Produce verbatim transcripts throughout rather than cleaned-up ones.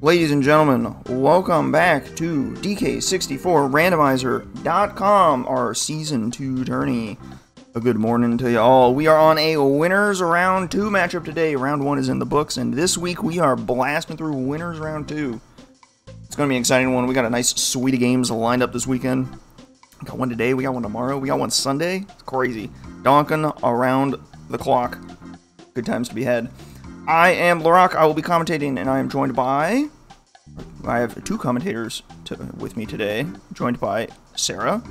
Ladies and gentlemen, welcome back to D K sixty-four Randomizer dot com, our Season two tourney. A good morning to you all. We are on a Winners Round two matchup today. Round one is in the books, and this week we are blasting through Winners Round two. It's going to be an exciting one. We got a nice suite of games lined up this weekend. We got one today, we got one tomorrow, we got one Sunday. It's crazy. Donkin' around the clock. Good times to be had. I am Lrauq. I will be commentating, and I am joined by... I have two commentators to, with me today. Joined by Sarah.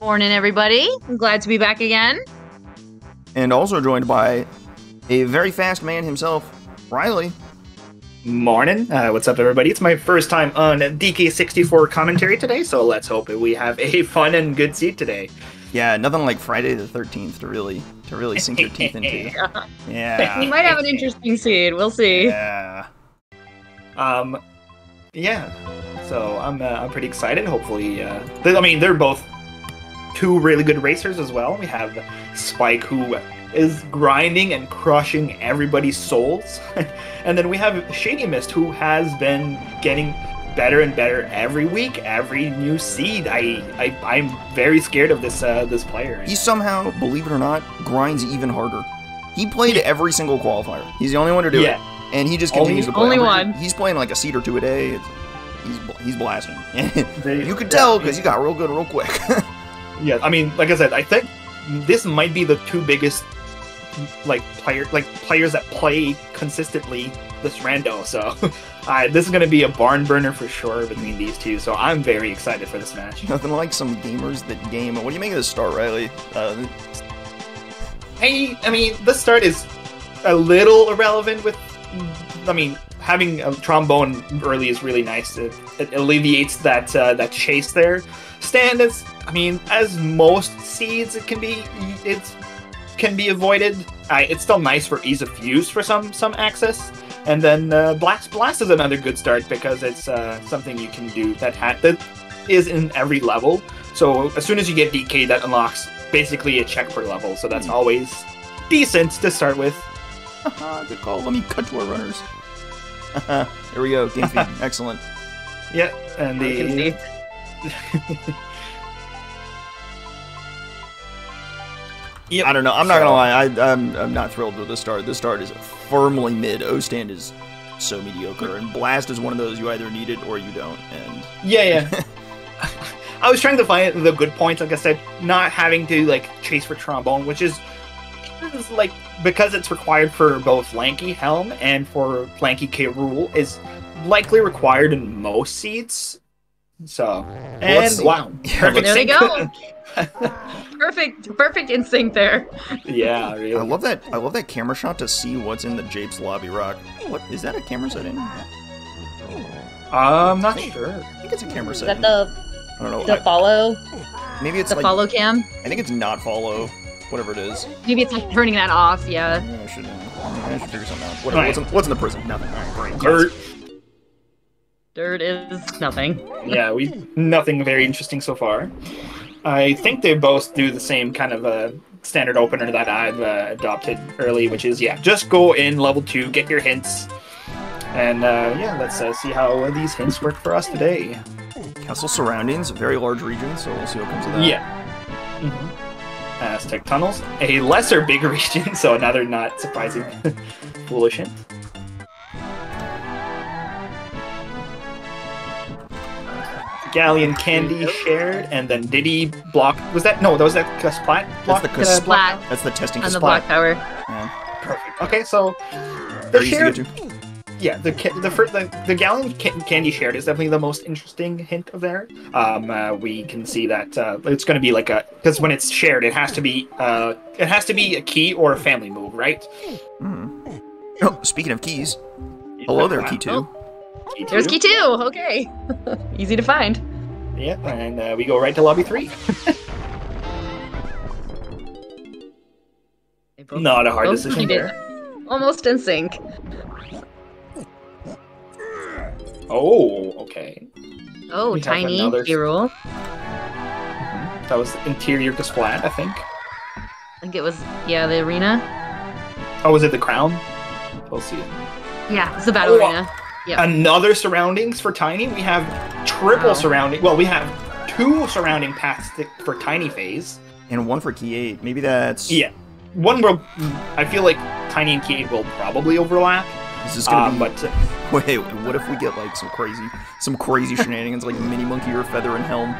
Morning, everybody. I'm glad to be back again. And also joined by a very fast man himself, Riley. Morning. Uh, what's up, everybody? It's my first time on D K sixty-four commentary today, so let's hope we have a fun and good seat today. Yeah, nothing like Friday the thirteenth to really to really sink your teeth into. Yeah. You might have an interesting seed. We'll see. Yeah. Um, yeah. So I'm uh, I'm pretty excited. Hopefully, uh, they, I mean, they're both two really good racers as well. We have Spike, who is grinding and crushing everybody's souls, and then we have ShadyMyst, who has been getting better and better every week, every new seed. I, I, I'm very scared of this uh, this player. He somehow, believe it or not, grinds even harder. He played every single qualifier. He's the only one to do yeah. it, and he just continues only, to play. Only one. He's playing like a seed or two a day. It's, he's he's blasting. You could tell because he got real good real quick. Yeah, I mean, like I said, I think this might be the two biggest like player like players that play consistently this rando. So. Uh, this is going to be a barn burner for sure between these two, so I'm very excited for this match. Nothing like some gamers that game. What do you make of this start, Riley? Uh, I, I mean, this start is a little irrelevant with... I mean, having a trombone early is really nice. It, it alleviates that uh, that chase there. Stand is, I mean, as most seeds, it can be... It's, can be avoided. Uh, it's still nice for ease of use for some some access. And then uh, Blast Blast is another good start because it's uh, something you can do that ha that is in every level. So as soon as you get D K, that unlocks basically a check per level. So that's always decent to start with. Good call. Let me cut to our runners. Here we go. Game feed. Excellent. Yeah, and the. Yep. I don't know. I'm not so, gonna lie. I, I'm I'm not thrilled with this start. This start is firmly mid. O stand is so mediocre, and Blast is one of those you either need it or you don't. And yeah, yeah. I was trying to find the good points. Like I said, not having to like chase for trombone, which is, is like because it's required for both lanky helm and for lanky K rule is likely required in most seats. So and Let's wow, perfect. There they go. perfect, perfect instinct there. Yeah, really. I love that. I love that camera shot to see what's in the Japes lobby, Rock. What is that? A camera setting? Uh, I'm not sure. I think it's a camera setting. Is that the? I don't know. The I, follow. Maybe it's the like, follow cam. I think it's not follow. Whatever it is. Maybe it's like turning that off. Yeah. Maybe I should. Maybe I should figure something out. Whatever, right. what's, in, what's in the prison? Nothing. All right, great. Dirt is nothing. Yeah, we nothing very interesting so far. I think they both do the same kind of a uh, standard opener that I've uh, adopted early, which is yeah, just go in level two, get your hints, and uh, yeah, let's uh, see how these hints work for us today. Castle surroundings, a very large region, so we'll see what comes of that. Yeah. Mm-hmm. Aztec tunnels, a lesser big region, so another not surprising foolish hint. Galleon Candy shared, and then Diddy block. Was that no? That was that Splat block. That's the Splat. Block. That's the testing on the block tower. Yeah. Perfect. Okay, so the shared. Yeah, the the the, the Galleon Candy shared is definitely the most interesting hint of there. Um, uh, we can see that uh, it's going to be like a because when it's shared, it has to be uh, it has to be a key or a family move, right? Mm. Oh, speaking of keys, hello there, key two. Oh. Key There's key two. Okay, easy to find. Yeah, and uh, we go right to lobby three. Not a hard decision there. Almost in sync. Oh, okay. Oh, we tiny another... K-roll. That was interior to Splat, I think. I think it was, yeah, the arena. Oh, was it the crown? We'll see. Yeah, it's the battle oh, arena. Yep. Another surroundings for Tiny. We have triple wow. surrounding. Well, we have two surrounding paths for Tiny phase. And one for Key eight. Maybe that's... Yeah. One will... I feel like Tiny and Key eight will probably overlap. This is going to um, be... But... Wait, what if we get, like, some crazy... Some crazy shenanigans like Mini Monkey or Feather and Helm?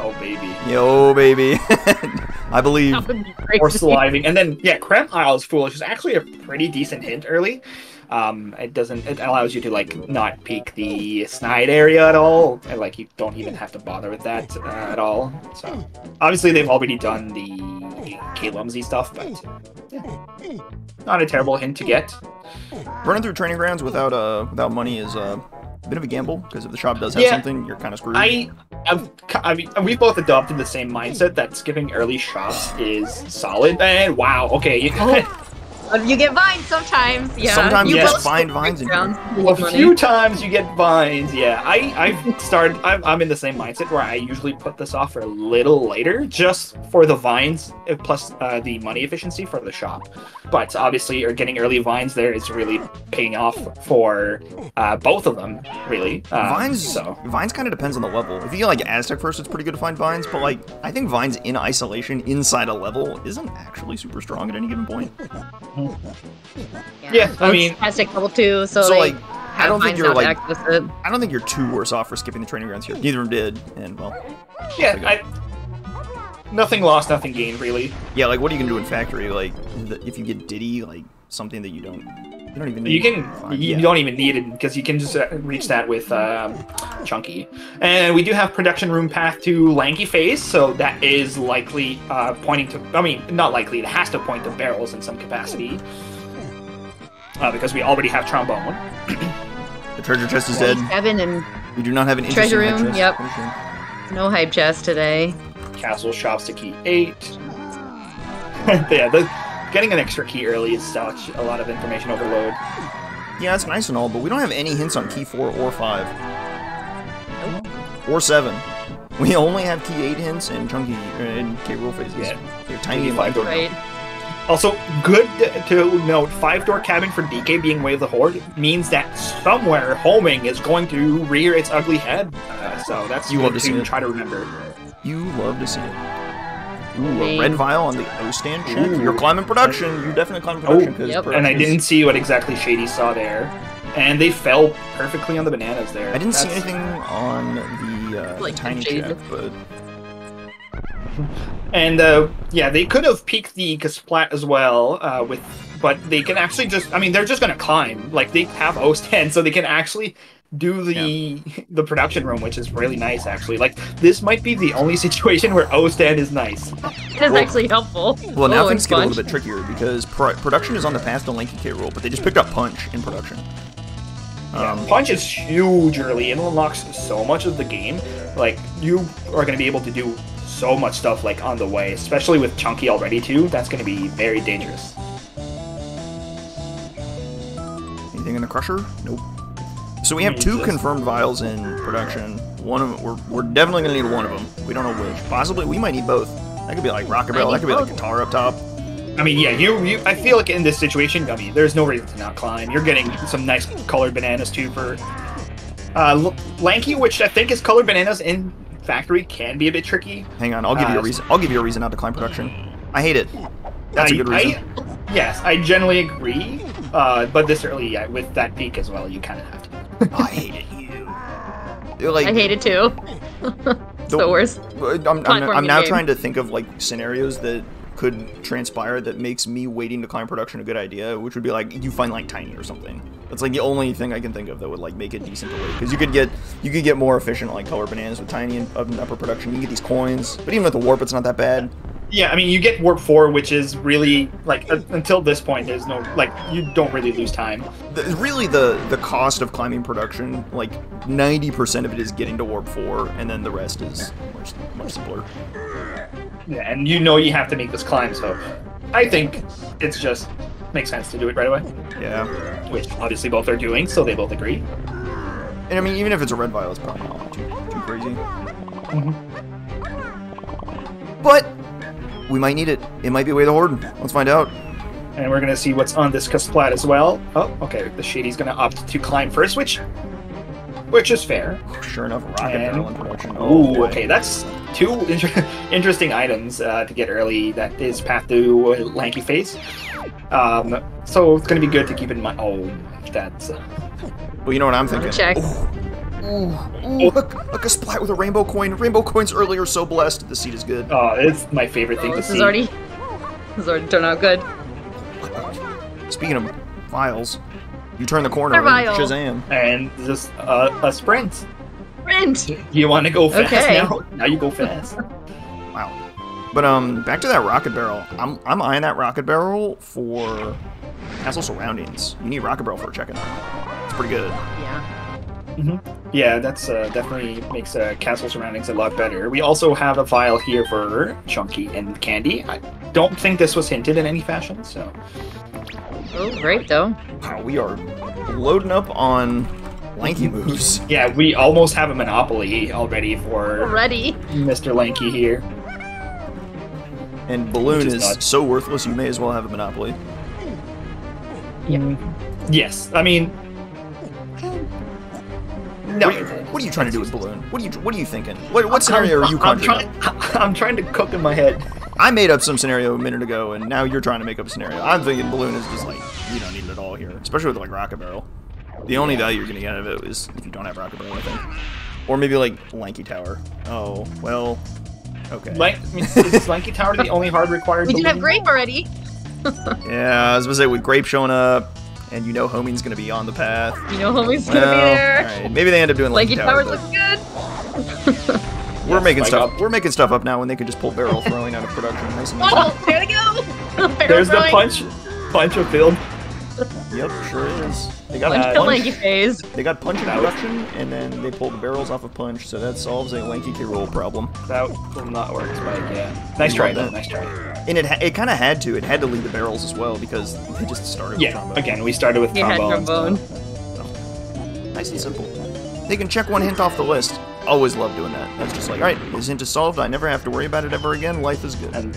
Oh, baby. Yo, baby. I believe. Or Sliving. And then, yeah, Cramp Isle is Foolish. It's actually a pretty decent hint early. Um, it doesn't, it allows you to, like, not peek the Snide area at all. And, like, you don't even have to bother with that uh, at all. So, obviously, they've already done the K-Lumsy stuff, but yeah. Not a terrible hint to get. Running through training grounds without, uh, without money is, uh, a bit of a gamble, because if the shop does have yeah, something, you're kind of screwed. I, I've, I mean, we both adopted the same mindset that skipping early shops is solid. And wow, okay. You, oh, you get vines sometimes, yeah. Sometimes you, you just find vines. In well, a few times you get vines, yeah. I, I've started, I'm, I'm in the same mindset where I usually put this off for a little later, just for the vines, plus uh, the money efficiency for the shop. But obviously, or getting early vines there is really paying off for uh, both of them, really. Um, vines, so. Vines kind of depends on the level. If you get like Aztec first, it's pretty good to find vines, but like I think vines in isolation inside a level isn't actually super strong at any given point. Yeah, yeah I mean Aztec level two, so, so like I don't think you're like I don't think you're too worse off for skipping the training grounds here. Neither of them did, and well, yeah. I, Nothing lost, nothing gained, really. Yeah, like, what are you gonna do in Factory? Like, if you get Diddy, like, something that you don't... You don't even need. You, can, you yeah. don't even need it, because you can just reach that with um, Chunky. And we do have Production Room Path to Lanky Phase, so that is likely uh, pointing to... I mean, not likely, it has to point to barrels in some capacity. Uh, because we already have Trombone. The Treasure Chest is dead. Kevin and we do not have an Treasure Room, yep. No Hype Chest today. Castle shops to key eight. Yeah, the, getting an extra key early is such a lot of information overload. Yeah, that's nice and all, but we don't have any hints on key four or five. Nope. Or seven. We only have key eight hints and chunky and K rule phases. Yeah. They're tiny and five door. Right. Also, good to note, five door cabin for D K being Way of the Horde means that somewhere homing is going to rear its ugly head. Uh, so that's you good to try to remember. You love to see it. Ooh, a red vial on the O stand check. Ooh. You're climbing production. You're definitely climbing production. Oh, yep. And I didn't see what exactly Shady saw there. And they fell perfectly on the bananas there. I didn't That's... see anything on the uh, like tiny check, but... And, uh, yeah, they could have peaked the Gasplat as well, uh, with... But they can actually just... I mean, they're just going to climb. Like, they have O stand, so they can actually... do the yeah. the production room, which is really nice, actually. Like, this might be the only situation where O-Stand is nice. It is well, actually helpful. Well, now oh, things get punch. a little bit trickier, because pro production is on the path to Lanky K rule, but they just picked up Punch in production. Um, yeah, Punch is huge early. It unlocks so much of the game. Like, you are going to be able to do so much stuff, like, on the way, especially with Chunky already, too. That's going to be very dangerous. Anything in the Crusher? Nope. So we have two confirmed vials in production. One of them, we're, we're definitely gonna need one of them. We don't know which. Possibly, we might need both. That could be like Rockabelle. That could both. be like Guitar up top. I mean, yeah, you, you. I feel like in this situation, Gummy, there's no reason to not climb. You're getting some nice colored bananas too for uh, Lanky, which I think is colored bananas in Factory can be a bit tricky. Hang on, I'll give uh, you a reason. I'll give you a reason not to climb production. I hate it. That's I, a good reason. I, yes, I generally agree. Uh, but this early, yeah, with that peak as well, you kind of have to. I hated you. Like, I hate it too. It's the, the worst. I'm, I'm, I'm now game. trying to think of like scenarios that could transpire that makes me waiting to climb production a good idea, which would be like you find like Tiny or something. That's like the only thing I can think of that would like make it decent to wait, because you could get you could get more efficient like color bananas with Tiny and up in upper production. You can get these coins, but even with the warp, it's not that bad. Yeah, I mean, you get warp four, which is really like uh, until this point, there's no like you don't really lose time. The, really, the the cost of climbing production, like ninety percent of it is getting to warp four, and then the rest is much much simpler. Yeah, and you know you have to make this climb, so I think it's just makes sense to do it right away. Yeah, which obviously both are doing, so they both agree. And I mean, even if it's a red vial, it's probably not too too crazy. Mm-hmm. but we might need it. It might be way to Horden. Let's find out. And we're going to see what's on this Cusplat as well. Oh, okay. The Shady's going to opt to climb first, which which is fair. Sure enough, rocket and... production. Oh, ooh, okay. That's two inter interesting items uh, to get early. That is Path to Lanky Face. Um, so it's going to be good to keep in mind. Oh, that's... Uh... Well, you know what I'm thinking. Check. Ooh, ooh, look, look, a splat with a rainbow coin. Rainbow coins earlier are so blessed. The seed is good. Oh, it's my favorite thing oh, to this see. Is already, this has already turned out good. Speaking of vials, you turn the corner and shazam. And just uh, a sprint. Sprint! You want to go fast okay. now? Now you go fast. Wow. But um, back to that rocket barrel. I'm, I'm eyeing that rocket barrel for castle surroundings. You need rocket barrel for checking that. It's pretty good. Yeah. Mm-hmm. Yeah, that's uh, definitely makes uh, castle surroundings a lot better. We also have a vial here for Chunky and Candy. I don't think this was hinted in any fashion, so. Oh, great though. Wow, we are loading up on Lanky moves. Yeah, we almost have a monopoly already for already. Mister Lanky here. And Balloon is, is so worthless, you may as well have a monopoly. Yeah. Mm. Yes, I mean. No. What, are you, what are you trying to do with Balloon? What are you What are you thinking? What, what scenario are you conjuring? I'm trying, I'm trying to cook in my head. I made up some scenario a minute ago, and now you're trying to make up a scenario. I'm thinking Balloon is just like, you don't need it at all here, especially with like Rocket Barrel. The only value you're gonna get out of it is if you don't have Rocket Barrel, I think, or maybe like Lanky Tower. Oh well, okay. Like, is Lanky Tower the only hard required? We do have Grape already. Yeah, I was gonna say with Grape showing up. And you know Homing's gonna be on the path. You know Homing's well, gonna be there. All right. Maybe they end up doing Lanky Tower's looking good. We're yes, making stuff. Up. We're making stuff up now when they could just pull barrel throwing out of production. Nice and easy. Oh, there they go. There's throwing. The punch, punch of field. Yep, sure is. They got punch, uh, punch. Lanky phase. They got punch in production, and then they pulled the barrels off of punch, so that solves a Lanky roll problem. That will not work, Spike. Yeah. Nice try, though. Nice try. And it ha it kind of had to. It had to leave the barrels as well because they just started. Yeah. With trombone. Again, we started with trombone. trombone. So, nice and simple. They can check one hint off the list. Always love doing that. That's just like, all right, this hint is solved. I never have to worry about it ever again. Life is good. And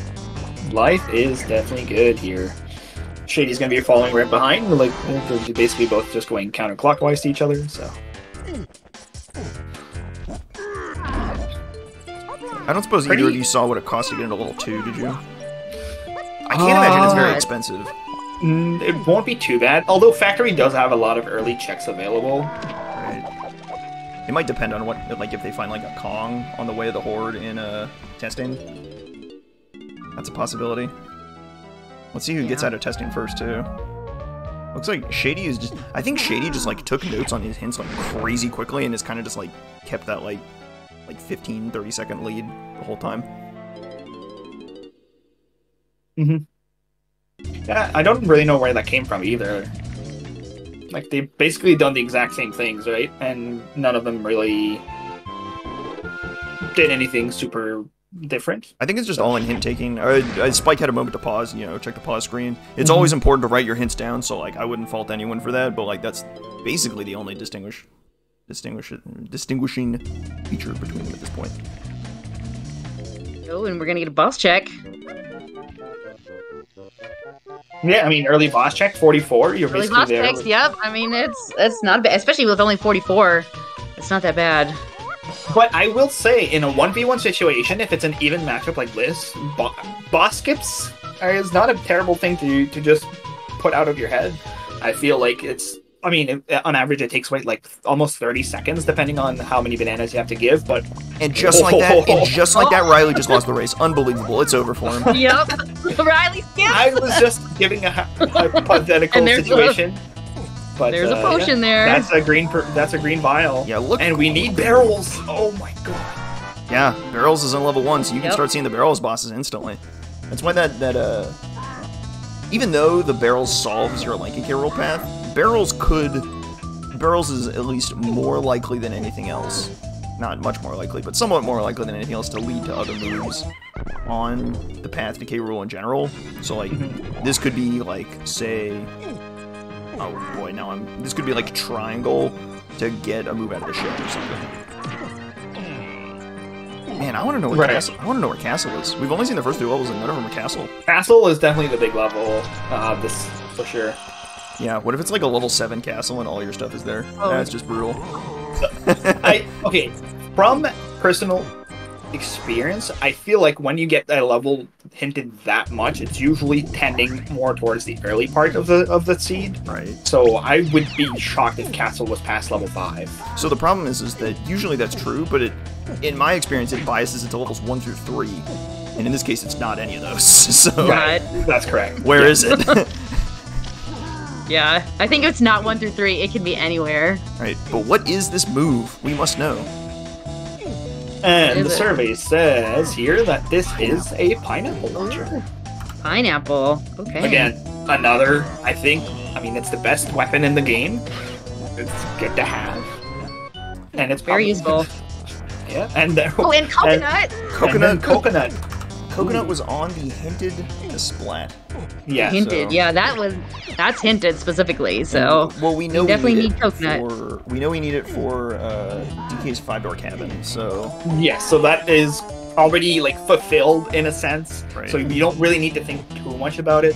life is definitely good here. Shady's gonna be following right behind. We're like, they're basically both just going counterclockwise to each other. So I don't suppose Pretty. either of you saw what it cost to get into level two, did you? I can't uh, imagine it's very expensive. It won't be too bad. Although Factory does have a lot of early checks available. Right. It might depend on what, like, if they find like a Kong on the way of the Horde in uh, testing. That's a possibility. Let's see who yeah. gets out of testing first, too. Looks like Shady is just... I think Shady just, like, took notes on his hints, like, crazy quickly and has kind of just, like, kept that, like, like fifteen, thirty-second lead the whole time. Mm-hmm. Yeah, I don't really know where that came from, either. Like, they've basically done the exact same things, right? And none of them really did anything super... different. I think it's just all in hint taking. Uh, Spike had a moment to pause, you know, check the pause screen. It's mm-hmm. always important to write your hints down, so like I wouldn't fault anyone for that. But like that's basically the only distinguish, distinguish, distinguishing feature between them at this point. Oh, and we're gonna get a boss check. Yeah, I mean early boss check forty-four. You're early boss there. Checks. Yep. I mean it's it's not bad, especially with only forty-four. It's not that bad. But I will say, in a one v one situation, if it's an even matchup like this, bo boss skips is not a terrible thing to to just put out of your head. I feel like it's... I mean, on average, it takes, wait, like, almost thirty seconds, depending on how many bananas you have to give, but... And just like that, and just like that, Riley just lost the race. Unbelievable. It's over for him. Yep. Riley skipped. I was just giving a hypothetical situation. But, There's uh, a potion yeah, there. That's a green. Per that's a green vial. Yeah, look. And we need barrels. Oh my god. Yeah, barrels is in level one, so you yep. can start seeing the barrels bosses instantly. That's why that that uh, even though the barrels solves your Lanky K roll path, barrels could barrels is at least more likely than anything else. Not much more likely, but somewhat more likely than anything else to lead to other moves on the path to K roll in general. So like, mm-hmm. this could be like say. Oh boy, now I'm... This could be like a triangle to get a move out of the shell or something. Man, I want to know where right. Castle. I want to know where Castle is. We've only seen the first two levels, and none of them are Castle. Castle is definitely the big level. Uh, this for sure. Yeah. What if it's like a level seven Castle and all your stuff is there? Oh. That's just brutal. I okay. From personal experience, I feel like when you get a level hinted that much, it's usually tending more towards the early part of the of the seed. Right. So I would be shocked if Castle was past level five. So the problem is, is that usually that's true, but it, in my experience, it biases into levels one through three, and in this case, it's not any of those. So right. That's correct. Where yeah. is it? Yeah, I think it's not one through three. It can be anywhere. Right. But what is this move? We must know. And the survey says here that this is a pineapple launcher. Pineapple, okay. Again, another, I think, I mean, it's the best weapon in the game. It's good to have. And it's very useful. Yeah, and there, oh, and coconut! And, coconut, and coconut. Coconut was on the hinted the splat. Yeah, hinted. So. Yeah, that was that's hinted specifically. So and, well, we know we definitely need, need coconut. For, we know we need it for uh, D K's five door cabin. So yeah, so that is already like fulfilled in a sense. Right. So you don't really need to think too much about it.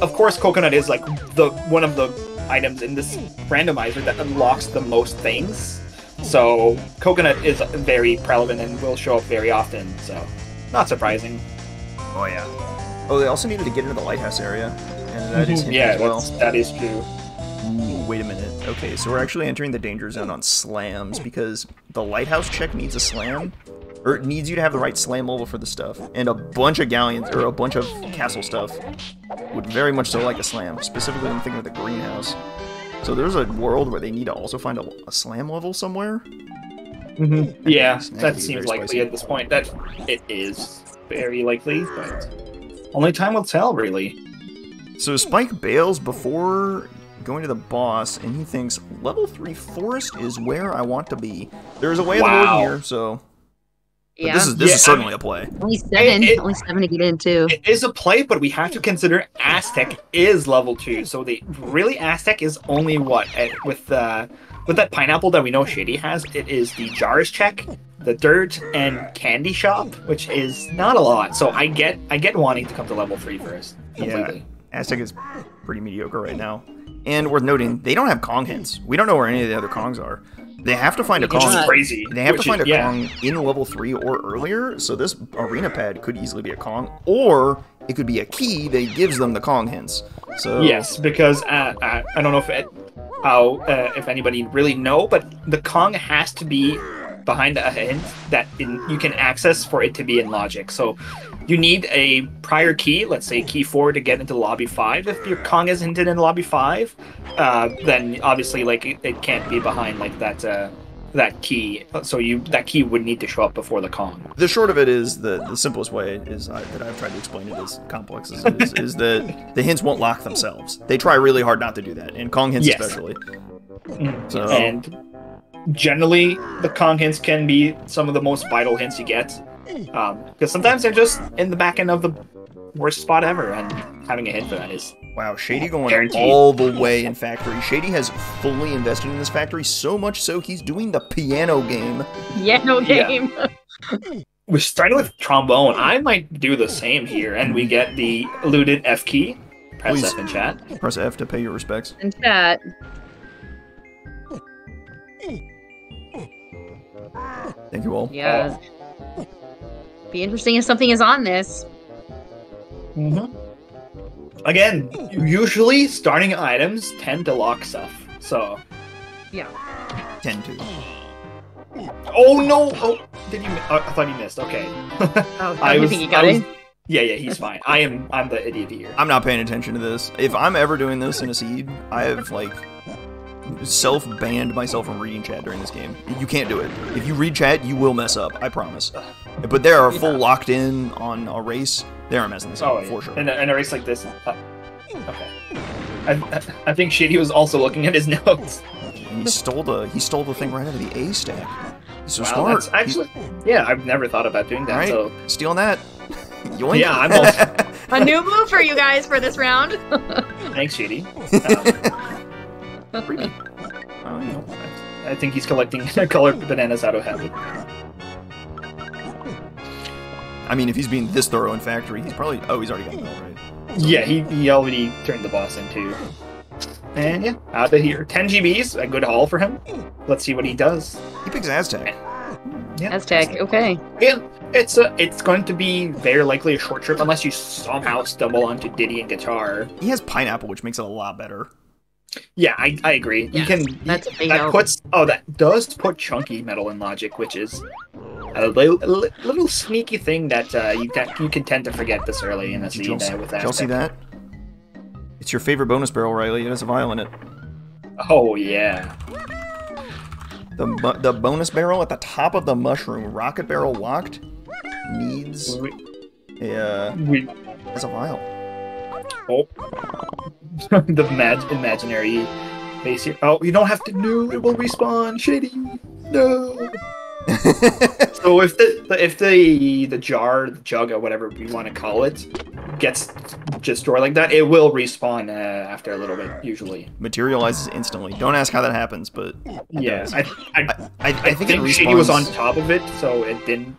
Of course, coconut is like the one of the items in this randomizer that unlocks the most things. So coconut is very prevalent and will show up very often. So. Not surprising. Oh yeah. Oh, they also needed to get into the lighthouse area, and that is hinted yeah, as well. Yeah, that is true. Ooh, wait a minute. Okay, so we're actually entering the danger zone on slams because the lighthouse check needs a slam, or it needs you to have the right slam level for the stuff, and a bunch of galleons or a bunch of castle stuff would very much so like a slam. Specifically, I'm thinking of the greenhouse. So there's a world where they need to also find a, a slam level somewhere. Mm-hmm. Yeah, that seems likely spicy. At this point. That it is very likely, but only time will tell, really. So Spike bails before going to the boss, and he thinks level three forest is where I want to be. There is a way wow. of the board here, so but yeah, this is this yeah. is certainly a play. Only seven, it, it, only seven to get into. It is a play, but we have to consider Aztec is level two, so the really Aztec is only what with the. Uh, With that pineapple that we know Shady has, it is the jars check, the dirt, and candy shop, which is not a lot. So I get I get wanting to come to level three first. Completely. Yeah, Aztec is pretty mediocre right now. And worth noting, they don't have Kong hints. We don't know where any of the other Kongs are. They have to find a Kong. Which is crazy. They have to find a Kong in level three or earlier, so this arena pad could easily be a Kong, or it could be a key that gives them the Kong hints. So yes, because uh, I, I don't know if... It, How, uh, if anybody really know, but the Kong has to be behind a hint that in, you can access for it to be in logic. So you need a prior key, let's say key four, to get into lobby five. If your Kong is hinted in lobby five, uh, then obviously like it, it can't be behind like that uh, that key. So you that key would need to show up before the Kong. The short of it is the the simplest way is uh, that I've tried to explain it as complex as it is, is that the hints won't lock themselves. They try really hard not to do that, and Kong hints yes. especially. So. And generally, the Kong hints can be some of the most vital hints you get, because um, sometimes they're just in the back end of the worst spot ever, and having a hint for that is. Wow, Shady going guaranteed. All the way in factory. Shady has fully invested in this factory, so much so he's doing the piano game. Piano game. Yeah. We're starting with trombone. I might do the same here, and we get the eluded F key. Press Please. F in chat. Press F to pay your respects. In chat. Thank you all. Yeah. Oh. Be interesting if something is on this. Mm-hmm. Again, usually starting items tend to lock stuff, so... Yeah. Tend to. Oh, no! Oh, did you... Oh, I thought you missed, okay. Oh, I was, think you got I was, it? Yeah, yeah, he's fine. I am... I'm the idiot here. I'm not paying attention to this. If I'm ever doing this in a seed, I have, like... self-banned myself from reading chat during this game. You can't do it. If you read chat, you will mess up, I promise. But they are full yeah. locked in on a race. They are messing this oh, up, yeah. for sure. And, and a race like this. Uh, okay. I, I, I think Shady was also looking at his notes. And he stole the he stole the thing right out of the A stack. He's so wow, smart. That's actually, He's, yeah, I've never thought about doing that. Right? So stealing that. Yoink. Yeah, I'm also... a new move for you guys for this round. Thanks, Shady. Um, Really? I don't know. I think he's collecting colored bananas out of habit. I mean, if he's being this thorough in factory, he's probably... Oh, he's already got it, right? So, yeah, he, he already turned the boss into... And yeah, out of here. ten G Bs, a good haul for him. Let's see what he does. He picks Aztec. Yeah, Aztec, Aztec, okay. Yeah, it's a, it's going to be very likely a short trip unless you somehow stumble onto Diddy and Guitar. He has Pineapple, which makes it a lot better. Yeah, I, I agree. Yes, you can. That's a big that puts. Oh, that does put Chunky Metal in Logic, which is a little, a little sneaky thing that uh, you can you can tend to forget this early in the scene. Did y'all see that? It's your favorite bonus barrel, Riley. It has a vial in it. Oh, yeah. The, bu the bonus barrel at the top of the mushroom, rocket barrel locked, needs we, a, we, has a vial. Oh. The mag imaginary base here. Oh, you don't have to know. It will respawn. Shady. No. So if the if the the jar, the jug, or whatever you want to call it, gets destroyed like that, it will respawn uh, after a little bit, usually. Materializes instantly. Don't ask how that happens, but yeah, I, I, I, I, I think, think Shady was on top of it, so it didn't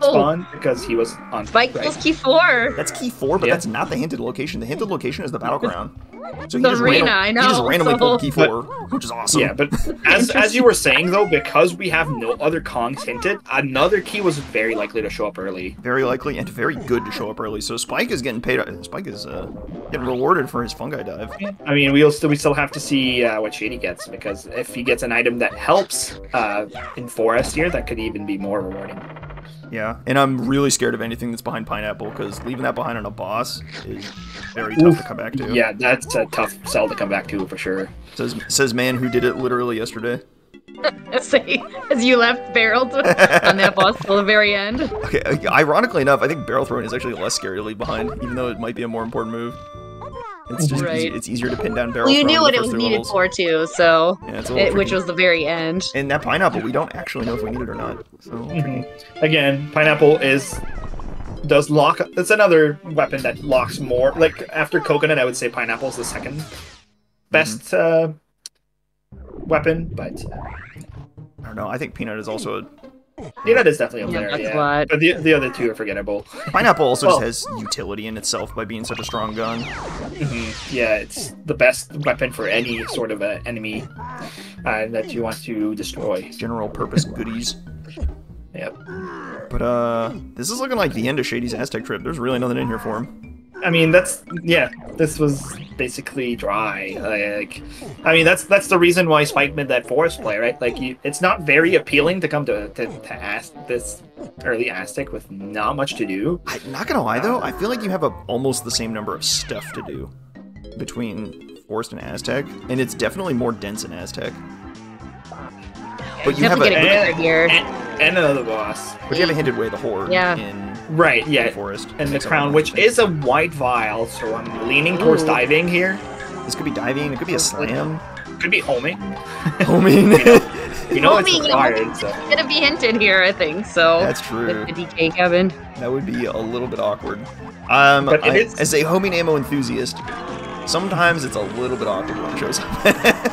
spawn oh. because he was on. Spike right. was key four. That's key four, but yeah. that's not the hinted location. The hinted location is the battleground. So he, the just arena, I know. he just randomly so... pulled key four, but, which is awesome. Yeah, but as as you were saying though, because we have no other Kongs hinted, another key was very likely to show up early. Very likely and very good to show up early. So Spike is getting paid. Spike is uh, getting rewarded for his fungi dive. I mean, we'll still we still have to see uh, what Shady gets, because if he gets an item that helps uh, in forest here, that could even be more rewarding. Yeah, and I'm really scared of anything that's behind Pineapple, because leaving that behind on a boss is very tough Oof. to come back to. Yeah, that's a tough sell to come back to, for sure. Says says man who did it literally yesterday. Say, as you left barreled on that boss till the very end. Okay, ironically enough, I think barrel throwing is actually less scary to leave behind, even though it might be a more important move. It's just right. easy, it's easier to pin down barrel. Well, you knew what it was needed levels. for too, so yeah, it's a it, which was the very end. And that pineapple, we don't actually know if we need it or not. So mm-hmm. again, pineapple is does lock. It's another weapon that locks more. Like after coconut, I would say pineapple is the second best mm-hmm. uh, weapon. But I don't know. I think peanut is also a... Peanut is definitely up yeah, there, that's yeah. a lot. But the, the other two are forgettable. Pineapple also well, just has utility in itself by being such a strong gun. Mm-hmm. Yeah, it's the best weapon for any sort of uh, enemy uh, that you want to destroy. General purpose goodies. Yep. But uh, this is looking like the end of Shady's Aztec trip. There's really nothing in here for him. I mean, that's, yeah, this was basically dry. Like, I mean, that's that's the reason why Spike made that forest play, right? Like, you, it's not very appealing to come to, to, to ask this early Aztec with not much to do. I'm not gonna lie, though, I feel like you have a, almost the same number of stuff to do between forest and Aztec, and it's definitely more dense in Aztec. But you have, have a, and, here. And, and another boss. But you have a hinted way, the horde yeah. in right, yeah, the forest, and the crown, which is a white vial. So I'm leaning Ooh. towards diving here. This could be diving. It could be a slam. Could be homing. Homing. you know, you know homing, it's required. You know, so. It's gonna be hinted here, I think. So that's true. With the D K cabin. That would be a little bit awkward. Um, but I, as a homing ammo enthusiast, sometimes it's a little bit awkward when it shows up.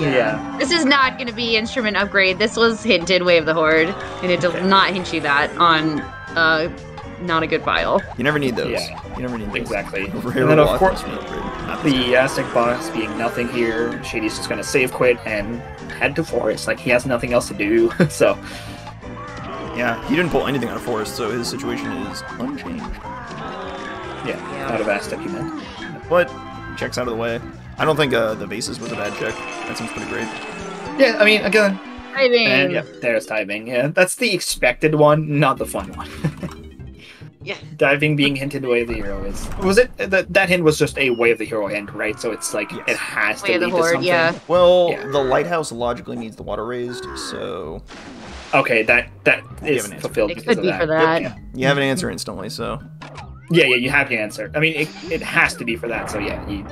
Yeah. yeah. This is not going to be instrument upgrade. This was hinted Way of the Horde, and it does okay. not hint you that on uh, not a good file. You never need those. Yeah. You never need those. Exactly. Rare and then, of course, the Aztec boss being nothing here, Shady's just going to save quit and head to forest. Like, he has nothing else to do, so... Yeah, he didn't pull anything out of forest, so his situation is unchanged. Yeah, yeah. out of Aztec, you meant. But, checks out of the way. I don't think uh, the basis was a bad check. That seems pretty great. Yeah, I mean, again. Diving. And, yep, there's diving. Yeah, that's the expected one, not the fun one. yeah. Diving being hinted Way of the Hero is. Was it that that hint was just a Way of the Hero hint, right? So it's like yes. it has Way to lead to something. Yeah. Well, yeah. the lighthouse logically needs the water raised, so. Okay, that that is an fulfilled. It because could of be that. for that. Yep, yeah. You have an answer instantly, so. Yeah, yeah, you have the answer. I mean, it, it has to be for that, so yeah. You,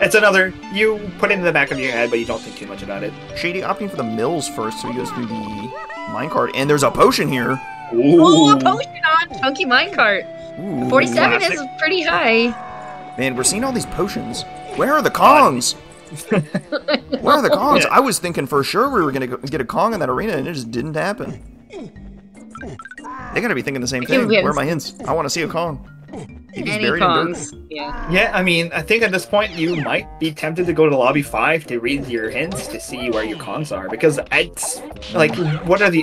it's another, you put it in the back of your head, but you don't think too much about it. Shady opting for the mills first, so he goes through the minecart, and there's a potion here. Ooh, Ooh a potion on Chunky Minecart. Ooh, forty-seven classic. Is pretty high. Man, we're seeing all these potions. Where are the Kongs? Where are the Kongs? Yeah. I was thinking for sure we were going to get a Kong in that arena, and it just didn't happen. They gotta be thinking the same thing. Where are my hints? I want to see a Kong. He was buried in dirt. Yeah. Yeah, I mean, I think at this point you might be tempted to go to Lobby five to read your hints to see where your Kongs are, because it's like, what are the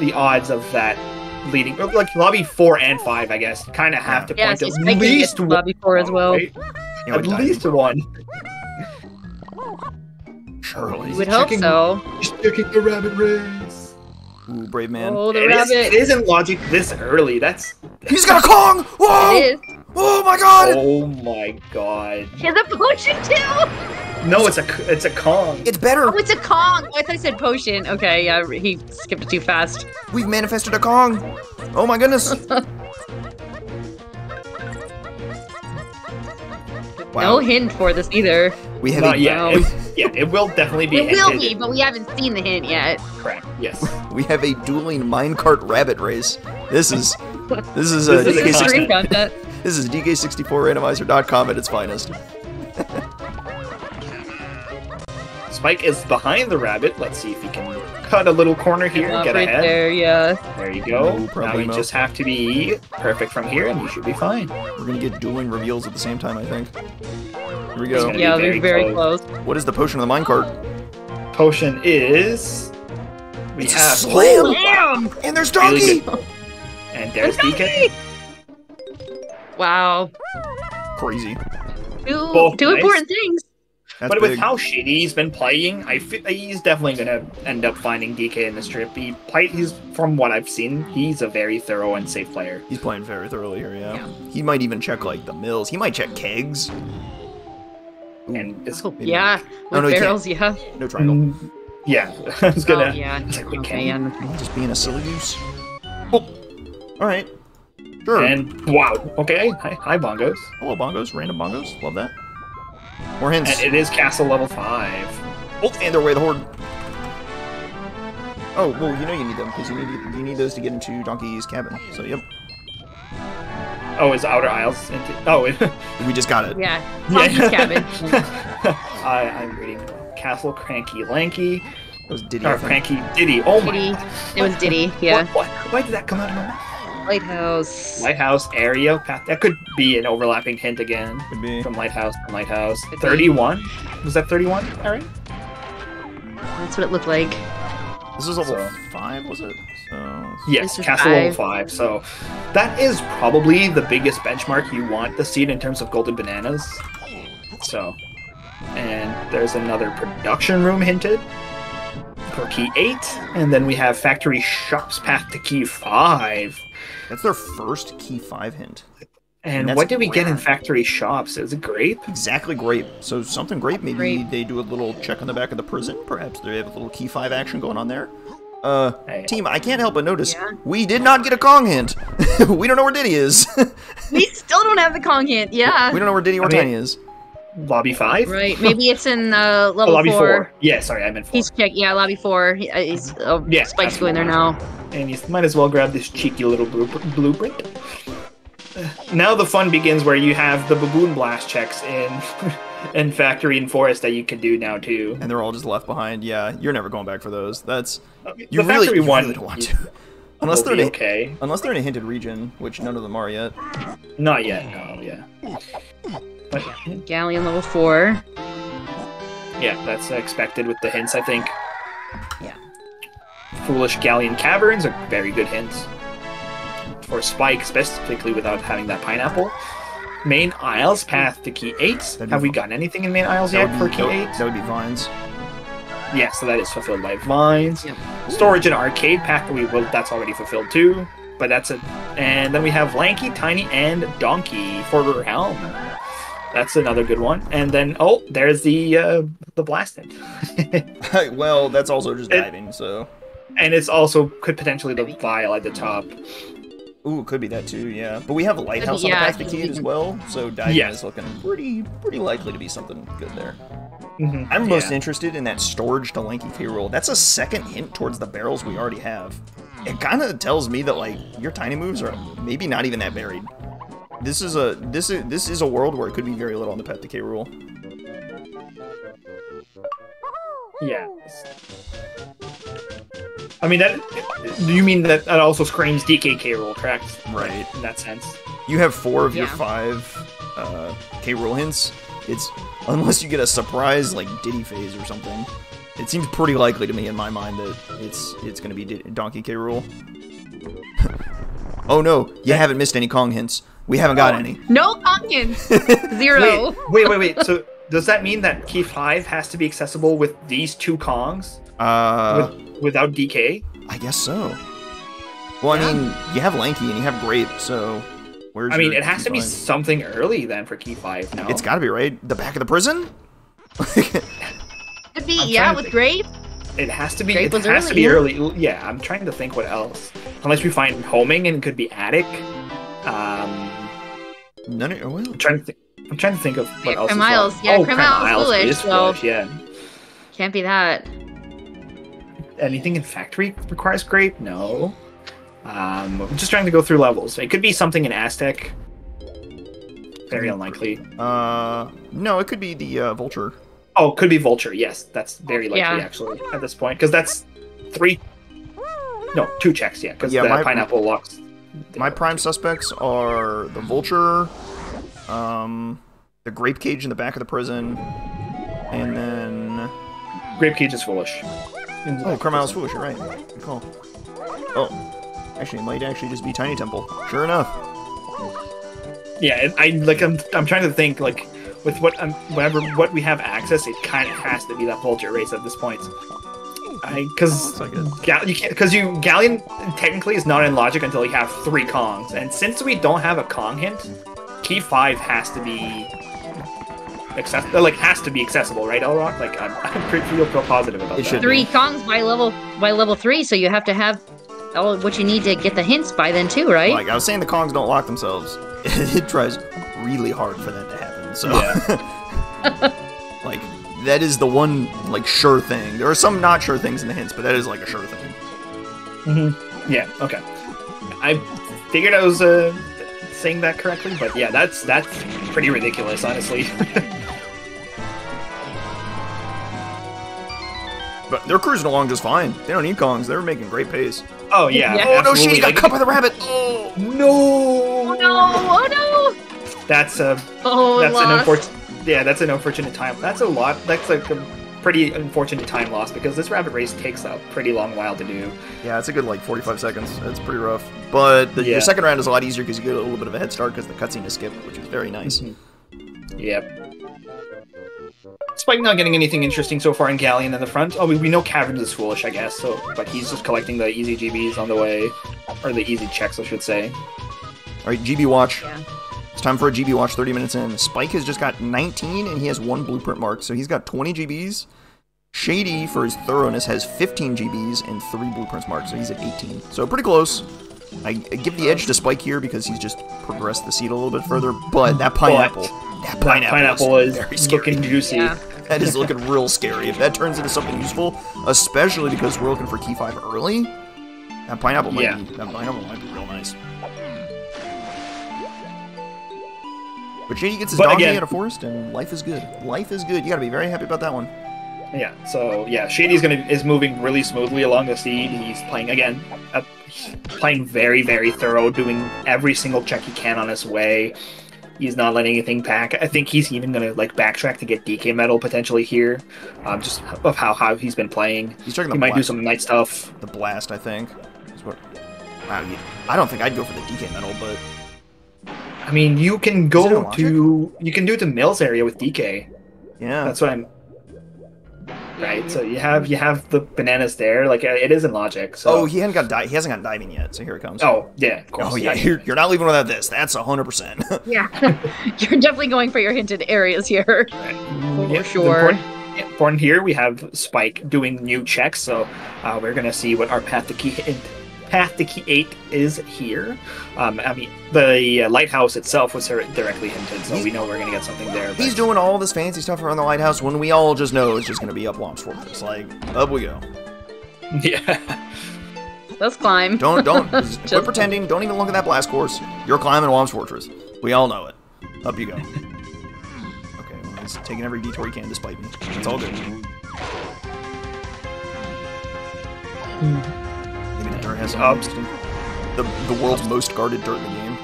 the odds of that leading? Like Lobby four and five, I guess, kind of have to yeah, point so at least one. Lobby four as well. Right? You know, at least one. Surely. You would hope checking, so. Checking the rabbit race. Ooh, brave man. Oh, the it, rabbit. Is, it isn't logic this early. That's. He's got a Kong! Whoa! It is. Oh my god! Oh my god. She has a potion too! No, it's a, it's a Kong. It's better. Oh, it's a Kong. I thought I said potion. Okay, yeah, he skipped it too fast. We've manifested a Kong. Oh my goodness. Wow. No hint for this either. We haven't. Not yet. No. It, yeah, it will definitely be. It will be, but we haven't seen the hint yet. Correct. Yes. We have a dueling minecart rabbit race. This is, this is a D K sixty-four. This is D K sixty-four Randomizer dot com at its finest. Spike is behind the rabbit. Let's see if he can cut a little corner here. Yeah, get right ahead. There, yeah. There you go. No, now you not. just have to be perfect from here, and you should be fine. We're gonna get dueling reveals at the same time, I think. Here we go. Yeah, they're very, very close. close. What is the potion of the minecart? Potion is. We it's have a slam. Slam. And there's Donkey. Really and there's D K. Wow. Crazy. Two, Both two nice. important things. That's but big. With how shady he's been playing, I f he's definitely gonna end up finding D K in this trip. He play he's from what I've seen, he's a very thorough and safe player. He's playing very thoroughly here, yeah. yeah. He might even check like the mills. He might check kegs. Ooh, and it's, oh, yeah, no, no, barrels, yeah. No triangle. Mm, yeah, I was gonna. Oh, yeah. Like, okay, yeah, no, just being a silly goose. Oh, all right. Sure. And wow. Okay. Hi, hi, bongos. Hello, bongos. Random bongos. Love that. More hints. And it is castle level five. Oh, and they're way the horde. Oh, well, you know you need them because you need you need those to get into Donkey's cabin. So yep. Oh, is outer aisles? Into, oh, it, we just got it. Yeah, Donkey's yeah. cabin. I, I'm reading Castle Cranky Lanky. It was Diddy. Or Cranky Diddy. Oh my. Diddy. It was Diddy. Yeah. What, what? Why did that come out of my mouth? Lighthouse. Lighthouse area path. That could be an overlapping hint again. Could be. From lighthouse to lighthouse. Could thirty-one? Be. Was that thirty-one, Aaron? That's what it looked like. This was level so, five, was it? So yes, castle five. level five. So that is probably the biggest benchmark you want to see in terms of golden bananas. So, and there's another production room hinted. For key eight, and then we have factory shops path to key five. That's their first key five hint. And, and what did we get in factory shops? Is it grape? Exactly, grape. So something grape. Maybe grape. They do a little check on the back of the prison. Perhaps they have a little key five action going on there. Uh, hey. Team, I can't help but notice yeah. we did not get a Kong hint. We don't know where Diddy is. We still don't have the Kong hint. Yeah. We don't know where Diddy or I mean, Tiny is. Lobby five? Right, maybe it's in uh, level oh, lobby four. four. Yeah, sorry, I meant four. He's check. Yeah, lobby four. He, he's, oh, yeah, Spike's going there now. And you might as well grab this cheeky little blueprint. Now the fun begins where you have the baboon blast checks in, in factory and forest that you can do now too. And they're all just left behind. Yeah, you're never going back for those. That's okay, you, really, you one, really don't want to. Unless they're in a, okay. Unless they're in a hinted region, which none of them are yet. Not yet. No. Yeah. But, Galleon level four. Yeah, that's expected with the hints, I think. Yeah. Foolish Galleon Caverns are very good hints. For Spike, specifically without having that pineapple. Main Isles path to key eight. Have we gotten anything in Main Isles yet for key eight? That would be vines. Yeah, so that is fulfilled by vines. Yeah. Storage and arcade path, we will, that's already fulfilled too. But that's it. And then we have Lanky, Tiny, and Donkey for Helm. That's another good one. And then, oh, there's the uh, the blasted. Well, that's also just diving, it, so. And it's also could potentially the vial at the top. Ooh, could be that too, yeah. But we have a lighthouse yeah, on the path to key as well, so diving yes. is looking pretty pretty likely to be something good there. Mm-hmm. I'm most yeah. interested in that storage to lanky payroll. That's a second hint towards the barrels we already have. It kind of tells me that like your tiny moves are maybe not even that varied. This is a this is this is a world where it could be very little on the path to K rule. Yeah. I mean, that. Do you mean that that also screams D K K roll, correct? Right. In that sense. You have four of yeah. your five uh, K roll hints. It's unless you get a surprise like Diddy phase or something. It seems pretty likely to me in my mind that it's it's going to be D Donkey K roll. Oh no, you haven't missed any Kong hints. We haven't got oh, any. No Kong hints. Zero. Wait, wait, wait, wait. So does that mean that key five has to be accessible with these two Kongs? Uh, with, without D K? I guess so. Well, yeah. I mean, you have Lanky and you have Grape, so where's I mean, it has to be something early then for key five now. It's got to be, right? The back of the prison? To be, yeah, with Grape? It has to be Grape it has early. to be early. Yeah, I'm trying to think what else. Unless we find homing and it could be attic. Um None of, well, I'm trying to think I'm trying to think of what yeah, else. Miles, well. yeah, oh, Miles foolish, is so foolish, yeah. Can't be that. Anything in factory requires Grape? No. Um I'm just trying to go through levels. It could be something in Aztec. Very unlikely. Uh no, it could be the uh, vulture. Oh, could be Vulture, yes. That's very likely, yeah. actually, at this point. Because that's three... No, two checks, yeah. Because yeah, the my, pineapple locks... My prime suspects are the Vulture, um, the Grape Cage in the back of the prison, and then... Grape Cage is foolish. Oh, Carmile's foolish, you're right. Good call. Oh, actually, it might actually just be Tiny Temple. Sure enough. Yeah, I like. I'm, I'm trying to think, like... With what um, whatever what we have access, it kind of has to be that vulture race at this point. I because you because you Galleon technically is not in logic until you have three Kongs, and since we don't have a Kong hint, key five has to be accessible. Like has to be accessible, right, Lrauq? Like I'm, I'm pretty real positive about it that. Three Kongs by level by level three, so you have to have all what you need to get the hints by then too, right? Like I was saying, the Kongs don't lock themselves. It tries really hard for that to happen. So, yeah. Like, that is the one, like, sure thing. There are some not sure things in the hints, but that is, like, a sure thing. Mm-hmm. Yeah, okay. I figured I was uh, saying that correctly, but yeah, that's that's pretty ridiculous, honestly. But they're cruising along just fine. They don't need Kongs. They're making great pace. Oh, yeah. yeah. Oh, absolutely. No, she got like, caught by the rabbit. Oh, no. Oh, no. Oh, no. That's a oh, that's an unfortunate yeah that's an unfortunate time that's a lot that's like a pretty unfortunate time loss because this rabbit race takes a pretty long while to do. Yeah, it's a good like forty-five seconds. It's pretty rough, but the, yeah. your second round is a lot easier because you get a little bit of a head start because the cutscene is skipped, which is very nice. Mm-hmm. Yep. Spike not getting anything interesting so far in Galleon in the front. Oh, we, we know Caverns is foolish, I guess. So, but he's just collecting the easy G Bs on the way, or the easy checks, I should say. All right, G B watch. Yeah. It's time for a G B watch, thirty minutes in. Spike has just got nineteen, and he has one blueprint mark, so he's got twenty G Bs. Shady, for his thoroughness, has fifteen G Bs and three blueprints marked, so he's at eighteen. So pretty close. I, I give the edge to Spike here because he's just progressed the seed a little bit further, but that pineapple, but that pineapple, that pineapple is, is looking juicy. Yeah. That is looking real scary. If that turns into something useful, especially because we're looking for key five early, that pineapple might, yeah. be, that pineapple might be real nice. But J D gets his but donkey again, out of forest, and life is good. Life is good. You gotta be very happy about that one. Yeah. So yeah, Shady's gonna is moving really smoothly along the seed. He's playing again, uh, playing very very thorough, doing every single check he can on his way. He's not letting anything back. I think he's even gonna like backtrack to get D K medal potentially here, um, just of how how he's been playing. He's checking the he might blast. do some night stuff. The blast, I think. Is what, wow. I don't think I'd go for the D K medal, but. I mean, you can go to you can do the mills area with D K. Yeah, that's what I'm. Right, so you have you have the bananas there. Like it is in logic. So. Oh, he hasn't got di he hasn't got diving yet. So here it comes. Oh yeah, of course. Oh yeah, you're, you're not leaving without this. That's a hundred percent. Yeah, you're definitely going for your hinted areas here. Right. For yeah, sure. Important here, we have Spike doing new checks. So uh, we're gonna see what our path to key hint. Path to key eight is here. Um, I mean, the uh, lighthouse itself was directly hinted, so he's, we know we're gonna get something there. But... He's doing all this fancy stuff around the lighthouse when we all just know it's just gonna be up Lomp's Fortress. Like, up we go. Yeah. Let's climb. Don't don't just... quit pretending. Don't even look at that blast course. You're climbing Lomp's Fortress. We all know it. Up you go. Okay, well, he's taking every detour he can, despite me. It's all good. Mm. has obst the the world's most guarded dirt in the game.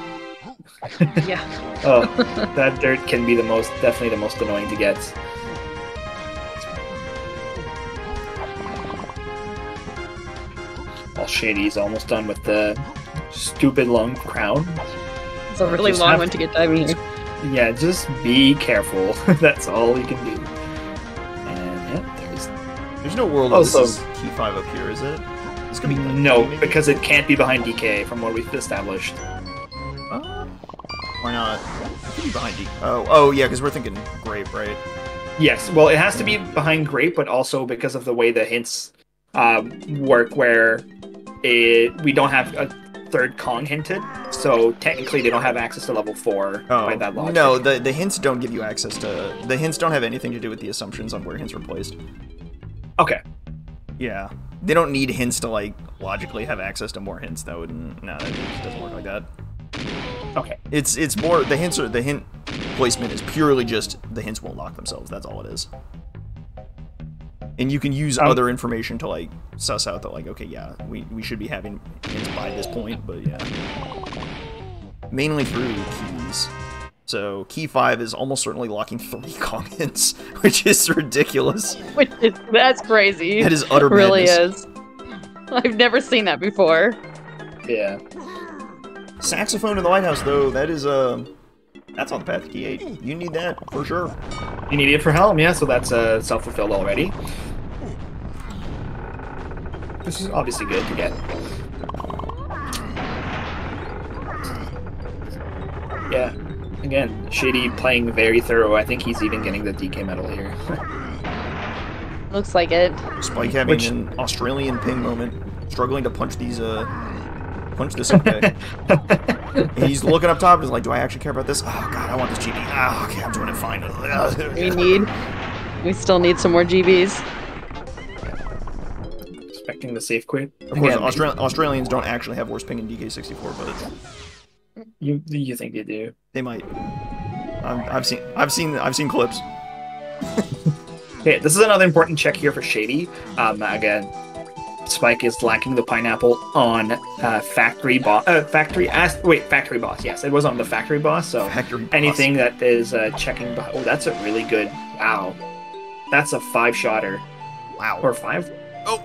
Yeah. Oh, that dirt can be the most, definitely the most annoying to get. Well, Shady's almost done with the stupid long crown. It's a really just long one to get diving here. Yeah, just be careful. That's all you can do. And yeah, there's there's no world. Oh, so key five up here, is it? It's gonna be no, maybe? Because it can't be behind D K from what we've established. Why not? It could be behind D K. Oh, oh yeah, because we're thinking grape, right? Yes. Well, it has to be behind grape, but also because of the way the hints um, work, where it we don't have a third Kong hinted, so technically they don't have access to level four oh, by that logic. No, the the hints don't give you access to. The hints don't have anything to do with the assumptions on where hints were placed. Okay. Yeah. They don't need hints to like logically have access to more hints. That wouldn't. No, it just doesn't work like that. Okay. It's it's more the hints are the hint placement is purely just the hints won't lock themselves. That's all it is. And you can use um, other information to like suss out that like okay yeah we we should be having hints by this point, but yeah. Mainly through keys. So key five is almost certainly locking three comments, which is ridiculous. Which is that's crazy. That is utter madness. It really is. I've never seen that before. Yeah. Saxophone in the lighthouse, though, that is, uh, that's on the path to D eight. You need that, for sure. You need it for Helm, yeah, so that's, uh, self-fulfilled already. This is obviously good to get. Yeah, again, Shady playing very thorough. I think he's even getting the D K medal here. Looks like it. Spike having Which... an Australian ping moment, struggling to punch these, uh... punch this up guy. He's looking up top and he's like, do I actually care about this? Oh god, I want this G B. Oh, okay, I'm doing it fine. we need we still need some more G Bs. Expecting the safe quit. Of course, Again, Austra Australians don't actually have worse ping in D K sixty-four, but you you think they do. They might. I'm, I've seen I've seen I've seen clips. Okay, this is another important check here for Shady. Um again, Spike is lacking the pineapple on uh, factory boss. Uh, factory ass. Wait, factory boss. Yes, it was on the factory boss. So factory anything boss. that is uh, checking. Oh, that's a really good. Wow, that's a five shotter. Wow. Or five. Oh.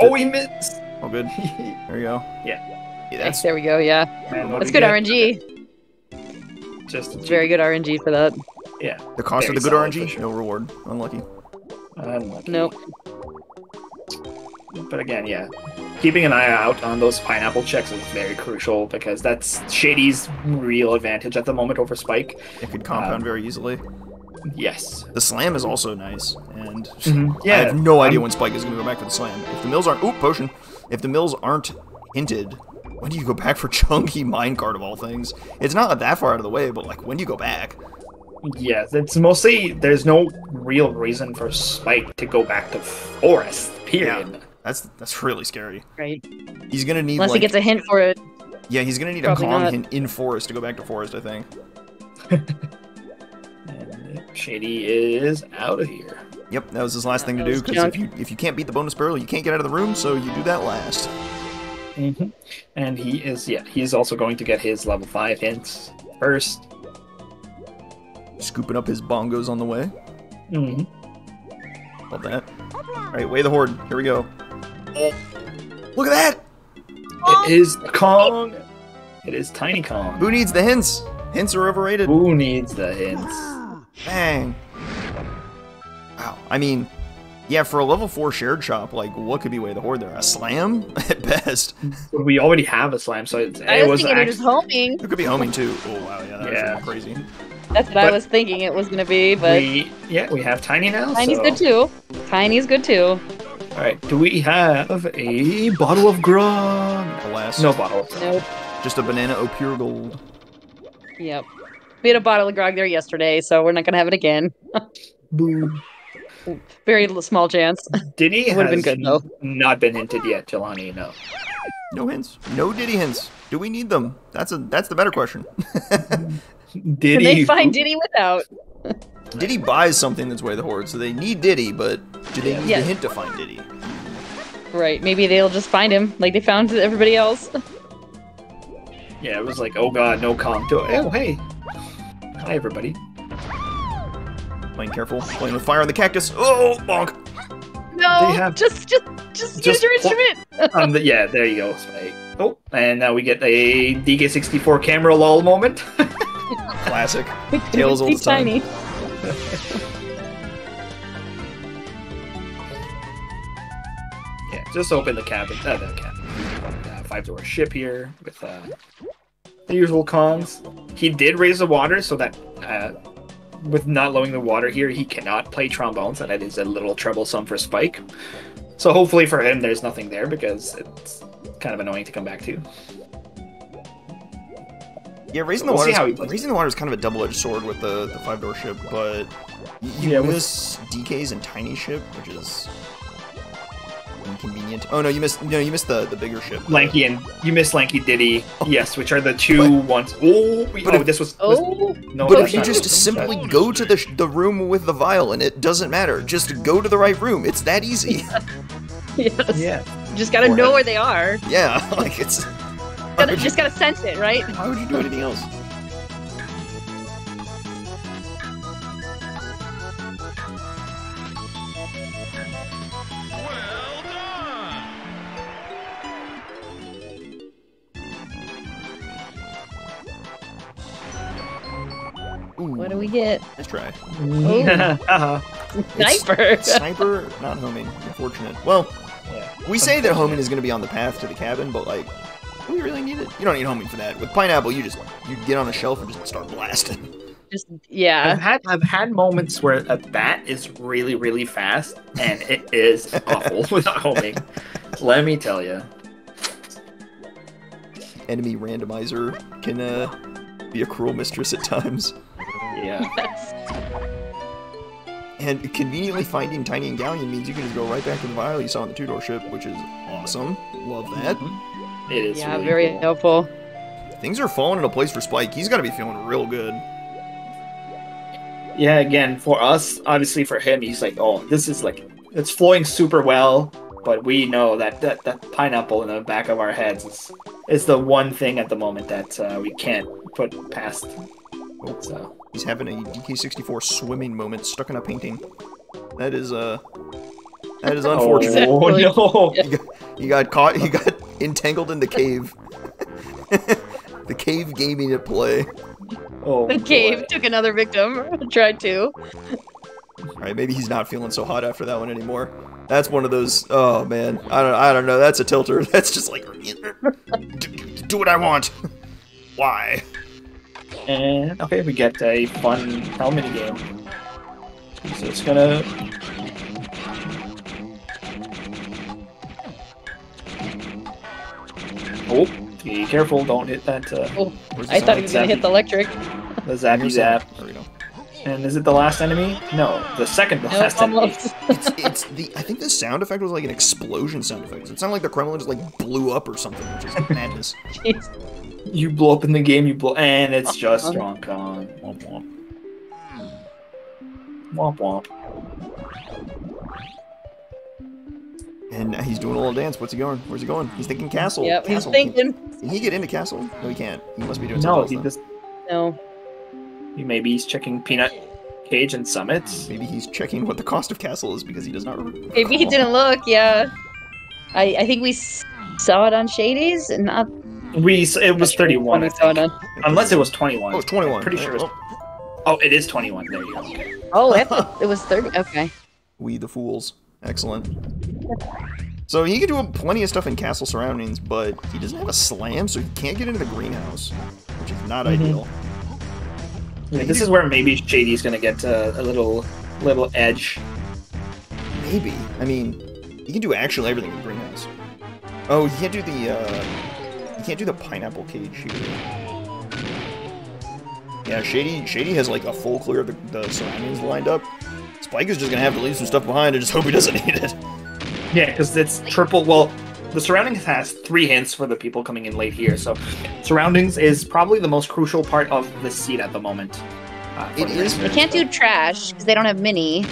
Oh, he missed. Oh, good. There we go. Yeah. yeah nice, there we go. Yeah. And that's good R N G. Okay. Just very good R N G for that. Yeah. The cost very of the good R N G. Sure. No reward. Unlucky. Unlucky. Nope. But again, yeah, keeping an eye out on those pineapple checks is very crucial because that's Shady's real advantage at the moment over Spike. It could compound um, very easily. Yes. The slam is also nice, and mm-hmm. yeah, I have no idea um, when Spike is going to go back for the slam. If the mills aren't, oop, potion. If the mills aren't hinted, when do you go back for Chunky Minecart of all things? It's not that far out of the way, but like, when do you go back? Yes, it's mostly there's no real reason for Spike to go back to forest. Period. Yeah. That's that's really scary. Right. He's gonna need unless like, he gets a hint for it. Yeah, he's gonna need Probably a Kong not. hint in forest to go back to forest, I think. And Shady is out of here. Yep, that was his last that thing to do. Because if you if you can't beat the bonus barrel, you can't get out of the room, so you do that last. Mm-hmm. And he is yeah he is also going to get his level five hints first. Scooping up his bongos on the way. Mm-hmm. Love that. All right, way the horde. Here we go. Oh, look at that! Oh. It is Kong. It is Tiny Kong. Who needs the hints? Hints are overrated. Who needs the hints? Bang. Wow. I mean, yeah, for a level four shared shop, like, what could be way the horde there? A slam? At best. We already have a slam, so it, I it was actually... I was thinking it was homing. It could be homing, too. Oh, wow, yeah, that yeah. was crazy. That's what but I was thinking it was going to be, but... We, yeah, we have Tiny now, Tiny's so... good, too. Tiny's good, too. All right, do we have a bottle of grog? Alas. No bottle. Nope. Just a banana of pure gold. Yep. We had a bottle of grog there yesterday, so we're not going to have it again. Boom. Very small chance. Diddy would have been good, though. Not been hinted yet, Jelani, no. No hints. No Diddy hints. Do we need them? That's a that's the better question. Diddy. Can they find Diddy without? Diddy buys something that's way the horde, so they need Diddy, but do they yeah. need yeah. a hint to find Diddy? Right, maybe they'll just find him, like they found everybody else. Yeah, it was like, oh god, no calm to it. Oh, hey! Hi, everybody. Playing careful, playing with fire on the cactus. Oh, bonk! No, have... just, just, just, just use your instrument! um, the, yeah, there you go, Spike. Oh, and now we get a D K sixty-four camera lol moment. Classic. Tails all the time. Yeah, just open the cabin. Uh, the cabin. Uh, five-door ship here with uh, the usual cons. He did raise the water, so that uh, with not lowering the water here, he cannot play trombones, and that is a little troublesome for Spike. So hopefully for him, there's nothing there because it's kind of annoying to come back to. Yeah, raising the we'll water. Is, raising the water is kind of a double-edged sword with the, the five-door ship, but you yeah, miss with... D Ks and tiny ship, which is inconvenient. Oh no, you missed. No, you missed the the bigger ship. Lanky and you missed Lanky Diddy. Oh. Yes, which are the two but, ones. Oh, we, but oh, if, this was. Oh, this, no, but if you just simply shot. Go to the sh the room with the vial, and it doesn't matter. Just go to the right room. It's that easy. Yes. Yeah. You just gotta or know where they are. Yeah, like it's. Gotta, you just gotta sense it, right? How would you do anything else? Well done. Ooh, what do we get? Let's try. uh-huh. Sniper. Sniper, not homing. Unfortunate. Well, yeah. We say that homing is gonna be on the path to the cabin, but like. We really need it. You don't need homing for that. With pineapple, you just you get on a shelf and just start blasting. Just yeah. I've had I've had moments where a bat is really really fast, and it is awful without homing. Let me tell you. Enemy randomizer can uh, be a cruel mistress at times. Yeah. Yes. And conveniently finding Tiny and Galleon means you can just go right back to the vial you saw in the two-door ship, which is awesome. Love that. Mm-hmm. It is yeah, really very cool. helpful. Things are falling into place for Spike. He's got to be feeling real good. Yeah, again, for us, obviously for him, he's like, oh, this is like, it's flowing super well, but we know that that, that pineapple in the back of our heads is, is the one thing at the moment that uh, we can't put past. Oh, so. He's having a D K sixty-four swimming moment stuck in a painting. That is, uh, that is unfortunate. Oh, exactly. No. Yeah. You, got, you got caught. You got... entangled in the cave. The cave gaming at play. Oh, the cave boy. Took another victim. Tried to. Alright, maybe he's not feeling so hot after that one anymore. That's one of those, oh man, I don't I don't know, that's a tilter. That's just like, do, do what I want. Why? And, okay, we get a fun helmet game. So it's gonna... Oh, be careful, don't hit that. Uh, oh, I thought he was going to hit the electric. The zappy zap. There we go. And is it the last enemy? No, the second to last enemy. it's, it's the, I think the sound effect was like an explosion sound effect. It sounded like the Kremlin just like blew up or something, which is madness. Jeez. You blow up in the game, you blow... And it's just Donkey Kong. Womp womp. Womp womp. And he's doing a little dance. What's he going? Where's he going? He's thinking castle. Yep, castle. He's thinking. Can, can he get into castle? No, he can't. He must be doing something else. No, he just... No. Maybe he's checking peanut cage and summits. Maybe he's checking what the cost of castle is because he does not remember. Maybe he didn't look, yeah. I, I think we saw it on Shady's and not... We, it was thirty-one, I think. It Unless it was twenty-one. Oh, it's twenty-one. I'm pretty sure it was... Oh, it is twenty-one. There you go. Oh, I thought it was thirty. Okay. We the fools. Excellent. So he can do plenty of stuff in castle surroundings, but he doesn't have a slam, so he can't get into the greenhouse, which is not mm-hmm. ideal. Yeah, this is where maybe Shady's gonna get uh, a little little edge. Maybe. I mean, he can do actually everything in the greenhouse. Oh, he can't do the uh, he can't do the pineapple cage here. Yeah, Shady Shady has like a full clear of the, the surroundings lined up. Spike is just gonna have to leave some stuff behind and just hope he doesn't need it. Yeah, because it's triple. Well, the surroundings has three hints for the people coming in late here. So, surroundings is probably the most crucial part of this seed at the moment. Uh, it is. They can't do trash because they don't have mini.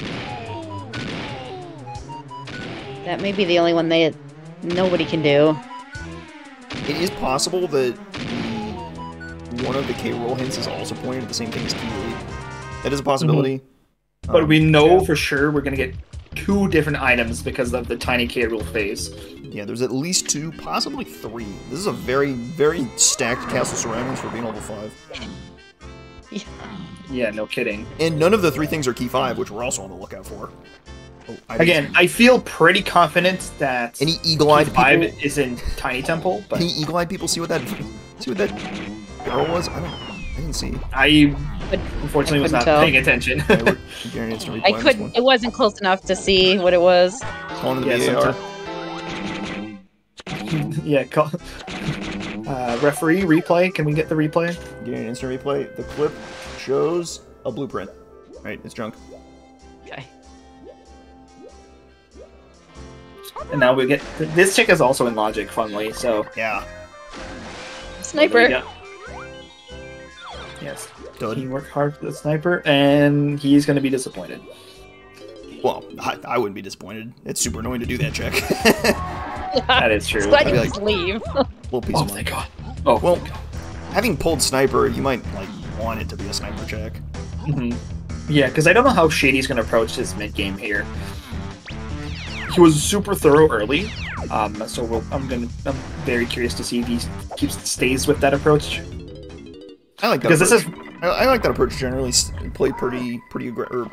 That may be the only one they nobody can do. It is possible that one of the K-roll hints is also pointed at the same thing as Keely. That is a possibility. Mm-hmm. um, but we know yeah. for sure we're going to get two different items because of the tiny K-roll phase. Yeah, there's at least two, possibly three. This is a very, very stacked castle surroundings for being level five. Yeah. Yeah, no kidding. And none of the three things are key five, which we're also on the lookout for. Oh, I Again, I feel pretty confident that any eagle-eyed people is in Tiny Temple. But any eagle-eyed people see what that see what that barrel was? I don't. I didn't see. I but, unfortunately I was not tell. paying attention. I, were, I couldn't. It wasn't close enough to see what it was. On the yeah, yeah. Call, uh, referee replay. Can we get the replay? Getting an instant replay. The clip shows a blueprint. All right, it's junk. And now we get this chick is also in logic, funnily. So yeah, sniper. Oh, yes, Done. He worked hard for the sniper, and he's going to be disappointed. Well, I, I wouldn't be disappointed. It's super annoying to do that check. That is true. Glad you like, leave. Little piece oh of my mind. god. Oh well, god. Having pulled sniper, you might like want it to be a sniper check. Mm-hmm. Yeah, because I don't know how Shady's going to approach his mid game here. He was super thorough early, um, so we'll, I'm gonna. I'm very curious to see if he keeps stays with that approach. I like that because approach. this is. I, I like that approach generally. Play pretty, pretty, or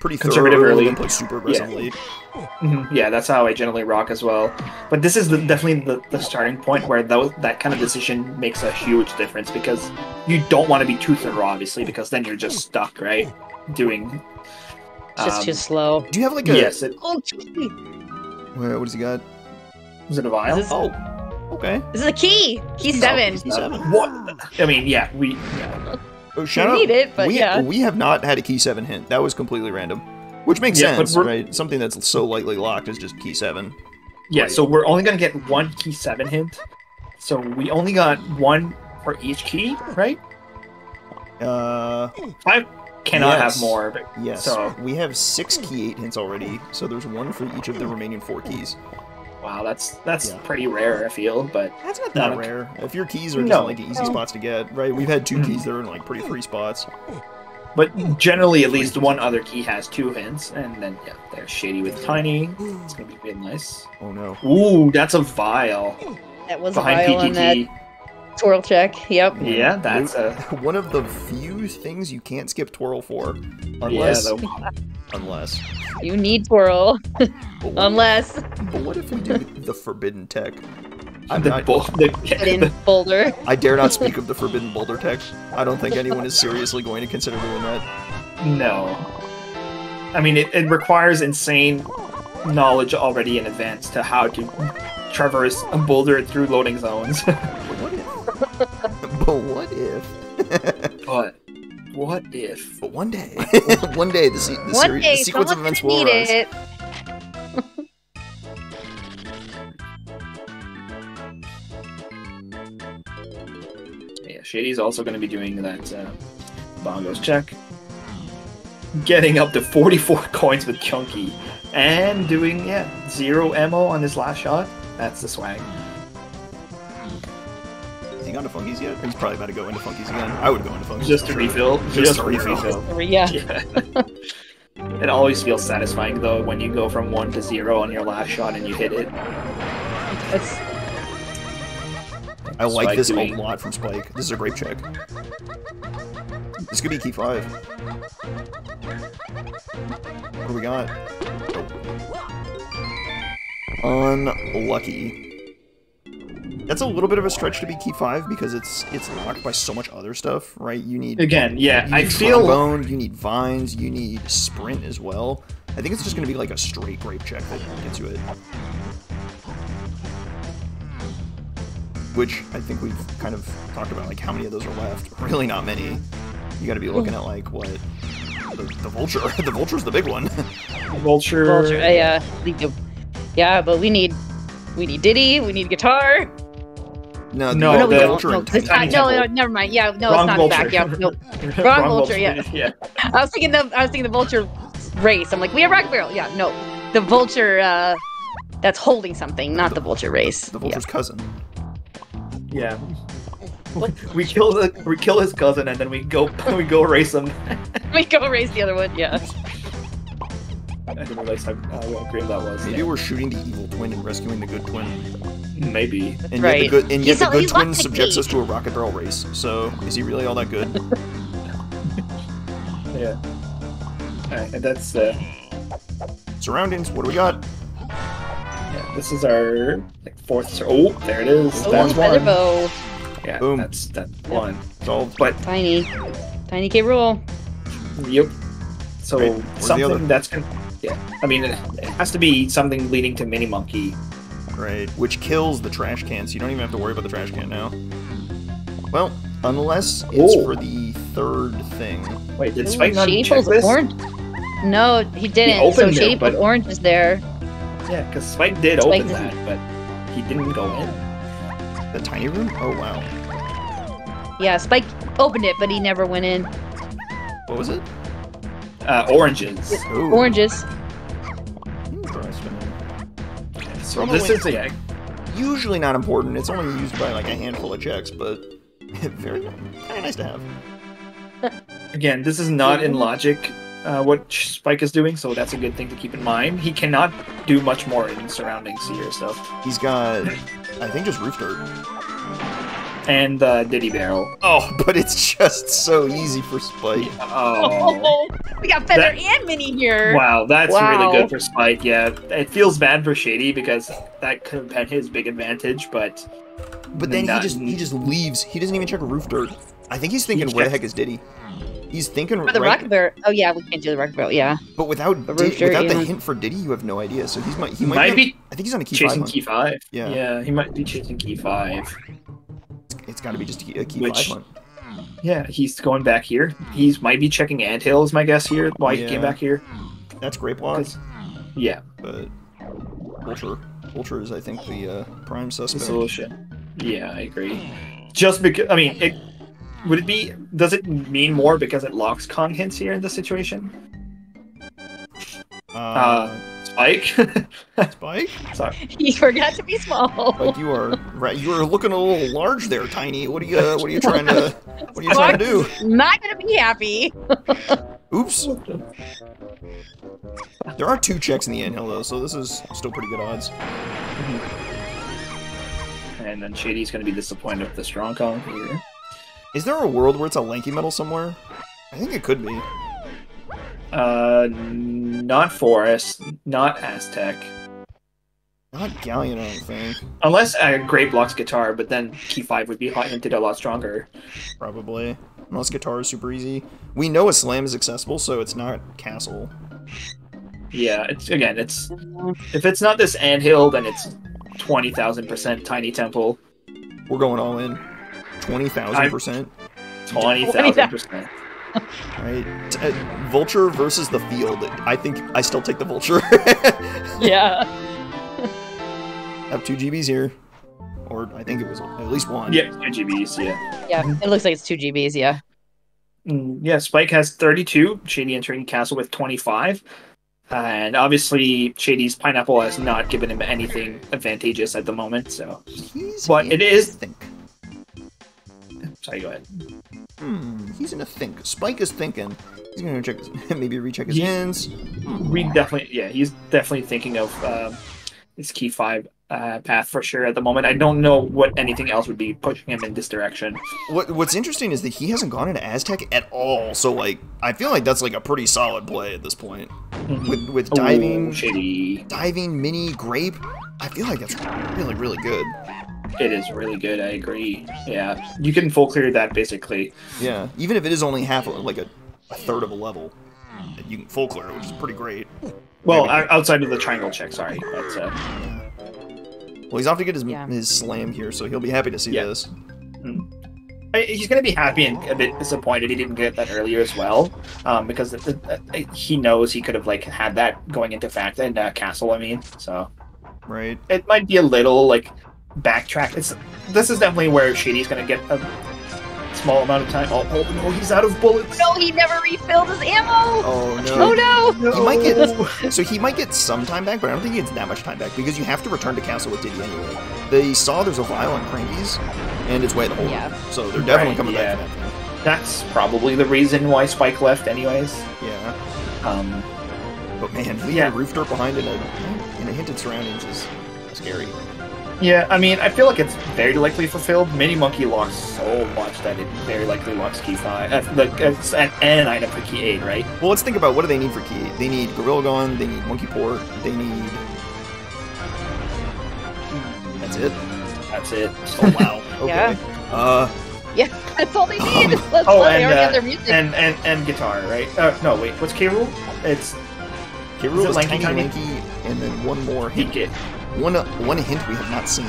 pretty conservative thorough early, and play super aggressive yeah. late. Mm-hmm. Yeah, that's how I generally rock as well. But this is the, definitely the, the starting point where that that kind of decision makes a huge difference because you don't want to be too thorough, obviously, because then you're just stuck, right? Doing. Um, just too slow. Do you have like a? Yes. It, oh, Where, what does he got? Was it a vial? This, oh, okay. This is a key. Key seven. Oh, key seven. Uh, what? I mean, yeah, we. Yeah. Oh, shout we out. need it, but we, yeah. We have not had a key seven hint. That was completely random, which makes yeah, sense, right? Something that's so lightly locked is just key seven. Yeah. Right. So we're only gonna get one key seven hint. So we only got one for each key, right? Uh, I cannot yes. have more. But, yes. So we have six key eight hints already. So there's one for each of the remaining four keys. Wow, that's that's yeah. pretty rare. I feel, but that's not that rare. A... If your keys are just no, in, like the easy no. spots to get, right? We've had two mm. keys that are in like pretty free spots. But generally, at least one other key has two hints, and then yeah, there's Shady with Tiny. It's gonna be really nice. Oh no! Ooh, that's a vial. That was Behind a vial P G T. on that. Twirl check, yep. Yeah, that's a... one of the few things you can't skip twirl for. Unless... Yeah, though, unless... You need twirl. But what, unless... But what if we do the forbidden tech? I'm the not... The forbidden boulder. I dare not speak of the forbidden boulder tech. I don't think anyone is seriously going to consider doing that. No. I mean, it, it requires insane knowledge already in advance to how to traverse a boulder through loading zones. But what if? but what if? But one day, one day the, se the, one day, the sequence of events will arise. It. Yeah, Shady's also going to be doing that uh, bongos check, getting up to forty-four coins with Chunky, and doing yeah zero ammo on his last shot. That's the swag. Gone to Funkies yet? He's probably about to go into Funkies again. I would go into Funkies. Just to sure. refill. Just, Just to refill. refill. Yeah. yeah. It always feels satisfying though when you go from one to zero on your last shot and you hit it. That's... I like Spike this doing... a lot from Spike. This is a great check. This could be key five. What do we got? Unlucky. That's a little bit of a stretch to be key five because it's it's locked by so much other stuff, right? You need again, yeah. You need I feel bone. You need vines. You need sprint as well. I think it's just going to be like a straight grape check that gets you it, which I think we've kind of talked about, like how many of those are left. Really, not many. You got to be looking at like what the, the vulture. The vulture's the big one. Vulture. Vulture. Yeah. Uh, yeah, but we need we need Diddy. We need guitar. No, no, no, we don't. No, this, uh, no, no, never mind. Yeah, no, Wrong it's not back. Yeah, no, Wrong, Wrong vulture. vulture yeah. yeah. I was thinking the I was thinking the vulture race. I'm like, we have rock barrel. Yeah, no, the vulture uh, That's holding something, not the, the vulture race. The vulture's yeah. cousin. Yeah. What? We kill the we kill his cousin and then we go we go race him. We go race the other one, yeah. I didn't realize how uh, well grim that was. Maybe yeah. we're shooting the evil twin and rescuing the good twin. Maybe. And right. yet the good, and yet the good twin subjects us to a rocket barrel race. So is he really all that good? Yeah. Alright, and that's uh surroundings, what do we got? Yeah, this is our like fourth oh, there it is. Oh, that's one. Bow. Yeah, boom. That's that one. Solved. But tiny, tiny K rule. Yep. So right. something that's gonna, yeah. I mean, it has to be something leading to Mini Monkey. Right. Which kills the trash can, so you don't even have to worry about the trash can now. Well, unless it's Ooh. for the third thing. Wait, did Ooh, Spike not check this? Orange? No, he didn't. He so Shady put orange is there. Yeah, because Spike did Spike open that, but he didn't go in. The tiny room? Oh, wow. Yeah, Spike opened it, but he never went in. What was it? Uh, oranges. Ooh. Oranges. Interesting. Okay, so oh, this is a... usually not important. It's only used by, like, a handful of checks, but very nice to have. Again, this is not in logic, uh, what Spike is doing, so that's a good thing to keep in mind. He cannot do much more in surroundings here, so... He's got... I think just roof dirt. And the uh, Diddy Barrel. Oh, but it's just so easy for Spike. Yeah. Oh. oh. We got Feather that, and Minnie here. Wow, that's wow. really good for Spike, yeah. It feels bad for Shady because that could have been his big advantage, but... But then not, he just he just leaves. He doesn't even check roof dirt. I think he's thinking, he where the heck is Diddy? He's thinking... For the right, rocket barrel. Oh, yeah, we can't do the rocket barrel, yeah. But without the, Diddy, dirt, without yeah. the hint for Diddy, you have no idea. So he's might, he might, might be... be I think he's on a key chasing five. Chasing key five. Yeah. yeah, he might be chasing key five. It's, it's got to be just a key, a key Which, five one. Yeah, he's going back here. He's might be checking anthills, my guess, here. Why yeah. he came back here. That's grape laws. Yeah. But Vulture, Vulture is, I think, the uh, prime suspect. Solution. Yeah, I agree. Just because, I mean, it, would it be, does it mean more because it locks con hints here in this situation? Uh... uh Spike? Spike? Sorry. He forgot to be small. Like you are, right? You are looking a little large there, Tiny. What are you? Uh, what are you trying to? What are you trying to do? Not gonna be happy. Oops. There are two checks in the anthill though, so this is still pretty good odds. And then Shady's gonna be disappointed with the strong column here. Is there a world where it's a lanky metal somewhere? I think it could be. Uh, not Forest, not Aztec. Not Galleon, I don't think. Unless uh, Grape locks Guitar, but then Key five would be hinted a lot stronger. Probably. Unless Guitar is super easy. We know a Slam is accessible, so it's not Castle. Yeah, it's again, it's... If it's not this Anthill, then it's twenty thousand percent Tiny Temple. We're going all in. twenty thousand percent? twenty thousand percent. Right, uh, Vulture versus the field. I think I still take the Vulture. Yeah. Have two G Bs here, or I think it was at least one. Yeah, two G Bs. Yeah. Yeah, it looks like it's two G Bs. Yeah. Mm, yeah, Spike has thirty-two. Shady entering Castle with twenty-five, uh, and obviously Shady's Pineapple has not given him anything advantageous at the moment. So, He's but it is. Think. Sorry, go ahead. Hmm, he's in a think. Spike is thinking. He's gonna check, maybe recheck his hands. We definitely, yeah, he's definitely thinking of uh, his key five uh, path for sure at the moment. I don't know what anything else would be pushing him in this direction. What What's interesting is that he hasn't gone into Aztec at all. So like, I feel like that's like a pretty solid play at this point. Mm-hmm. With with diving, Ooh, Shady. diving mini grape. I feel like that's really really good. It is really good, I agree. Yeah, you can full clear that, basically. Yeah, even if it is only half, like a, a third of a level, you can full clear it, which is pretty great. Well, Maybe. outside of the triangle check, sorry. But, uh... Well, he's off to get his, yeah. his slam here, so he'll be happy to see yeah. this. Mm. He's going to be happy and a bit disappointed he didn't get that earlier as well, um, because it, it, it, he knows he could have like had that going into fact and uh, castle, I mean, so... Right. It might be a little, like... backtrack. It's this is definitely where Shady's gonna get a small amount of time. Oh, oh no, he's out of bullets. No, he never refilled his ammo. Oh no. Oh no. no. He might get, so he might get some time back, but I don't think he gets that much time back because you have to return to castle with Diddy anyway. They saw there's a vial on Cranky's, and it's way the whole yeah. way. So they're definitely right, coming yeah. back to that. That's probably the reason why Spike left, anyways. Yeah. Um. But man, leaving yeah. a roof dirt behind in a in a hinted surroundings is scary. Yeah, I mean, I feel like it's very likely fulfilled. Mini Monkey lost so much that it very likely lost key five, uh, like, uh, and, and an item for key eight, right? Well, let's think about what do they need for key eight. They need Gorilla Gone, they need Monkey Port, they need... That's it. That's it. Oh, wow. Okay. Yeah. Uh... Yeah, that's all they need! Let's oh, and, uh, their music. And, and, and guitar, right? Uh, no, wait, what's K-Rule? It's... K-Rule is Lanky Lanky, and then one more hint. One uh, one hint we have not seen.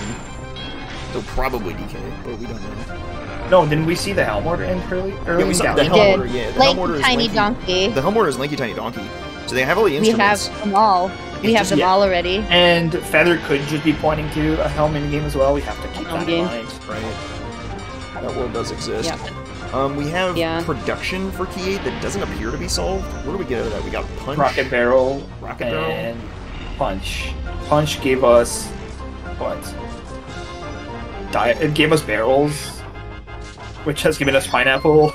They'll probably D K, but we don't know. No, didn't we see the Helm Order in early? early yeah, we saw the Helm Order, yeah. The Helm Order is Tiny Donkey. The Helm Order is Lanky Tiny Donkey. So they have all the instruments. We have them all. We it's have just, them yeah. all already. And Feather could just be pointing to a Helm in game as well. We have to keep that in mind. Right. That world does exist. Yeah. Um, we have yeah. production for Key eight that doesn't appear to be solved. What do we get out of that? We got Punch. Rocket Barrel. Rocket Barrel. And Punch. Punch gave us what? Di it gave us barrels, which has given us pineapple.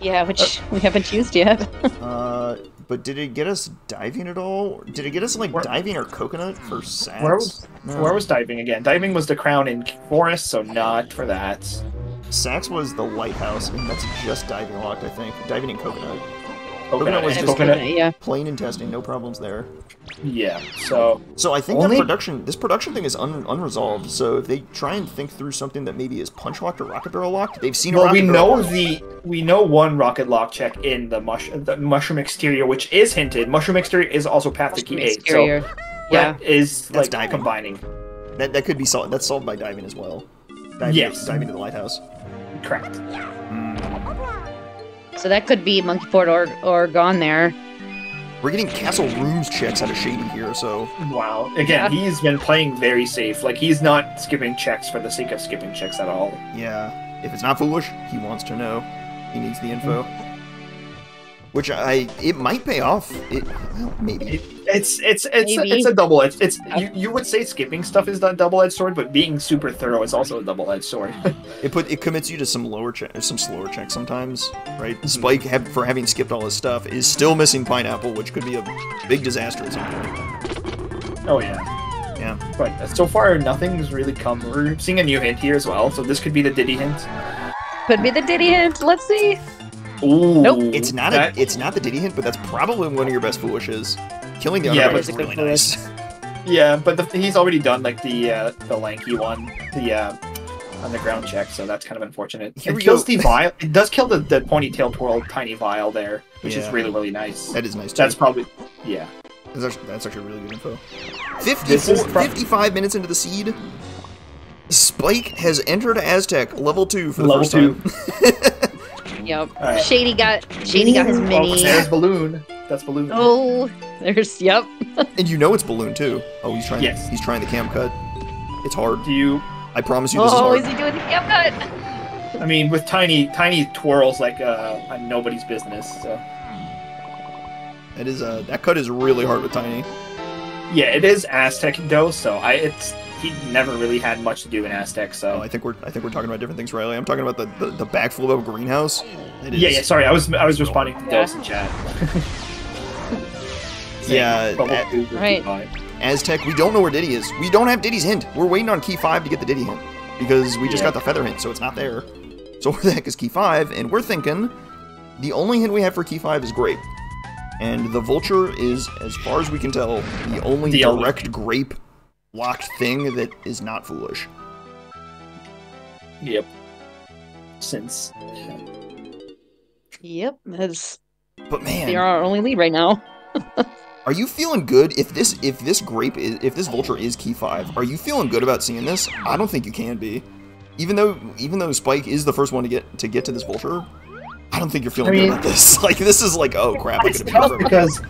yeah, which uh, we haven't used yet. uh, but did it get us diving at all? Did it get us like where, diving or coconut for sacks? Where was, no. where was diving again? Diving was the crown in forest, so not for that. Sacks was the lighthouse, and that's just diving locked, I think. Diving and coconut. Coconut was just coconut, yeah. plain intestine, no problems there. Yeah, so... So I think only... that production... This production thing is un unresolved, so if they try and think through something that maybe is punch-locked or rocket-barrel locked, they've seen well, a rocket we know lock. the we know one rocket-lock check in the, mush, the Mushroom Exterior, which is hinted. Mushroom Exterior is also path to key eight, so yeah. that is, That's like, diving. combining. That, that could be solved. That's solved by diving as well. Diving, yes. Diving to the lighthouse. Correct. So that could be Monkey Port or, or Gone there. We're getting castle rooms checks out of Shady here, so... Wow. Again, yeah. he's been playing very safe. Like, he's not skipping checks for the sake of skipping checks at all. Yeah. If it's not foolish, he wants to know. He needs the info. Mm-hmm. Which I... It might pay off. It, well, maybe. It, it's it's it's maybe. A, it's a double-edged... It's, you, you would say skipping stuff is a double-edged sword, but being super thorough is also a double-edged sword. it put it commits you to some lower check, some slower checks sometimes, right? Mm-hmm. Spike, have, for having skipped all his stuff, is still missing pineapple, which could be a big disaster at some point. Oh yeah. Yeah. But so far, nothing's really come. We're seeing a new hint here as well, so this could be the Diddy hint. Could be the Diddy hint. Let's see. Ooh, nope. It's not that... a, It's not the Diddy hint, but that's probably one of your best foolishes. Killing the underdog yeah, is really nice. Yeah, but the, he's already done like the uh, the lanky one, the uh, underground check, so that's kind of unfortunate. Here it kills go. the vial. It does kill the, the ponytail twirl tiny vial there, which yeah. is really really nice. That is nice. Too. That's probably yeah. That's actually, that's actually really good info. fifty-five minutes into the seed, Spike has entered Aztec level two for the level first two. time. yep. Right. Shady got Shady Ooh, got his mini. Oh, there's Balloon. That's Balloon. Oh, there's yep. and you know it's Balloon too. Oh, he's trying. Yes. He's trying the cam cut. It's hard. Do you? I promise you. This oh, is, hard. is he doing the cam cut? I mean, with tiny, tiny twirls like uh, on nobody's business. So. That is uh, that cut is really hard with tiny. Yeah, it is Aztec though. So I, it's he never really had much to do in Aztec. So oh, I think we're I think we're talking about different things, Riley. I'm talking about the the, the backflip of greenhouse. It is... Yeah, yeah. Sorry, I was I was responding to Dose in chat. Yeah, at, right. Aztec, we don't know where Diddy is. We don't have Diddy's hint. We're waiting on Key five to get the Diddy hint. Because we just yeah. got the Feather hint, so it's not there. So where the heck is Key five? And we're thinking the only hint we have for Key five is Grape. And the Vulture is, as far as we can tell, the only the direct other. grape locked thing that is not foolish. Yep. Since. Yep. That's, but man. They are our only lead right now. Are you feeling good if this if this grape is if this vulture is key five? Are you feeling good about seeing this? I don't think you can be, even though even though Spike is the first one to get to get to this vulture. I don't think you're feeling I mean, good about this. Like this is like oh crap. It's tough because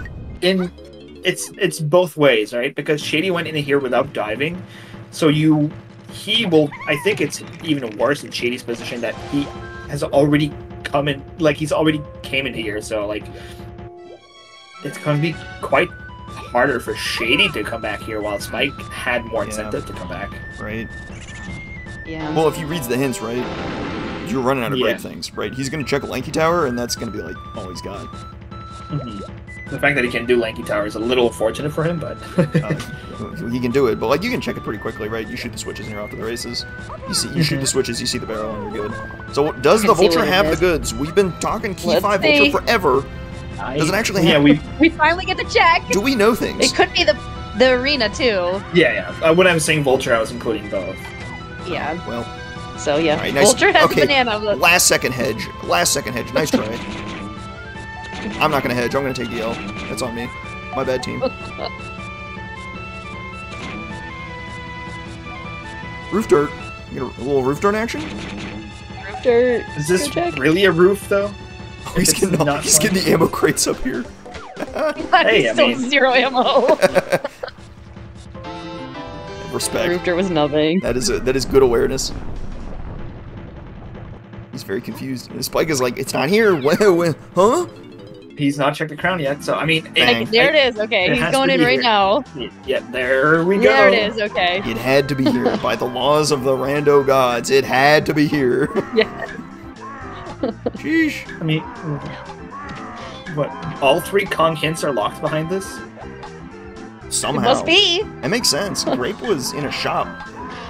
in it's it's both ways, right? Because Shady went in here without diving, so you he will, I think it's even worse in Shady's position that he has already come in, like he's already came in here, so like it's going to be quite harder for Shady to come back here while Spike had more incentive yeah. to come back. Right. Yeah. Well, if he reads the hints, right, you're running out of yeah. great things, right? He's going to check Lanky Tower, and that's going to be like all he's got. Mm-hmm. The fact that he can do Lanky Tower is a little unfortunate for him, but... uh, he can do it, but like you can check it pretty quickly, right? You shoot the switches and you're off to the races. You see, you mm-hmm. shoot the switches, you see the barrel, and you're good. So does the Vulture have is. the goods? We've been talking Key Let's five see. Vulture forever. Doesn't actually happen. Yeah, we we finally get to check. Do we know things? It could be the the arena too. Yeah, yeah. Uh, when I was saying Vulture, I was including both. Yeah. Uh, well. So yeah. Right, nice. Vulture has okay. a banana. Last second hedge. Last second hedge. Nice try. I'm not gonna hedge. I'm gonna take the L. That's on me. My bad, team. Roof dirt. You get a little roof dirt action. Roof dirt. Is this really a roof though? Oh, he's getting, all, he's getting the ammo crates up here. Hey, I mean. Zero ammo. Respect. Rooster was nothing. That is a, that is good awareness. He's very confused. And Spike is like, it's not here. Where, where, huh? He's not checked the crown yet. So I mean, it, there it is. Okay, it he's going in here. right now. Yeah, there we go. There it is. Okay. It had to be here by the laws of the rando gods. It had to be here. Yeah. Sheesh. I mean, what? All three Kong hints are locked behind this? Somehow. It must be. That makes sense. Grape was in a shop.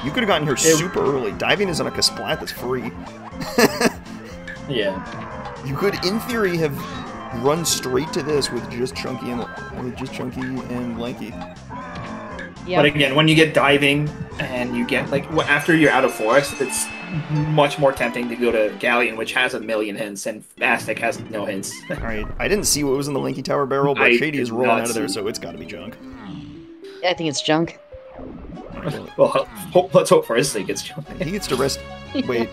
You could have gotten here it, super early. Diving is on a Kasplat that's free. Yeah. You could, in theory, have run straight to this with just Chunky and with just Chunky and Lanky. Yep. But again, when you get diving and you get like after you're out of forest, it's much more tempting to go to Galleon, which has a million hints, and Aztec has no hints. All right, I didn't see what was in the Lanky Tower barrel, but I Shady is rolling out of there, so it's got to be junk. I think it's junk. Well, hope, let's hope for his sake it's junk. He gets to rest. Wait.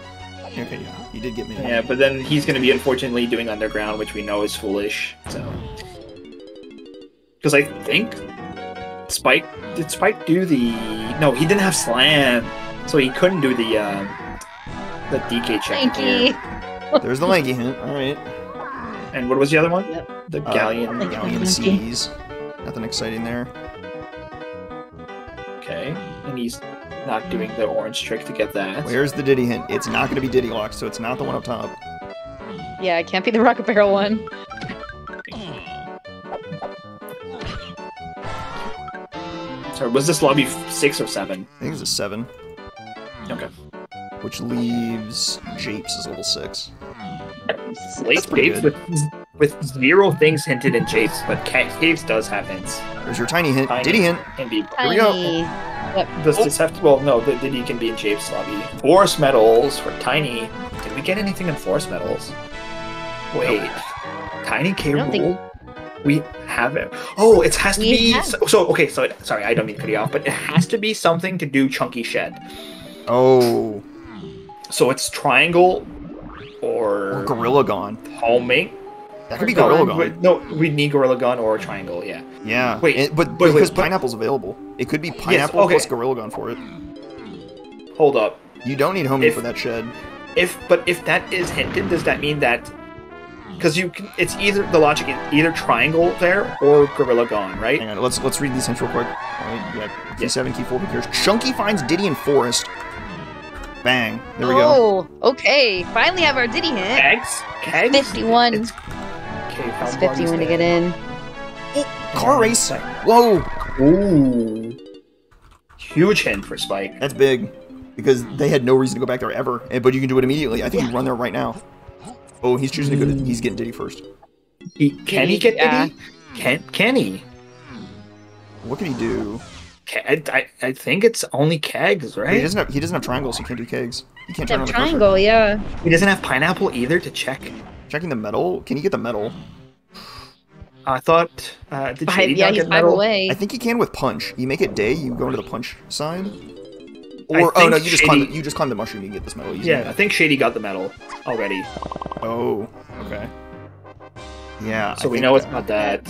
Okay, yeah, he did get me. Yeah, but then he's going to be unfortunately doing underground, which we know is foolish. So, because I think Spike did Spike do the no? He didn't have slam, so he couldn't do the. Uh, The D K check. Lanky. There's the Lanky hint. All right. And what was the other one? Yep. The Galleon. Uh, the Galleon Seas. Nothing exciting there. Okay. And he's not doing the orange trick to get that. Where's the Diddy hint? It's not going to be Diddy locked, so it's not the one up top. Yeah, it can't be the Rocket Barrel one. Sorry, was this lobby six or seven? I think it's a seven. Okay. Which leaves Japes as level six. That's Japes with, with zero things hinted in Japes, but Capes does have hints. There's your tiny hint. Tiny Diddy hint. Can be. Here we go. Yep. Does oh. this have to? Well, no. The Diddy can be in Japes lobby. Force medals for Tiny. Did we get anything in force medals? Wait. Nope. Tiny K rule. Think... We haven't. Oh, it has to we be. So, so okay. So it, sorry, I don't mean to cut you off, but it has to be something to do Chunky Shed. Oh. So it's triangle, or, or Gorilla Gone. Homing. That could be Gorilla Gone. Wait, no, we need Gorilla Gone or triangle. Yeah. Yeah. Wait, it, but, but because wait, pineapple's but, available, it could be pineapple yes, okay. plus Gorilla Gone for it. Hold up. You don't need homing if, for that shed. If but if that is hinted, does that mean that? Because you, can, it's either the logic is either triangle there or Gorilla Gone, right? Hang on, let's let's read these hints real quick. Right, key seven, key four. Who cares? Chunky finds Diddy in forest. Bang. There we oh, go. Oh, okay. Finally have our Diddy hit. Kegs? Kegs? fifty-one. It's, okay, it's fifty-one to get in. Oh, car race. Whoa. Ooh. Huge hint for Spike. That's big. Because they had no reason to go back there ever. But you can do it immediately. I think yeah. you run there right now. Oh, he's choosing to go to, he's getting Diddy first. He, can, can he get yeah. Diddy? Can, can he? What can he do? I, I, I think it's only kegs, right? He doesn't have he doesn't have triangles, so he can't do kegs. He can't turn on the triangle, pressure. yeah. He doesn't have pineapple either to check. Checking the metal? Can he get the metal? I thought uh did Shady yeah, not get metal? Away. I think he can with punch. You make it day, you go into the punch side. Or oh no, you Shady... just climb the, you just climb the mushroom and you get this metal. Yeah, that. I think Shady got the metal already. Oh, okay. Yeah. So I we know that. it's not that.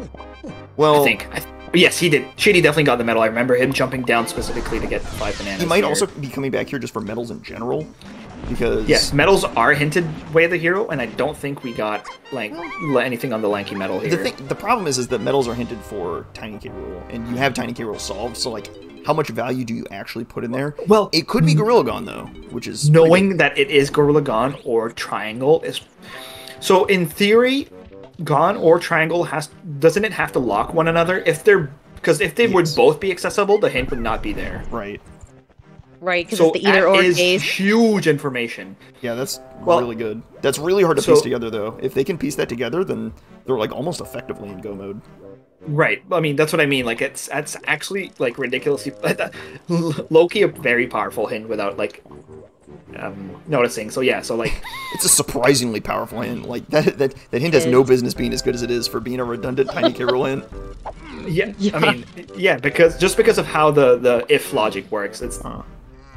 Okay. Well, I think I But yes, he did. Shady definitely got the medal. I remember him jumping down specifically to get the five bananas. He might here. also be coming back here just for medals in general, because yes, medals are hinted way of the hero, and I don't think we got like anything on the lanky medal here. The, thing, the problem is, is that medals are hinted for Tiny K rule, and you have Tiny K rule solved. So like, how much value do you actually put in there? Well, it could be Gorilla Gone though, which is knowing that it is Gorilla Gone or Triangle is. So in theory, Gone or Triangle has doesn't it have to lock one another if they're because if they yes. would both be accessible, the hint would not be there. Right. Right. So it's the either or is case. Huge information. Yeah, that's well, really good. That's really hard to so, piece together though. If they can piece that together, then they're like almost effectively in Go mode. Right. I mean, that's what I mean. Like, it's that's actually like ridiculously low-key a very powerful hint without like um, noticing. So yeah. So like, it's a surprisingly powerful hint. Like that that that hint has no business being as good as it is for being a redundant Tiny K rule hint. Yeah, yeah. I mean, yeah, because just because of how the the if logic works, it's uh,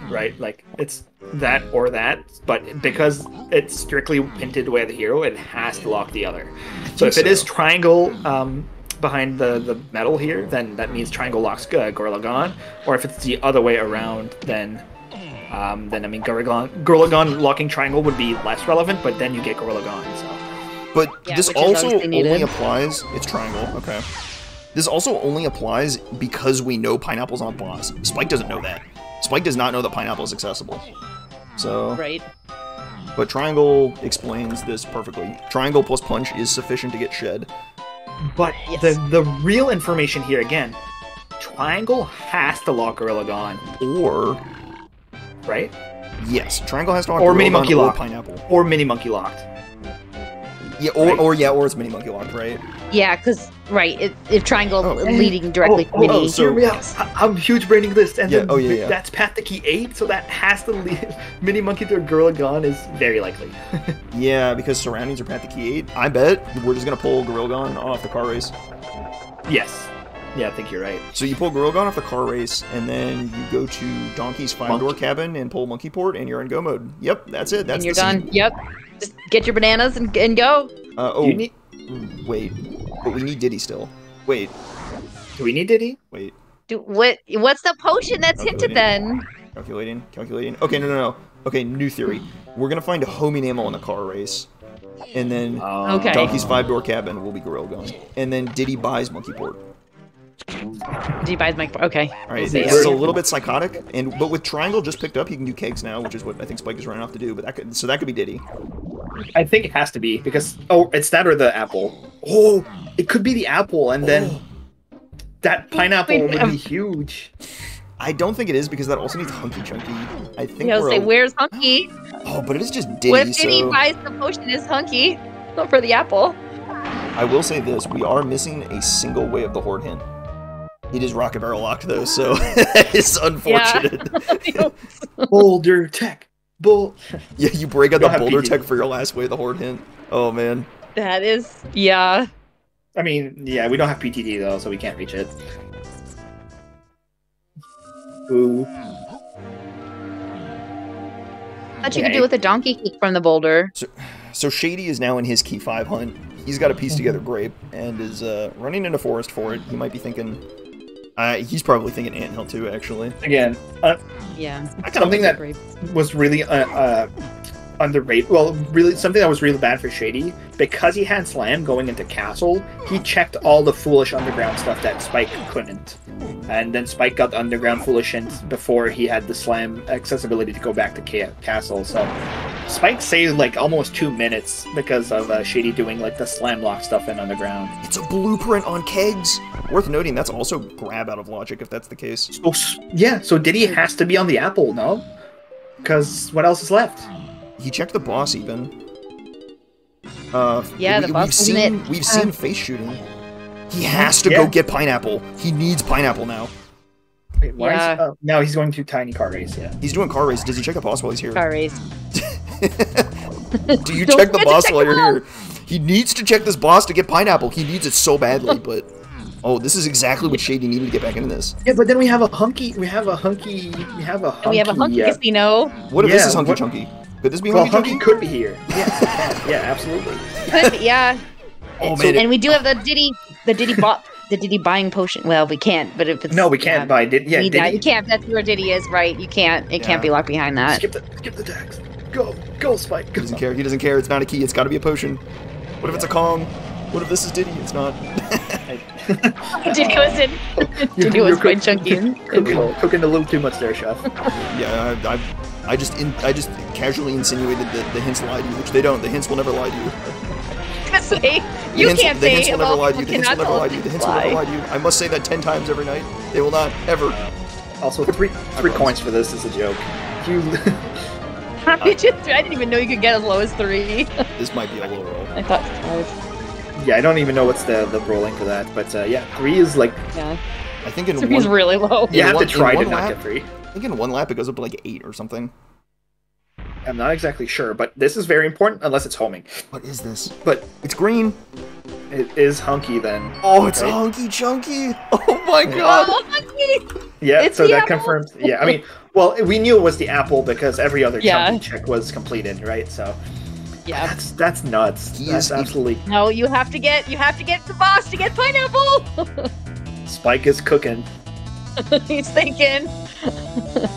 right. Like it's that or that, but because it's strictly hinted way of the hero, it has to lock the other. So if so. it is triangle. Um, behind the the metal here, then that means Triangle locks uh, Gorilla Gone, or if it's the other way around, then um then I mean Gorilla Gone, Gorilla Gone locking Triangle would be less relevant, but then you get Gorilla Gone. So but yeah, this also only applies it's Triangle. Okay, this also only applies because we know Pineapple's on boss. Spike doesn't know that. Spike does not know that Pineapple is accessible, so right. But Triangle explains this perfectly. Triangle plus punch is sufficient to get Shed. But yes. the the real information here again, Triangle has to lock Gorilla Gone, or right? Yes, Triangle has to lock or Gorilla Mini Monkey Gone, locked, or Pineapple, or Mini Monkey locked. Yeah, or right. or yeah, or it's Mini Monkey locked, right? Yeah, because right, it, if Triangle oh. leading directly oh, to Mini. Oh, oh, so, yes. I'm huge branding list, and yeah, then oh, yeah, yeah. that's path to key eight, so that has to lead Mini Monkey to Gorilla Gone is very likely. Yeah, because surroundings are path to key eight. I bet we're just gonna pull Gorilla Gone off the car race. Yes. Yeah, I think you're right. So you pull Gorilla Gone off the car race, and then you go to Donkey's five-door cabin and pull Monkey Port, and you're in go mode. Yep, that's it. That's and you're the done. Scene. Yep. Just get your bananas and, and go. Uh, oh, need... wait. But we need Diddy still. Wait. Do we need Diddy? Wait. Do what? What's the potion that's hinted then? Calculating. Calculating. Okay, no, no, no. Okay, new theory. We're gonna find a homing ammo in the car race, and then uh, okay. Donkey's five-door cabin will be Gorilla Gone, and then Diddy buys Monkey Port. Diddy buys Monkey Port. Okay. All right. We'll it's a little bit psychotic, and but with Triangle just picked up, he can do kegs now, which is what I think Spike is running off to do. But that could, so that could be Diddy. I think it has to be because oh, it's that or the apple. Oh, it could be the apple, and then oh. that pineapple would be huge. I don't think it is because that also needs Hunky Chunky. I think. Yeah, we're say, a... where's Hunky? Oh, but it is just Diddy. What if Diddy so... buys the potion is Hunky? Not for the apple. I will say this: we are missing a single way of the Horde hint. It is Rocket Barrel locked though, so it's unfortunate. Yeah. Boulder Tech. Bull. Yeah, you break out the Boulder Tech for your last way of the Horde hint. Oh man. That is, yeah. I mean, yeah, we don't have P T D though, so we can't reach it. Ooh. What you okay. could do with a donkey kick from the boulder. So, so Shady is now in his key five hunt. He's got a piece together grape and is uh, running into forest for it. He might be thinking. Uh, he's probably thinking anthill too, actually. Again, uh, yeah. Something that was really uh, uh, underrated. Well, really, something that was really bad for Shady because he had Slam going into Castle. He checked all the foolish underground stuff that Spike couldn't, and then Spike got the underground foolish hint before he had the Slam accessibility to go back to ca Castle. So Spike saved like almost two minutes because of uh, Shady doing like the Slam lock stuff in underground. It's a blueprint on kegs. Worth noting, that's also grab out of logic, if that's the case. Oh, yeah, so Diddy has to be on the apple, no? Because what else is left? He checked the boss, even. Uh, yeah, we, the boss, we've seen, it? We've seen uh, face shooting. He has to yeah. go get Pineapple. He needs Pineapple now. Wait, why yeah. is, uh, no, he's going to Tiny Car Race, yeah. He's doing Car Race. Does he check the boss while he's here? Car Race. Do you check the boss check while you're here? He needs to check this boss to get Pineapple. He needs it so badly, but... Oh, this is exactly what Shady needed to get back into this. Yeah, but then we have a hunky. We have a hunky. We have a hunky. We have a hunky yeah. casino. What if yeah, this is hunky what, chunky? Could this be well, hunky? Hunky chunky? Could be here. Yeah, yeah, absolutely. Could be, yeah. Oh man. And we do have the Diddy, the Diddy bop the Diddy buying potion. Well, we can't, but if it's... No, we can't yeah, buy Diddy. Yeah, Diddy. That. You can't. That's where Diddy is, right? You can't. It yeah. can't be locked behind that. Skip the, skip the decks. Go. Go, Spike. Go. He doesn't care. He doesn't care. It's not a key. It's got to be a potion. What yeah. if it's a Kong? What if this is Diddy? It's not. Diddy goes in. Diddy was quite chunky. Cooking, cooking a little too much there, Chef. Yeah, I... I I just in, I just casually insinuated that the hints lie to you, which they don't. The hints will never lie to you. Say, you hints, can't the say. The hints will never lie to you. The hints will never lie to you. The hints will never lie to you. I must say that ten times every night. They will not ever. Also, three three coins for this is a joke. You. I didn't even know you could get as low as three. This might be a low roll. I thought five. Yeah, I don't even know what's the the rolling for that, but uh, yeah, three is like. Yeah. I think in three one, is really low. You have one, to try to not get three. I think in one lap it goes up to like eight or something. I'm not exactly sure, but this is very important unless it's homing. What is this? But it's green. It is hunky then. Oh, it's right? hunky chunky. Oh my yeah. god. Oh, hunky. Yeah, it's so that apple. confirms. Yeah, I mean, well, we knew it was the apple because every other yeah. chunky check was completed, right? So yeah, that's that's nuts. Yes, that's absolutely. No, you have to get you have to get the boss to get pineapple. Spike is cooking. He's thinking.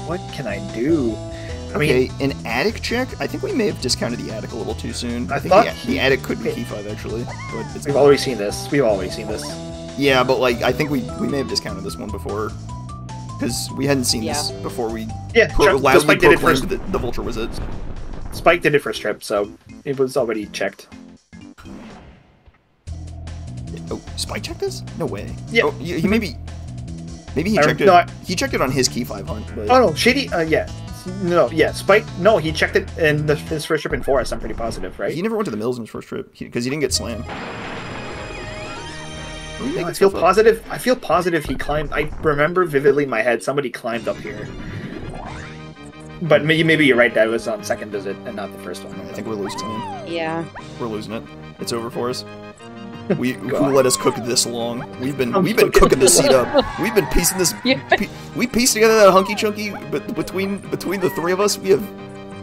What can I do? I okay, mean, an attic check? I think we may have discounted the attic a little too soon. I think the, he, the attic could be key five, actually. But it's we've already seen this. We've already seen this. Yeah, but like, I think we, we may have discounted this one before. Because we hadn't seen yeah. this before we yeah, pro sure. loudly Spike did it first. The, the vulture was it. Spike did it first trip, so it was already checked. Oh, Spike checked this? No way. Yeah. Oh, he, he maybe... Maybe he checked it. No, I, he checked it on his key five hunt. But... Oh no, Shady. Uh, yeah, no, yeah. Spike. No, he checked it in the, his first trip in Forest. I'm pretty positive, right? He never went to the mills in his first trip because he, he didn't get slammed. No, I feel positive. Up? I feel positive he climbed. I remember vividly in my head somebody climbed up here. But maybe, maybe you're right. That was on second visit and not the first one. I think we're losing it. Yeah. We're losing it. It's over for us. We, who let us cook this long? We've been I'm we've been cooking, cooking this seed up. We've been piecing this. Yeah. Pe we pieced together that hunky chunky, but between between the three of us, we have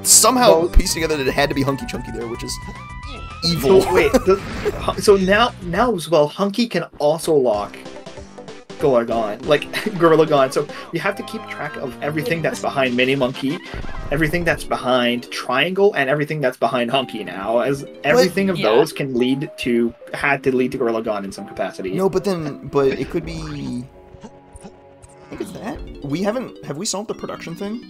somehow well, pieced together that it had to be hunky chunky there, which is evil. So wait, the, so now now as well, hunky can also lock Gorlagon, like Gorlagon. So you have to keep track of everything that's behind Mini Monkey, everything that's behind Triangle, and everything that's behind Hunky now, as everything but, of yeah. those can lead to had to lead to Gorlagon in some capacity. No, but then, but it could be. I think it's that we haven't have we solved the production thing.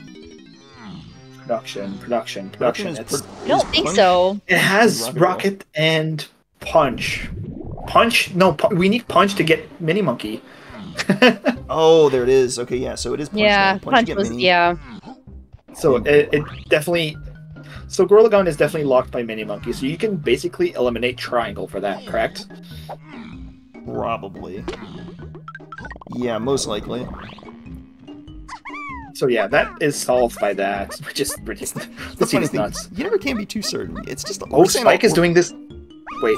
Production, production, production. production pro I don't think punch? so. It has rocket, rocket and punch, punch. No, pu we need punch to get Mini Monkey. Oh, there it is. Okay, yeah. So it is punch. Yeah, punch, punch was, yeah. So it, it definitely. So Gorlagon is definitely locked by Mini Monkey. So you can basically eliminate Triangle for that, correct? Probably. Yeah, most likely. So yeah, that is solved by that. Which is ridiculous. The funny thing, nuts. You never can be too certain. It's just. Oh, Spike is doing this. Wait,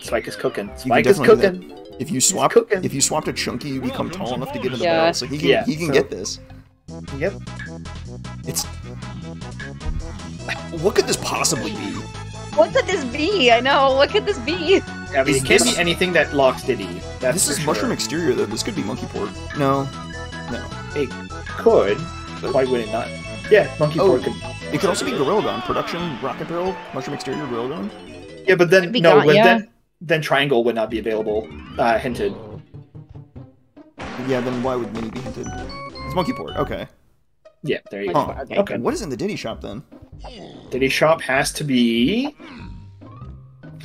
Spike is cooking. Spike is cooking. If you swap, if you swapped a chunky, you become tall enough to get in the yeah. barrel, so he can yeah, he can so. get this. Yep. It's. What could this possibly be? What could this be? I know. What could this be? I mean, it can't be anything that locks Diddy. That's this is sure. mushroom exterior though. This could be monkey port. No, no. It could. But why would it not? Yeah, monkey oh, port could. It could also be Gorlagon production, rocket barrel, mushroom exterior, Gorlagon. Yeah, but then no, gone, but yeah. then. Then Triangle would not be available, uh, hinted. Yeah, then why would Mini be hinted? It's Monkey Port, okay. Yeah, there you oh, go. Okay. okay. What is in the Diddy shop, then? Diddy shop has to be...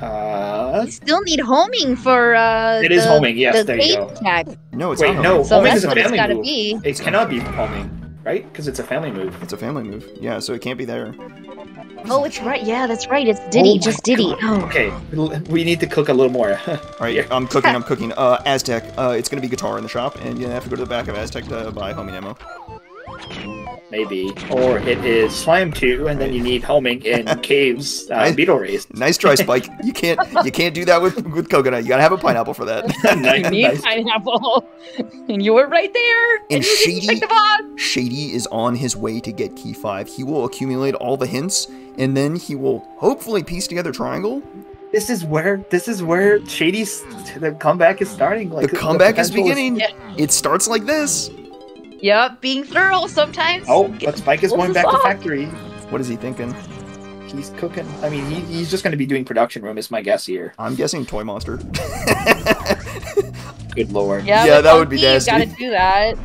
Uh... You still need homing for, uh... It is the, homing, yes, the there you go. Tag. No, it's Wait, not no, so homing is a family gotta move. Be. It cannot be homing, right? Because it's a family move. It's a family move, yeah, so it can't be there. Oh, it's right. Yeah, that's right. It's Diddy. Oh just Diddy. Oh. Okay, we need to cook a little more. All right, yeah. I'm cooking. I'm cooking. Uh, Aztec. Uh, it's gonna be guitar in the shop, and you have to go to the back of Aztec to buy homing ammo. Maybe, or it is slime two, and right. then you need homing in caves. Uh, nice, beetle race. Nice try, Spike. You can't. You can't do that with with coconut. You gotta have a pineapple for that. nice, you need nice. pineapple, and you were right there. And, and Shady. The Shady is on his way to get key five. He will accumulate all the hints. And then he will hopefully piece together Triangle, This is where this is where Shady's the comeback is starting. Like the, the comeback the is beginning. Is, yeah. It starts like this. Yep, being thorough sometimes. Oh, but Spike is What's going back song? to factory. What is he thinking? He's cooking. I mean, he, he's just going to be doing production room is my guess here. I'm guessing Toy Monster. Good lord. Yeah, yeah that would be nasty. You gotta do that.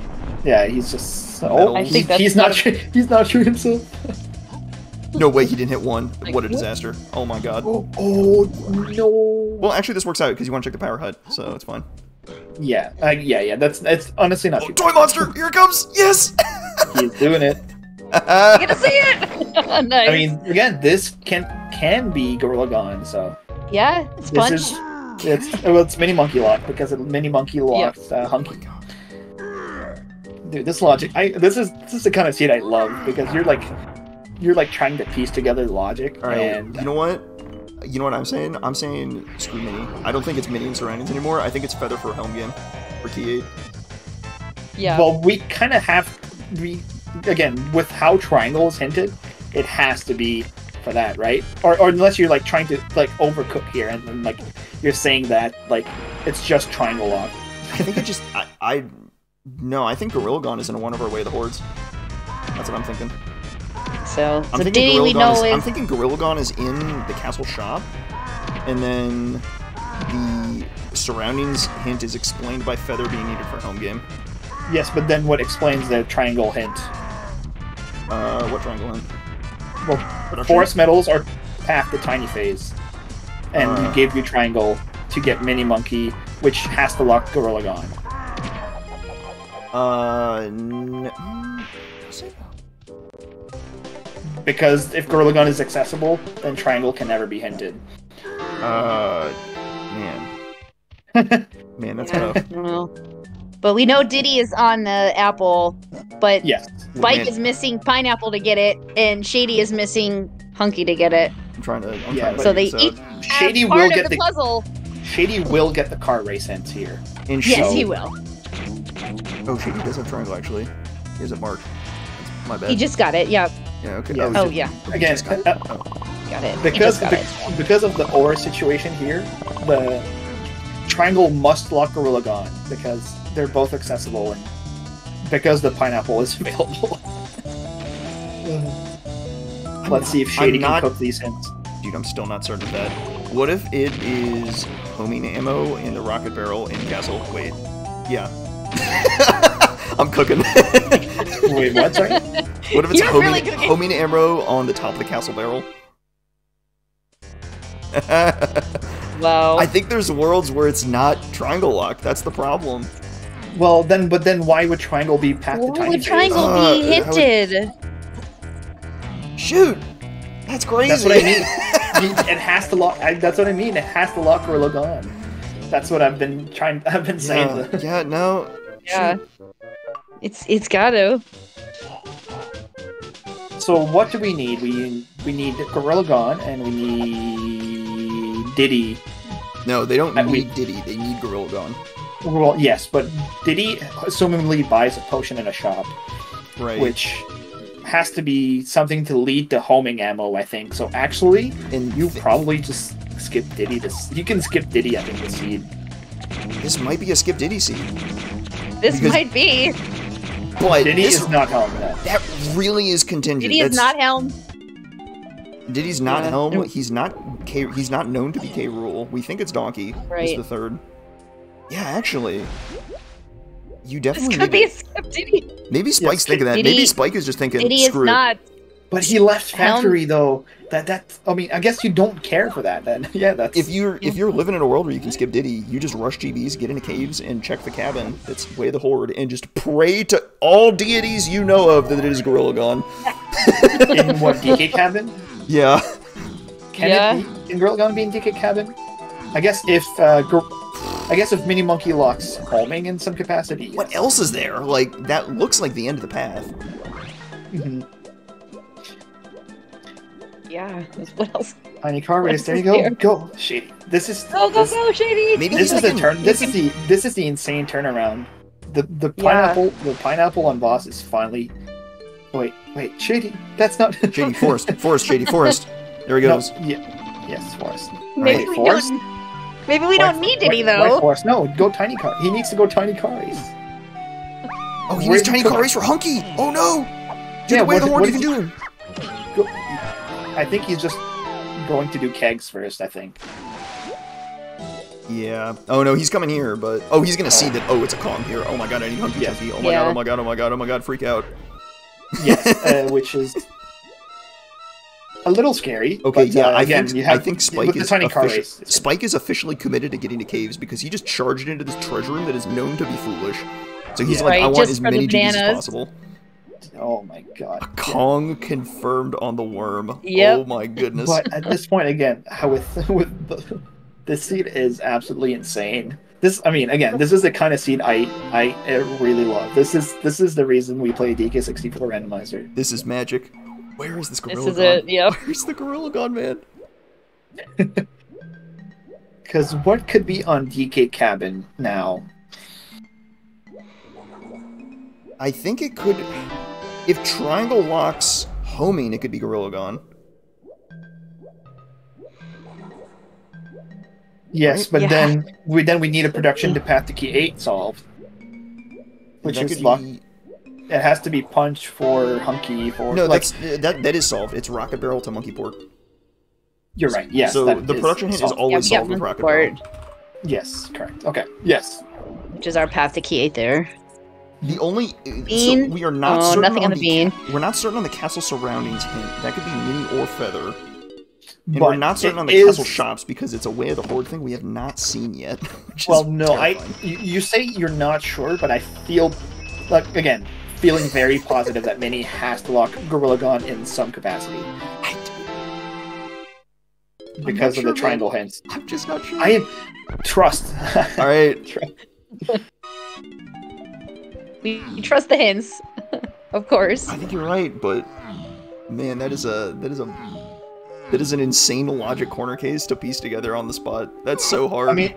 Yeah, he's just. Oh, I he, think that's he's not. He's not true himself. No way, he didn't hit one. Like, what a disaster. Oh my god. Oh, oh no. Well, actually, this works out because you want to check the power hut, so it's fine. Yeah, uh, yeah, yeah. That's that's honestly not. Oh, Toy Monster, here it comes. Yes. He's doing it. You're gonna see it. Nice. I mean, again, this can can be Gorilla Gone, so. Yeah, it's fun. Is, it's well, it's mini monkey lock because it mini monkey locked yep. uh, Hunky. Oh, dude, this logic, I this is this is the kind of shit I love because you're like, you're like trying to piece together logic. All right, and you know what, you know what I'm saying? I'm saying screw Mini. I don't think it's Mini and Surroundings anymore. I think it's Feather for Helm Game, for T eight. Yeah. Well, we kind of have we again with how Triangle is hinted, it has to be for that, right? Or or unless you're like trying to like overcook here and then like you're saying that like it's just Triangle lock. I think it just I. I No, I think Gorilla Gone is in a one over way the hordes. That's what I'm thinking. So I'm thinking, day we know is, I'm thinking Gorilla Gone is in the castle shop, and then the surroundings hint is explained by Feather being needed for home game. Yes, but then what explains the triangle hint? Uh, what triangle hint? Well, forest metals are half the tiny phase, and uh, we gave you triangle to get Mini Monkey, which has to lock Gorilla Gone. Uh, no. Because if Gorilla Gone is accessible, then Triangle can never be hinted. Uh, man. Man, that's yeah, tough. Well, but we know Diddy is on the apple, but yes. Spike man. is missing Pineapple to get it, and Shady is missing Hunky to get it. I'm trying to. I'm yeah, trying to so they each have Shady part will of get the, the puzzle. Shady will get the car race hints here. In yes, show. he will. Oh, shit, he does have triangle, actually. He has it marked. That's my bad. He just got it, yeah. Yeah, okay. Yeah. Oh, oh, yeah. Okay, Again, got it. Uh, oh. got it. Because, got because, it. because of the aura situation here, the triangle must lock Gorilla Gone, because they're both accessible, and because the pineapple is available. Let's not, see if Shady not, can cook these hints. Dude, I'm still not certain of that. What if it is homing ammo in the rocket barrel in castle? Wait. Yeah. I'm cooking. Wait, what? Sorry? What if it's homing, really homing ammo on the top of the castle barrel? Wow. I think there's worlds where it's not triangle locked. That's the problem. Well, then, but then why would triangle be packed? Why the tiny would triangle uh, be hinted? Would... Shoot, that's crazy. That's what I mean. It has to lock. I, that's what I mean. It has to lock Gorilla Gone. That's what I've been trying. I've been saying. Yeah, yeah no. Yeah. Shoot. It's it's got to. So what do we need? We we need Gorilla Gone and we need Diddy. No, they don't and need we, Diddy. They need Gorilla Gone. Well, yes, but Diddy assumingly buys a potion in a shop, right? Which has to be something to lead to homing ammo, I think. So actually, and you probably just. Skip Diddy. This you can skip Diddy. I think the seed. This might be a skip Diddy seed. This because, might be. But Diddy this, is not Helm. That. that really is contingent. Diddy That's, is not Helm. Diddy's not yeah. Helm. He's not K. He's not known to be K. Rule. We think it's Donkey. Right. He's the third. Yeah, actually. You definitely. This could be a skip Diddy. Maybe Spike's yeah, thinking that. Diddy, Maybe Spike is just thinking. Diddy Screw is not. It. But he left factory Helm. though. That that I mean, I guess you don't care for that then. Yeah, that's if you're if you're living in a world where you can skip Diddy, you just rush G Bs, get into caves, and check the cabin that's way the horde, and just pray to all deities you know of that it is Gorilla Gone. In what D K cabin? Yeah. Can yeah. it be, can Gorilla Gone be in D K cabin? I guess if uh, I guess if Mini Monkey locks homing in some capacity. What else is there? Like that looks like the end of the path. Mm-hmm. Yeah. What else? On your car race. There you go. There? Go, Shady. This is. Go go this, go, Shady. Maybe this is the turn. This is the this is the insane turnaround. The the pineapple yeah. the pineapple on boss is finally. Wait wait Shady. That's not. Shady Forest Forest Shady Forest. There he goes. No, yeah. Yes, forest. Maybe right, we forest. don't. Maybe we why, don't need why, any though. Why forest? No, go tiny car. He needs to go tiny car race. Oh, he needs tiny car race for Hunky. Oh no! Do yeah, the way of the horn. You can do him. I think he's just going to do kegs first. I think. Yeah. Oh no, he's coming here, but oh, he's gonna see that. Oh, it's a Kong here. Oh my god, I need Hunky yeah. Hunky. Oh my yeah. god. Oh my god. Oh my god. Oh my god. Freak out. Yes, uh, which is a little scary. Okay, but, yeah, uh, again, I think, you have, I think Spike is tiny car race. Spike is officially committed to getting to caves because he just charged into this treasure room that is known to be foolish. So he's yeah. like, right, I want as many G's as possible. Oh my god. A Kong confirmed on the worm. Yep. Oh my goodness. But at this point, again, how with with the, this seed is absolutely insane. This, I mean, again, this is the kind of scene I I really love. This is this is the reason we play D K sixty-four Randomizer. This is magic. Where is this gorilla gone? This is it. Yeah. Where's the gorilla gone, man? Because what could be on D K Cabin now? I think it could. If triangle locks homing, it could be gorilla gone. Yes, right? but yeah. then we then we need a production to path to key eight solved, which that is luck. Be... It has to be punch for hunky for. No, like... that's that that is solved. It's rocket barrel to monkey port. You're right. Yes. So that the production hit is always yeah, solved with rocket barrel. Yes, correct. Okay. Yes. Which is our path to key eight there. The only bean? So we are not oh, certain nothing on, on the bean. We're not certain on the castle surroundings hint. That could be mini or feather. And but we're not certain on the is... castle shops because it's a way of the horde thing we have not seen yet. Well, no, terrifying. I. You say you're not sure, but I feel, like again, feeling very positive that Mini has to lock Gorilla Gone in some capacity. Because of sure, the triangle man. hints. I'm just not sure. I am. Trust. All right. Trust. We trust the hints, of course. I think you're right, but man, that is a that is a. That is an insane logic corner case to piece together on the spot. That's so hard. I mean,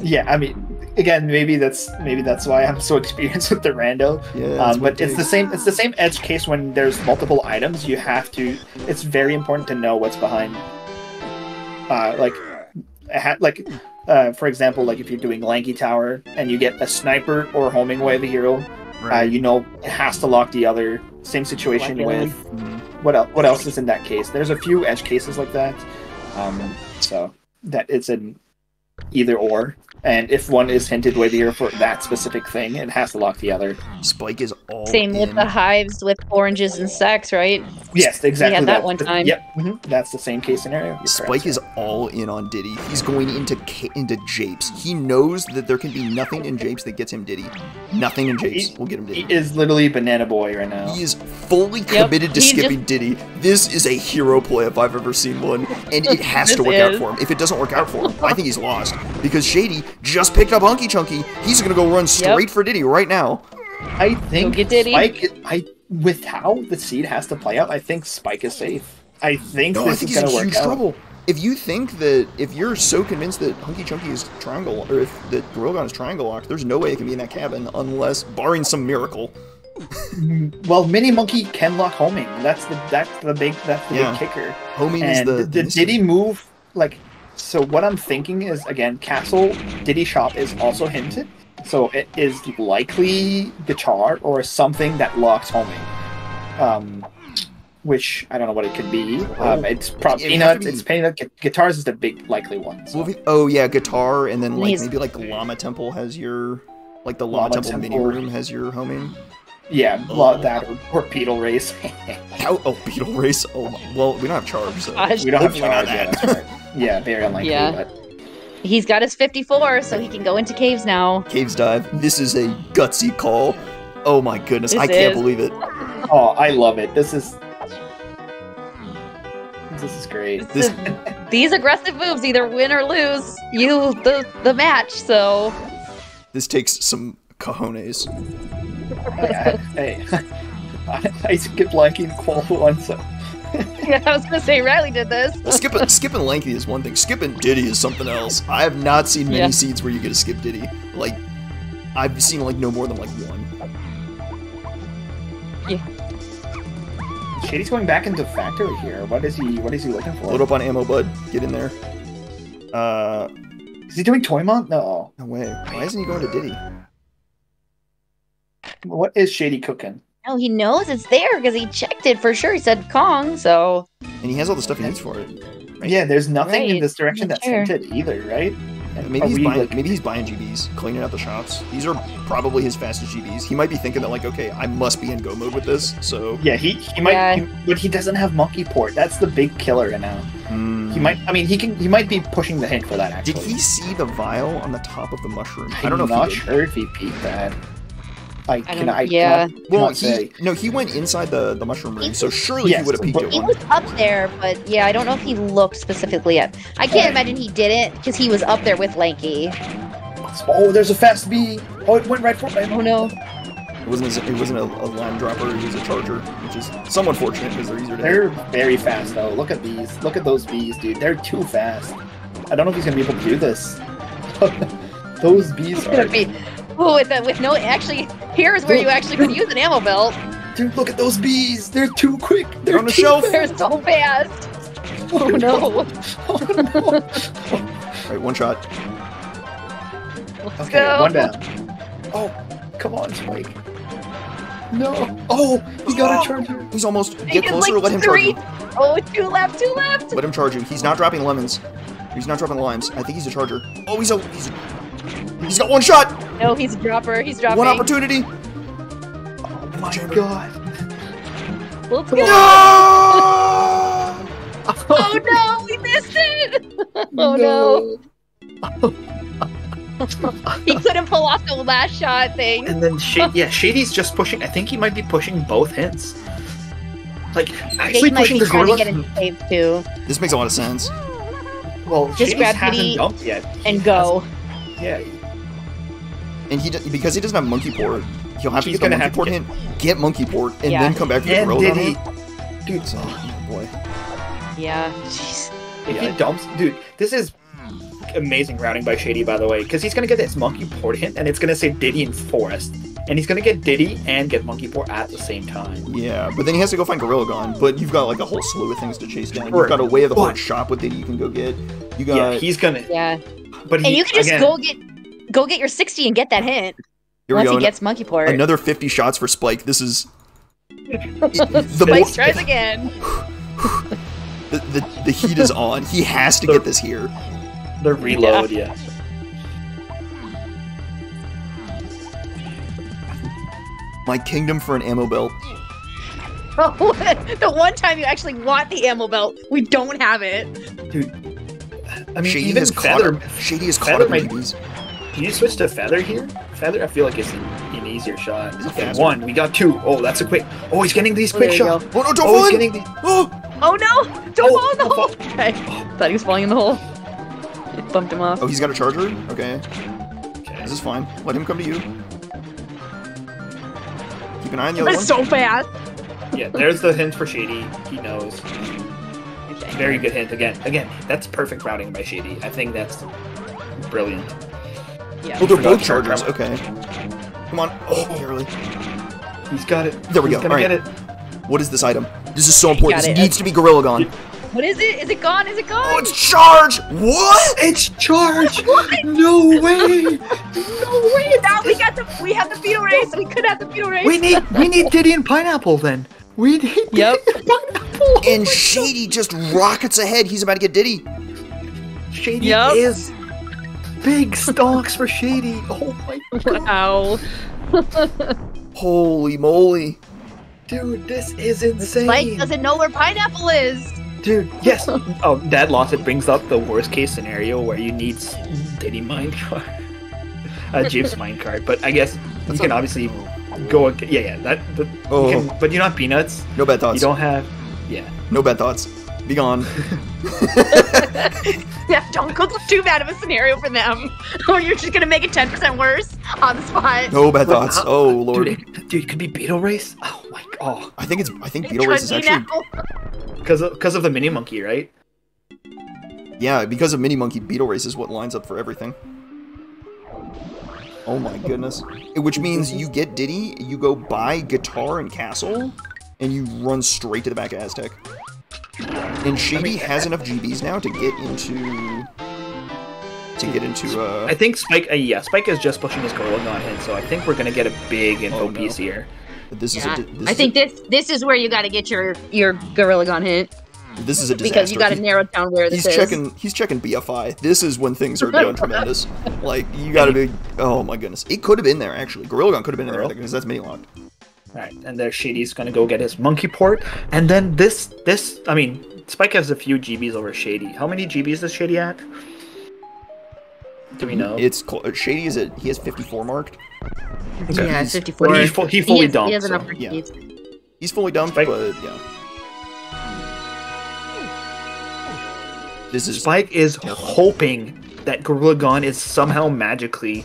yeah, I mean, again, maybe that's maybe that's why I'm so experienced with the rando. Yeah, um, but it's the same. It's the same edge case when there's multiple items. You have to. It's very important to know what's behind. Uh, like, like, uh, for example, like if you're doing Lanky Tower and you get a sniper or homing way of the hero, right. uh, you know it has to lock the other. Same situation with. What else? What else is in that case? There's a few edge cases like that, um, so that it's an either or. And if one is hinted way here for that specific thing, it has to lock the other. Spike is all same in. with the hives with oranges and sacks, right? Yes, exactly. We had that, that one time. Yep, mm-hmm. That's the same case scenario. You're Spike correct. is all in on Diddy. He's going into into Japes. He knows that there can be nothing in Japes that gets him Diddy. Nothing in Japes will get him Diddy. He is literally Banana Boy right now. He is fully committed yep. to he skipping just... Diddy. This is a hero play if I've ever seen one, and it has to work is. out for him. If it doesn't work out for him, I think he's lost because Shady just picked up Hunky Chunky. He's gonna go run straight yep. for Diddy right now. I think get Diddy. Spike. I with how the seed has to play out, I think Spike is safe. I think no, this I think is he's gonna in work huge out. Trouble. If you think that, if you're so convinced that Hunky Chunky is triangle, or if the Gorilla is triangle locked, there's no way it can be in that cabin unless, barring some miracle. Well, Mini Monkey can lock homing. That's the that's the big that's the yeah. big kicker. Homing and is the the Diddy move like. So what I'm thinking is, again, Castle Diddy Shop is also hinted, so it is likely guitar or something that locks homing, um, which I don't know what it could be. Um, it's probably it peanuts. Be... It's peanut. Guitars is the big likely one. So. Well, oh yeah, guitar, and then like maybe like Llama Temple has your, like the Llama, Llama Temple, Temple mini room has your homing. Yeah, oh. that or, or Beetle Race. oh, oh, Beetle Race. Oh, well, we don't have charge, so we don't have charge. Yeah, that's right. Yeah, very unlikely. Yeah. But... He's got his fifty-four, so he can go into caves now. Caves dive. This is a gutsy call. Oh my goodness, this I is. can't believe it. Oh, I love it. This is this is great. This is... These aggressive moves either win or lose you the the match. So this takes some cojones. Hey, hey, I, I skipped liking qual once. Yeah, I was gonna say Riley did this. Well, skipping skipping Lanky is one thing. Skipping Diddy is something else. I have not seen many yeah. seeds where you get to skip Diddy. Like, I've seen like no more than like one. Yeah. Shady's going back into factory here. What is he? What is he looking for? Load up on ammo, bud. Get in there. Uh, is he doing Toymont? No. No way. Why isn't he going to Diddy? What is Shady cooking? Oh, he knows it's there because he checked it for sure. He said Kong, so. And he has all the stuff he needs for it. Right? Yeah, there's nothing right. in this direction that's hinted either, right? And maybe he's buying. Like, maybe he's buying G Bs, cleaning out the shops. These are probably his fastest G Bs. He might be thinking that like, okay, I must be in go mode with this. So yeah, he he might, yeah. he, but he doesn't have monkey port. That's the big killer right now. Mm. He might. I mean, he can. He might be pushing the hint for that. Actually, did he see the vial on the top of the mushroom? I don't know. I'm not sure if he peeked that. I can I, I yeah. Cannot, well, he, say. no, he went inside the the mushroom room, he, so surely yes, he would have peeked. He was up there, but yeah, I don't know if he looked specifically at. I can't imagine he did it because he was up there with Lanky. Oh, there's a fast B. Oh, it went right for him. Oh no. It wasn't. A, it wasn't a, a line dropper. It was a charger, which is somewhat fortunate because they're easier to. They're hit. Very fast though. Look at these. Look at those Bs, dude. They're too fast. I don't know if he's gonna be able to do this. Those Bs are. Be Ooh, with the, with no actually, here's where you actually could use an ammo belt. Dude, look at those bees! They're too quick. They're, They're on the shelf. Fast. They're so fast. Oh, oh no! no. Oh no! All right, one shot. Let's okay, go. one down. Oh, come on, Spike. No! Oh, he got a charger. He's almost. Get he closer. Like let him three. charge you. Oh, two left. Two left. Let him charge you. He's not dropping lemons. He's not dropping limes. I think he's a charger. Oh, he's a. He's a He's got one shot! No, he's a dropper, he's dropping. One opportunity! Oh my god. Let's go. No! Oh no, we missed it! Oh no. no. He couldn't pull off the last shot thing. And then, Sh yeah, Shady's just pushing, I think he might be pushing both hints. Like, actually pushing the gorilla. To get in save too. This makes a lot of sense. Well, just Shady's grab hasn't dumped yet. And go. Hasn't. Yeah, and he does, because he doesn't have monkey port, he'll have She's to get the monkey port in, get, get monkey port, and yeah. then come back to and the gorilla. Did he? Dude, oh boy. Yeah, jeez. If yeah. he dumps, dude, this is amazing routing by Shady, by the way, because he's gonna get this monkey port hint, and it's gonna say Diddy and Forest, and he's gonna get Diddy and get monkey port at the same time. Yeah, but then he has to go find Gorilla Gone. But you've got like a whole slew of things to chase down. Sure. You've got a way of the whole shop with Diddy you can go get. You got. Yeah, he's gonna. Yeah. But and he, you can just again, go get go get your sixty and get that hint once he gets monkey port. Another fifty shots for Spike. This is the Spike tries again. the, the the heat is on. He has to the, get this here. The reload, yeah. yeah. My kingdom for an ammo belt. Oh, the one time you actually want the ammo belt, we don't have it. Dude. I mean, Shady even is feather. Caught, Shady is caught up my bees. Can you switch to feather here? Feather, I feel like it's an, an easier shot. Okay, one. We got two. Oh, that's a quick. Oh, he's getting these oh, quick shots. Oh no! Don't oh, fall in. Getting the... oh. oh no! Don't oh, fall in the hole. Fall. Okay. Oh. Thought he was falling in the hole. It bumped him off. Oh, he's got a charger. Okay. Okay. This is fine. Let him come to you. Keep an eye on the other one. That's so fast. Yeah, there's the hint for Shady. He knows. Very good hint again. Again, that's perfect routing by Shady. I think that's brilliant. Yeah. Well, they're both chargers. Okay. Come on. Oh, Riley. He's got it. There we go. All right. Get it. What is this item? This is so important. This needs to be Gorilla Gone. What is it? Is it gone? Is it gone? Oh, it's charge. What? It's charge. What? No way. No way. Now we got the. We have the beetle race. We could have the beetle race. We need. We need Diddy and Pineapple then. We need. Yep. And Shady just rockets ahead. He's about to get Diddy. Shady yep. is big stonks for Shady. Oh my god. Wow. Holy moly. Dude, this is insane. Spike doesn't know where Pineapple is. Dude, yes. Oh, Dad lost it brings up the worst case scenario where you need Diddy minecart. Uh, Jeep's minecart. But I guess That's you can obviously go. Yeah, yeah. That. that oh. you can, but you're not Peanuts. No bad thoughts. You don't have. Yeah. No bad thoughts. Be gone. Yeah, don't go too bad of a scenario for them. Or you're just going to make it ten percent worse on the spot. No bad thoughts. Well, oh, Lord. Dude it, dude, it could be Beetle Race. Oh, my God. I think it's. I think Beetle Race is actually... Because of, because of the Mini Monkey, right? Yeah, because of Mini Monkey, Beetle Race is what lines up for everything. Oh, my goodness. Which means you get Diddy, you go buy Guitar and Castle... and you run straight to the back of Aztec. And Shady I mean, has enough G Bs now to get into... to get into, uh... I think Spike... Uh, yeah, Spike is just pushing his goal on hit, so I think we're going to get a big info oh, no. piece here. This yeah. is a, this I think is a, this this is where you got to get your your Gorilla Gun hit. This is a disaster. Because you got to narrow down where this he's is. Checking, he's checking B F I. This is when things are doing tremendous. Like, you got to be... Oh, my goodness. It could have been there, actually. Gorilla Gun could have been in there, because that's mini-locked. Alright, and there Shady's going to go get his monkey port. And then this... this I mean, Spike has a few G Bs over Shady. How many G Bs is Shady at? Do we know? It's Shady is at... He has fifty-four marked. Okay. Yeah, it's fifty-four. He, he fully he has, dumped. He has enough so, yeah. He's fully dumped, Spike, but yeah. This is Spike is hoping that Gorilla Gun is somehow magically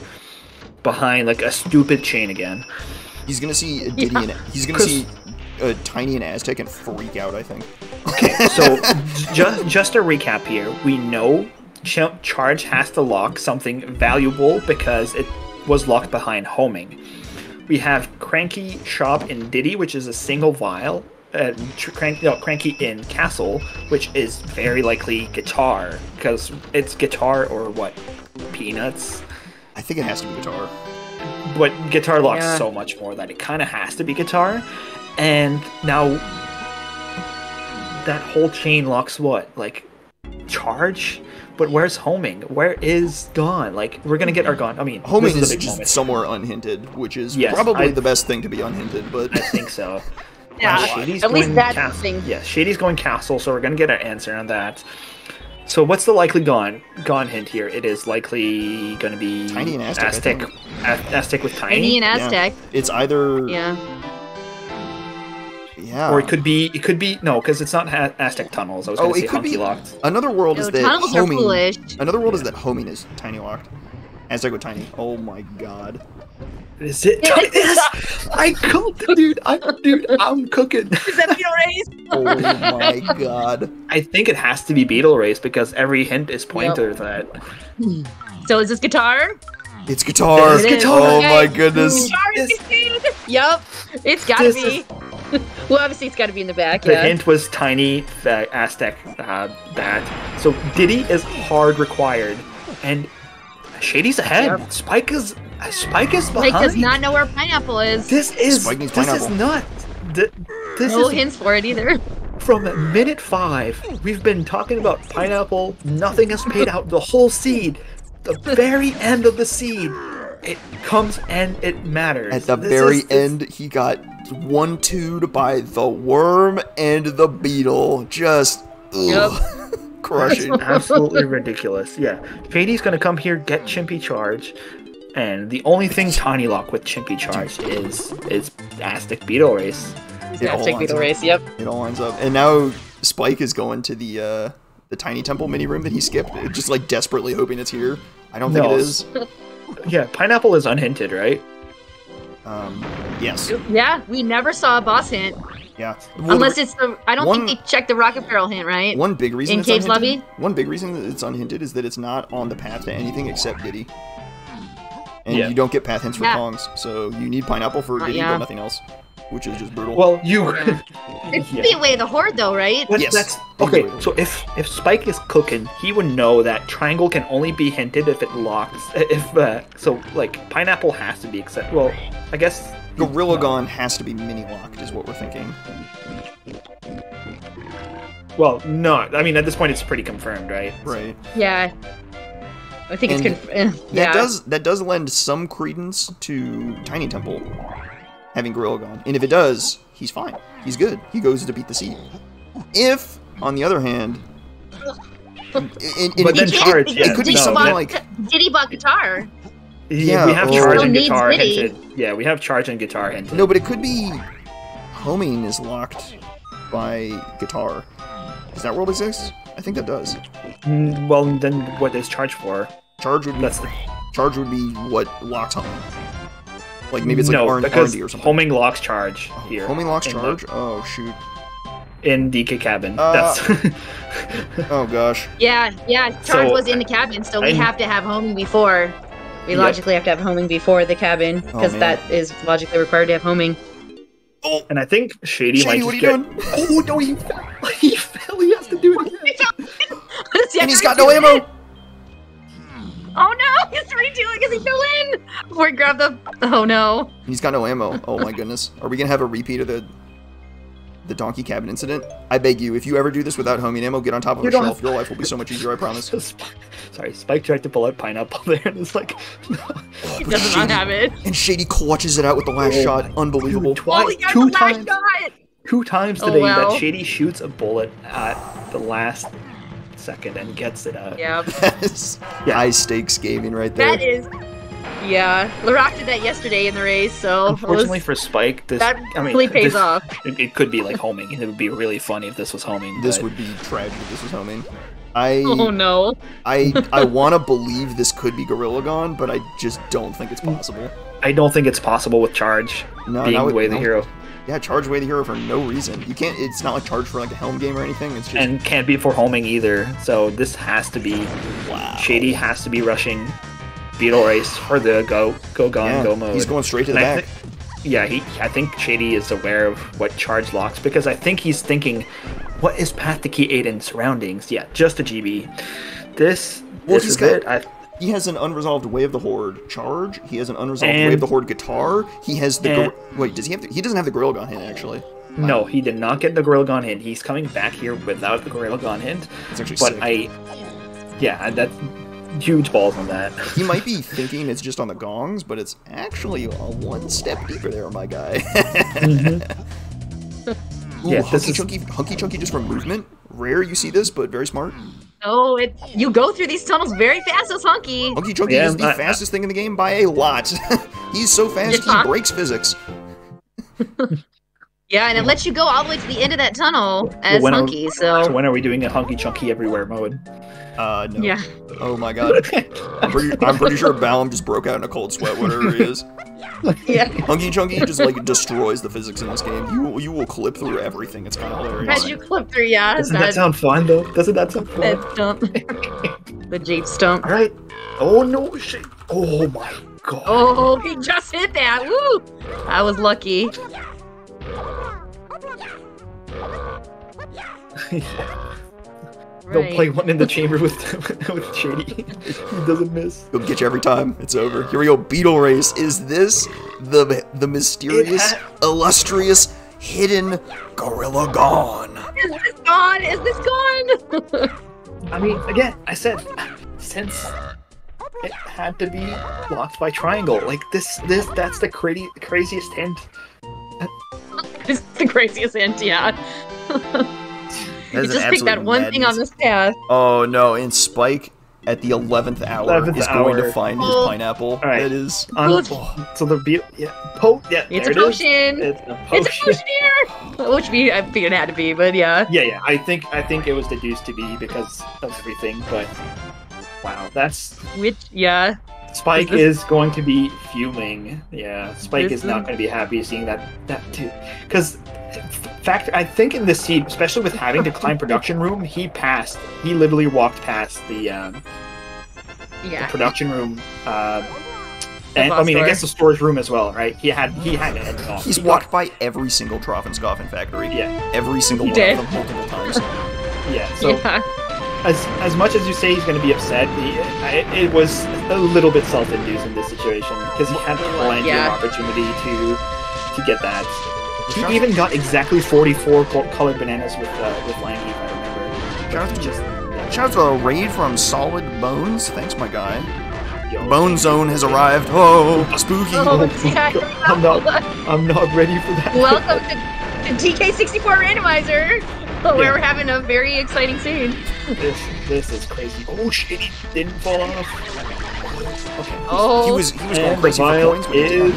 behind like a stupid chain again. He's gonna see a Diddy yeah. and he's gonna see a Tiny and Aztec and freak out. I think. Okay, so just just a recap here. We know Ch Charge has to lock something valuable because it was locked behind homing. We have Cranky, Shop, and Diddy, which is a single vial. Uh, cranky, no, cranky in Castle, which is very likely Guitar, because it's Guitar or what? Peanuts? I think it has to be Guitar. But Guitar locks yeah. so much more that it kind of has to be Guitar. And now that whole chain locks what? Like Charge? But where's homing? Where is Dawn? Like, we're gonna get our Dawn. I mean, homing is, is just moment. somewhere unhinted, which is yes, probably I've, the best thing to be unhinted, but... I think so. Yeah, wow, Shady's at least that thing. Yeah, Shady's going Castle, so we're gonna get an answer on that. So what's the likely gone gone hint here? It is likely gonna be Tiny and Aztec. Aztec, Aztec with Tiny. Tiny and Aztec. Yeah. It's either yeah, yeah, or it could be it could be no, because it's not Aztec tunnels. I was gonna oh, say it could be locked. Another world no, is that homing. Another world yeah. is that homing is Tiny locked. Aztec with Tiny. Oh my god. Is it? Yes! I cooked, dude. I'm, dude, I'm cooking. Is that Beetle Race? Oh my god. I think it has to be Beetle Race because every hint is pointer yep. that. So is this Guitar? It's Guitar. It's Guitar. Oh okay. my goodness. It's... Yep. It's gotta this be. Is... Well, obviously it's gotta be in the back. The yeah. hint was Tiny, the Aztec, uh, that. So Diddy is hard required, and Shady's ahead. Yep. Spike is. Spike is behind. Spike does not know where Pineapple is. This is Spike needs this pineapple. is not. Th this no is, hints for it either. From minute five, we've been talking about Pineapple. Nothing has paid out. The whole seed, the very end of the seed, it comes and it matters. At the this very is, end, he got one two to buy the worm and the beetle. Just yep. crushing. Absolutely ridiculous. Yeah, Shady's gonna come here, get Chimpy Charge. And the only thing Tiny Lrauq with Chimpy Charge is is Aztec Beetle Race. Aztec Beetle Race, yep. It all lines up. And now Spike is going to the uh, the Tiny Temple mini room that he skipped, just like desperately hoping it's here. I don't think no. it is. Yeah, Pineapple is unhinted, right? Um, yes. Yeah, we never saw a boss hint. Yeah. Well, unless it's the I don't one, think they checked the rocket barrel hint, right? One big reason in it's Cave's unhinted, Lobby. One big reason that it's unhinted is that it's not on the path to anything except Diddy. And yeah. you don't get path hints for yeah. Kongs, so you need Pineapple for Diddy, yeah. but nothing else, which is just brutal. Well, you... It's yeah. the way of the Horde, though, right? That's, yes. That's, okay, so if if Spike is cooking, he would know that Triangle can only be hinted if it locks. If uh, so, like, Pineapple has to be accepted. Well, I guess... Gorilla Gun no. has to be mini-locked, is what we're thinking. Well, no. I mean, at this point, it's pretty confirmed, right? Right. Yeah. I think and it's good. That yeah. does that does lend some credence to Tiny Temple having Gorilla Gun, and if it does, he's fine. He's good. He goes to beat the seed. If, on the other hand, it, it, but then Charge, it, it, it could be no, something like Diddy bought Guitar. Yeah, we have Charge and Guitar hinted. Yeah, we have Charge and Guitar hinted. No, but it could be homing is locked by Guitar. Does that world exist? I think that does. Well, then what is Charge for? Charge would be, That's the... charge would be what locks homing. Like maybe it's like no, R and D or something. Homing locks Charge here. Oh, homing locks Charge? The... Oh, shoot. In D K Cabin. Uh, That's... oh, gosh. Yeah, yeah. Charge so, was in the cabin, so we I'm... have to have homing before. We logically yep. have to have homing before the cabin, because oh, that is logically required to have homing. Oh. And I think Shady, Shady might just get... Shady, what are you doing? Oh, no, he fell. He fell. He has to do it again. And he's got no ammo. Oh, no. He's redoing because he fell in. Before he grabbed the... Oh, no. He's got no ammo. Oh, my goodness. Are we going to have a repeat of the... the donkey cabin incident? I beg you, if you ever do this without homing ammo, get on top of you a shelf. Have... Your life will be so much easier, I promise. Sorry, Spike tried to pull out pineapple there, and it's like, no. He does Shady, not have it. And Shady clutches it out with the last oh shot. Unbelievable. Twice, oh, two times. Shot. Two times today oh, wow. that Shady shoots a bullet at the last second and gets it out. Yep. Yeah. High stakes gaming right there. That is. Yeah, Lrauq did that yesterday in the race, so... Unfortunately was, for Spike, this... That I mean, really pays this, off. It, it could be like homing, and it would be really funny if this was homing. This but... would be tragic if this was homing. I... Oh, no. I I want to believe this could be Gorillagon, but I just don't think it's possible. I don't think it's possible with Charge no, being with, Way the no. Hero. Yeah, Charge Way the Hero for no reason. You can't... It's not like Charge for like a Helm game or anything. It's just... And can't be for homing either, so this has to be... Wow. Shady has to be rushing... Beetle race or the go go gone yeah, go mode. He's going straight to the back. Yeah, he. I think Shady is aware of what Charge locks because I think he's thinking, what is path to key eight in surroundings? Yeah, just a G B. This well, this he's is got, it. I, he has an unresolved Way of the Horde Charge. He has an unresolved and, Way of the Horde Guitar. He has the and, wait. Does he have? The, he doesn't have the Gorillagon hint actually. No, he did not get the Gorillagon hint. He's coming back here without the Gorillagon hint. That's actually but sick. I. Yeah, that's. Huge balls on that. He might be thinking it's just on the gongs, but it's actually a one step deeper there, my guy. mm-hmm. Ooh, yeah, hunky, is... chunky, hunky Chunky just for movement. Rare you see this, but very smart. Oh, it, you go through these tunnels very fast as Hunky. Hunky Chunky yeah, is the I, fastest I, thing in the game by a lot. He's so fast, he breaks physics. Yeah, and it lets you go all the way to the end of that tunnel as when Hunky, are, so... So when are we doing a Hunky Chunky everywhere mode? Uh, no. Yeah. Oh my god. I'm pretty, I'm pretty sure Balum just broke out in a cold sweat, whatever he is. Yeah. Hunky Chunky just, like, destroys the physics in this game. You you will clip through everything. It's kind of hilarious. As you clip through, yeah. Doesn't that, that sound fun, though? Doesn't that sound fun? That stump. The Jeep stump. All right. Oh, no shit. Oh, my god. Oh, he just hit that. Woo! I was lucky. Yeah. Right. They'll play one in the chamber with, with Shady. He doesn't miss. He'll get you every time. It's over. Here we go. Beetle race. Is this the the mysterious, illustrious, hidden gorilla gone? Is this gone? Is this gone? I mean, again, I said since it had to be locked by triangle. Like this, this that's the crazy, craziest hint. It's the craziest hint, yeah. You just picked that one madness. thing on this path. Oh no, and Spike at the eleventh hour eleventh is hour. going to find his pineapple. All right. It is. On, oh, so the beetle. Yeah. Po yeah it's, a it potion. It's a potion. It's a potion here! Which we, I figured it had to be, but yeah. Yeah, yeah. I think I think it was deduced to be because of everything, but wow, that's. Which, yeah. Spike is going to be fuming. Yeah, Spike is not going to be happy seeing that that too, because factor. I think in this seed, especially with having to climb production room, he passed. He literally walked past the, um, yeah. the production room. Uh, and I mean, door. I guess the storage room as well, right? He had he had it. Off. He's he walked by every single trough and scoff and factory. Yeah, every single he one did. of them multiple times. Yeah. So. Yeah. As, as much as you say he's going to be upset, he, it, it was a little bit self-induced in this situation because he had plenty yeah. of opportunity to to get that. He even got exactly forty-four colored bananas with uh, with Lanky, if I remember. Shout, just, yeah. shout out to a raid from Solid Bones. Thanks, my guy. Yo, Bone Zone has arrived. Oh, spooky! Oh, I'm not. I'm not ready for that. Welcome to the D K sixty-four Randomizer. But yeah. we're having a very exciting scene. This this is crazy. Oh shit! He didn't fall off. Okay. Oh. He was he was going crazy for coins. It is.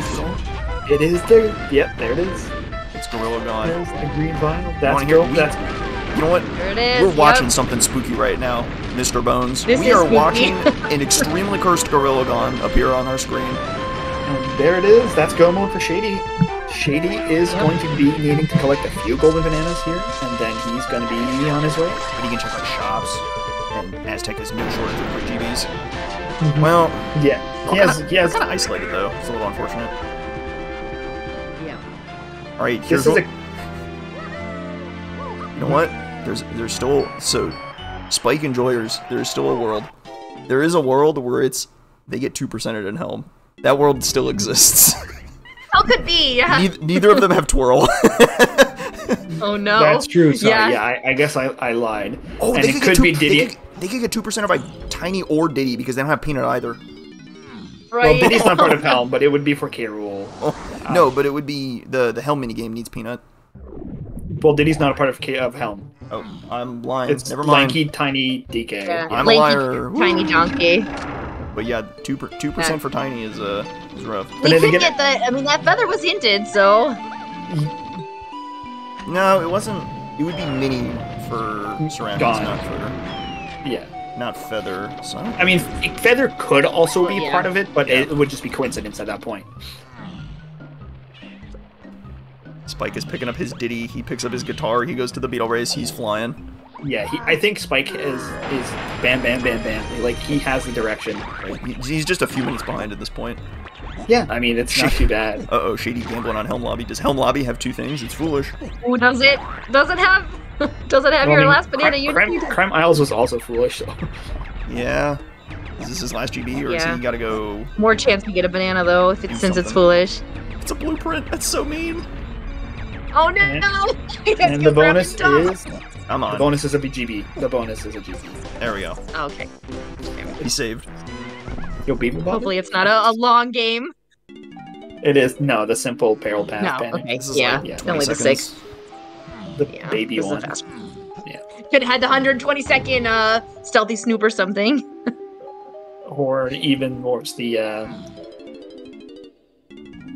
It is there. Yep, there it is. It's Gorillagon. There's the green vinyl. That's Gorillagon. That's. You know what? There it is. We're watching yep. something spooky right now, Mister Bones. This we are spooky. watching an extremely cursed Gorillagon appear on our screen. And there it is. That's go mode for Shady. Shady is going to be needing to collect a few golden bananas here, and then he's going to be on his way. But he can check out shops, and Aztec has no shortage of quick G Bs. Mm-hmm. Well, yeah, he has, he has isolated though. It's a little unfortunate. Yeah. All right, here's this is a... You know what? There's there's still so Spike enjoyers. There's still a world. There is a world where it's they get two percented in Helm. That world still exists. How could be? Yeah. Neither, neither of them have twirl. Oh no. That's true. Sorry. Yeah. yeah I, I guess I, I lied. Oh, and it could two, be Diddy. They could, they could get two percent of like Tiny or Diddy because they don't have Peanut either. Right. Well, Diddy's not part of Helm, but it would be for K. Rool. Oh, um, no, but it would be the the Helm minigame needs Peanut. Well, Diddy's not a part of K of Helm. Oh, I'm lying. It's never mind. Lanky, Tiny, D K. Yeah. I'm lanky, a liar. Tiny, Donkey. But yeah, two per, two percent yeah. for Tiny is uh is rough. We but could get, get the. I mean, that feather was hinted, so. No, it wasn't. It would be mini for ceramics, Gone. not feather. Yeah, not feather. So I, I mean, feather could also be yeah. part of it, but yeah. it would just be coincidence at that point. Spike is picking up his Diddy. He picks up his guitar. He goes to the Beetle Race. He's flying. Yeah, he, I think Spike is is bam, bam, bam, bam. Like he has the direction. Like, he's just a few minutes behind at this point. Yeah, I mean it's not too bad. Uh oh, Shady gambling on Helm Lobby. Does Helm Lobby have two things? It's foolish. Oh, does it? Doesn't have. Doesn't have well, your I mean, last banana. You crime, crime, crime Isles was also foolish. So. Yeah. Is this his last G B or yeah. is he got to go? More chance we get a banana though, if it, since something. It's foolish. It's a blueprint. That's so mean. Oh no! And, no. and the bonus is. I'm on. The bonus is a G B. The bonus is a G B. There we go. Okay. He saved. Yo, Beaver Bob. Hopefully, it's not a, a long game. It is. No, the simple peril path. No, okay. Yeah. Like, yeah. Only the six. The yeah, baby one. The yeah. Could have had the one hundred twenty second uh, stealthy snoop or something. Or even worse, the. Uh...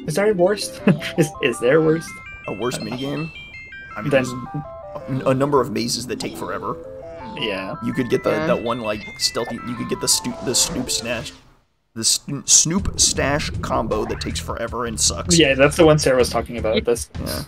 Is there worst? is, is there worst? A worse minigame? I mean, there's a number of mazes that take forever. Yeah. You could get the yeah. that one like stealthy. You could get the stu the Snoop Stash, the st Snoop Stash combo that takes forever and sucks. Yeah, that's the one Sarah was talking about. This. Yeah.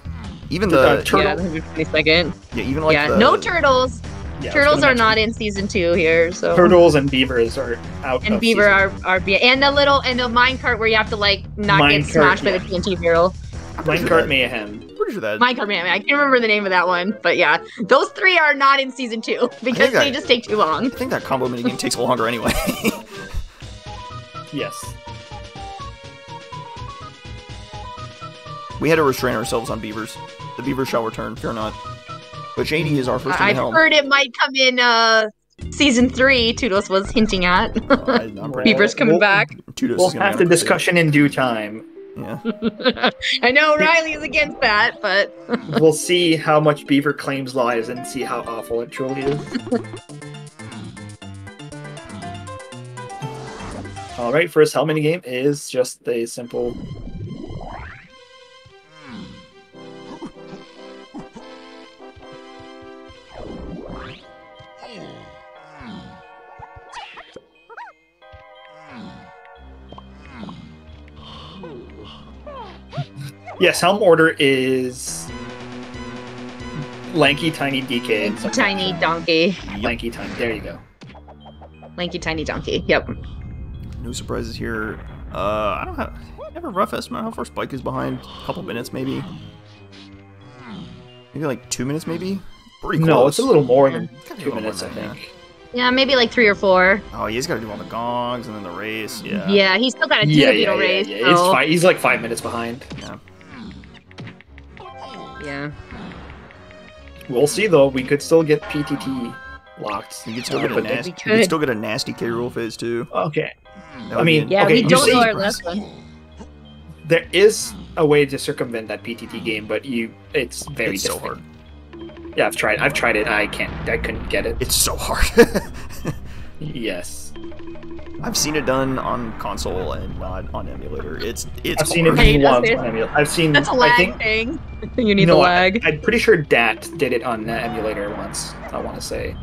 Even the, the turtle. Yeah, second. yeah, even like yeah. The, no turtles. Yeah, turtles are mention. not in season two here. So turtles and beavers are out. And of beaver are are be and the little and the minecart where you have to like not mine get smashed cart, by yeah. the T N T barrel. Minecart Mayhem. Pretty sure that. Minecart Mayhem. I can't remember the name of that one, but yeah, those three are not in season two because they I, just take too long. I think that combo minigame takes longer anyway. Yes. We had to restrain ourselves on beavers. The beavers shall return, fear not. But J D is our first. I, in the I've heard it might come in uh, season three. Toodos was hinting at uh, well, beavers coming we'll, back. Toodos we'll have the discussion in due time. Yeah. I know Riley is against that, but we'll see how much Beaver claims lives and see how awful it truly is. All right, first Helm minigame is just a simple. Yes, Helm order is lanky, tiny, D K. Lanky, tiny, donkey. Lanky, tiny. There you go. Lanky, tiny, donkey. Yep. No surprises here. Uh, I don't have. I have a rough estimate how far Spike is behind. A couple minutes, maybe. Maybe like two minutes, maybe. Pretty close. No, it's a little more than yeah. two minutes, I think. Yeah. Yeah, maybe like three or four. Oh, he's got to do all the gongs and then the race. Yeah. Yeah, he's still got to do yeah, the Beetle yeah, yeah, race. Yeah, yeah. So. It's fi he's like five minutes behind. Yeah. Yeah. We'll see though. We could still get P T T locked. You could still yeah, get a nasty. We could still get a nasty K. Rool phase too. Okay. I mean, yeah, okay, we don't know our last one. There is a way to circumvent that P T T game, but you, it's very it's difficult. So hard. Yeah, I've tried. I've tried it. I can't. I couldn't get it. It's so hard. Yes, I've seen it done on console and not on emulator. It's it's. I've hard. seen it done on emulator. I've seen. That's a lag I think, thing. You need no, a lag. I, I'm pretty sure Dat did it on the emulator once. I want to say.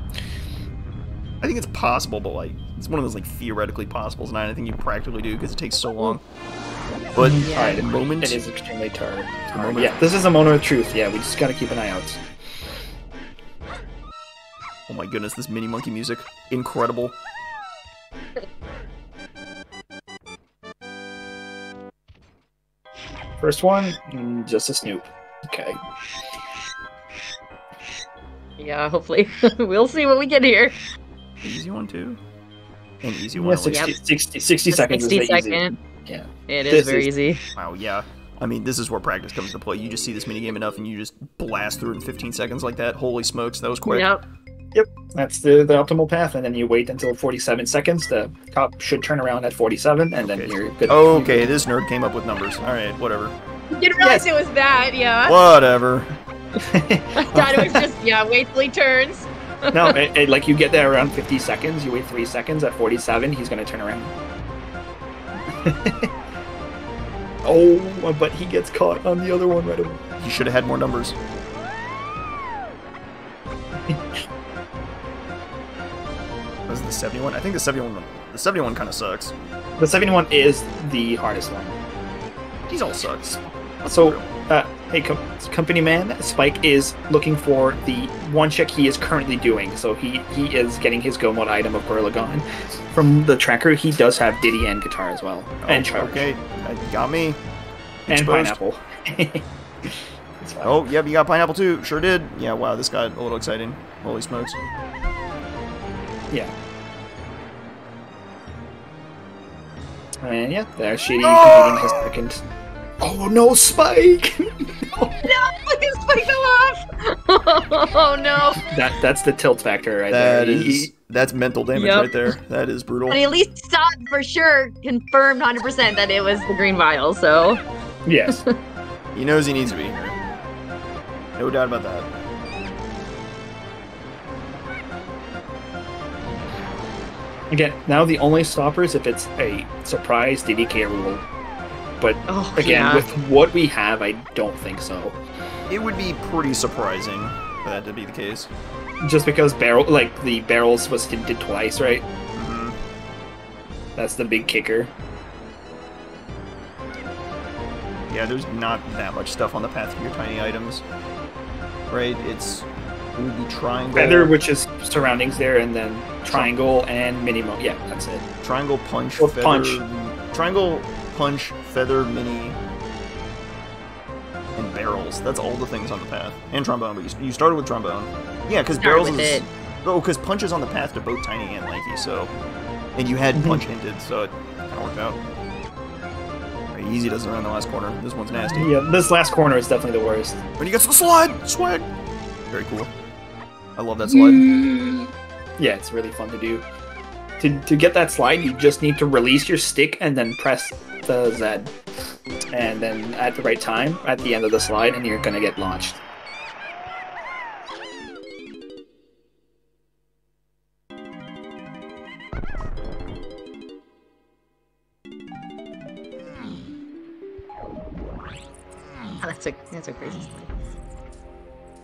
I think it's possible, but like it's one of those like theoretically possibles, and I think you practically do because it takes so long. But yeah. All right, the moment it is extremely tired. Right, yeah, this is a moment of truth. Yeah, we just got to keep an eye out. Oh my goodness, this mini monkey music. Incredible. First one, just a snoop. Okay. Yeah, hopefully. We'll see what we get here. Easy one, too. An easy one. Yeah, sixty, yep. sixty, sixty seconds sixty is second. Easy. Yeah. It is this very is... easy. Wow, yeah. I mean, this is where practice comes to play. You just see this minigame enough, and you just blast through it in fifteen seconds like that. Holy smokes, that was quick. Yep. Yep, that's the, the optimal path, and then you wait until forty-seven seconds. The cop should turn around at forty-seven, and okay. then you're good. Okay, this nerd came up with numbers. All right, whatever. You didn't realize yes. it was that, yeah. Whatever. I thought it was just, yeah, wait till he turns. No, it, it, like you get there around fifty seconds, you wait three seconds, at forty-seven, he's going to turn around. Oh, but he gets caught on the other one right away. You should have had more numbers. Was the seventy-one? I think the seventy-one. The seventy-one kind of sucks. The seventy-one is the hardest one. These all sucks. That's so, uh, hey, com company man, Spike is looking for the one check he is currently doing. So he he is getting his go mode item of Burlagon from the tracker. He does have Diddy and guitar as well, oh, and Charge. Okay, that got me. And exposed. Pineapple. Oh, yep, you got pineapple too. Sure did. Yeah. Wow, this got a little exciting. Holy smokes. Yeah. And yeah, there's Shady completing his second. Oh no, Spike! No, please, Spike, go off! Oh no! That that's the tilt factor right that there. That is that's mental damage yep. right there. That is brutal. And he at least saw it for sure, confirmed one hundred percent that it was the green vial. So. Yes. He knows he needs to be here. No doubt about that. Again, now the only stopper is if it's a surprise D D K rule. But oh, again, yeah. with what we have, I don't think so. It would be pretty surprising for that to be the case. Just because barrel, like the barrels was hinted twice, right? Mm-hmm. That's the big kicker. Yeah, there's not that much stuff on the path for your tiny items, right? It's. Would be triangle. Feather, which is surroundings there, and then triangle and mini. Mo yeah, that's it. Triangle, punch, or feather, punch. Triangle, punch, feather, mini, and barrels. That's all the things on the path. And trombone, but you, you started with trombone. Yeah, because barrels is. It. Oh, because punch is on the path to both Tiny and Lanky, so. And you had punch hinted, so it kind of worked out. Very easy doesn't run the last corner. This one's nasty. Yeah, this last corner is definitely the worst. When you get to the slide, swag! Very cool. I love that slide. Yeah, it's really fun to do. To, to get that slide, you just need to release your stick and then press the Z. And then at the right time, at the end of the slide, and you're going to get launched. Oh, that's a, that's a crazy slide.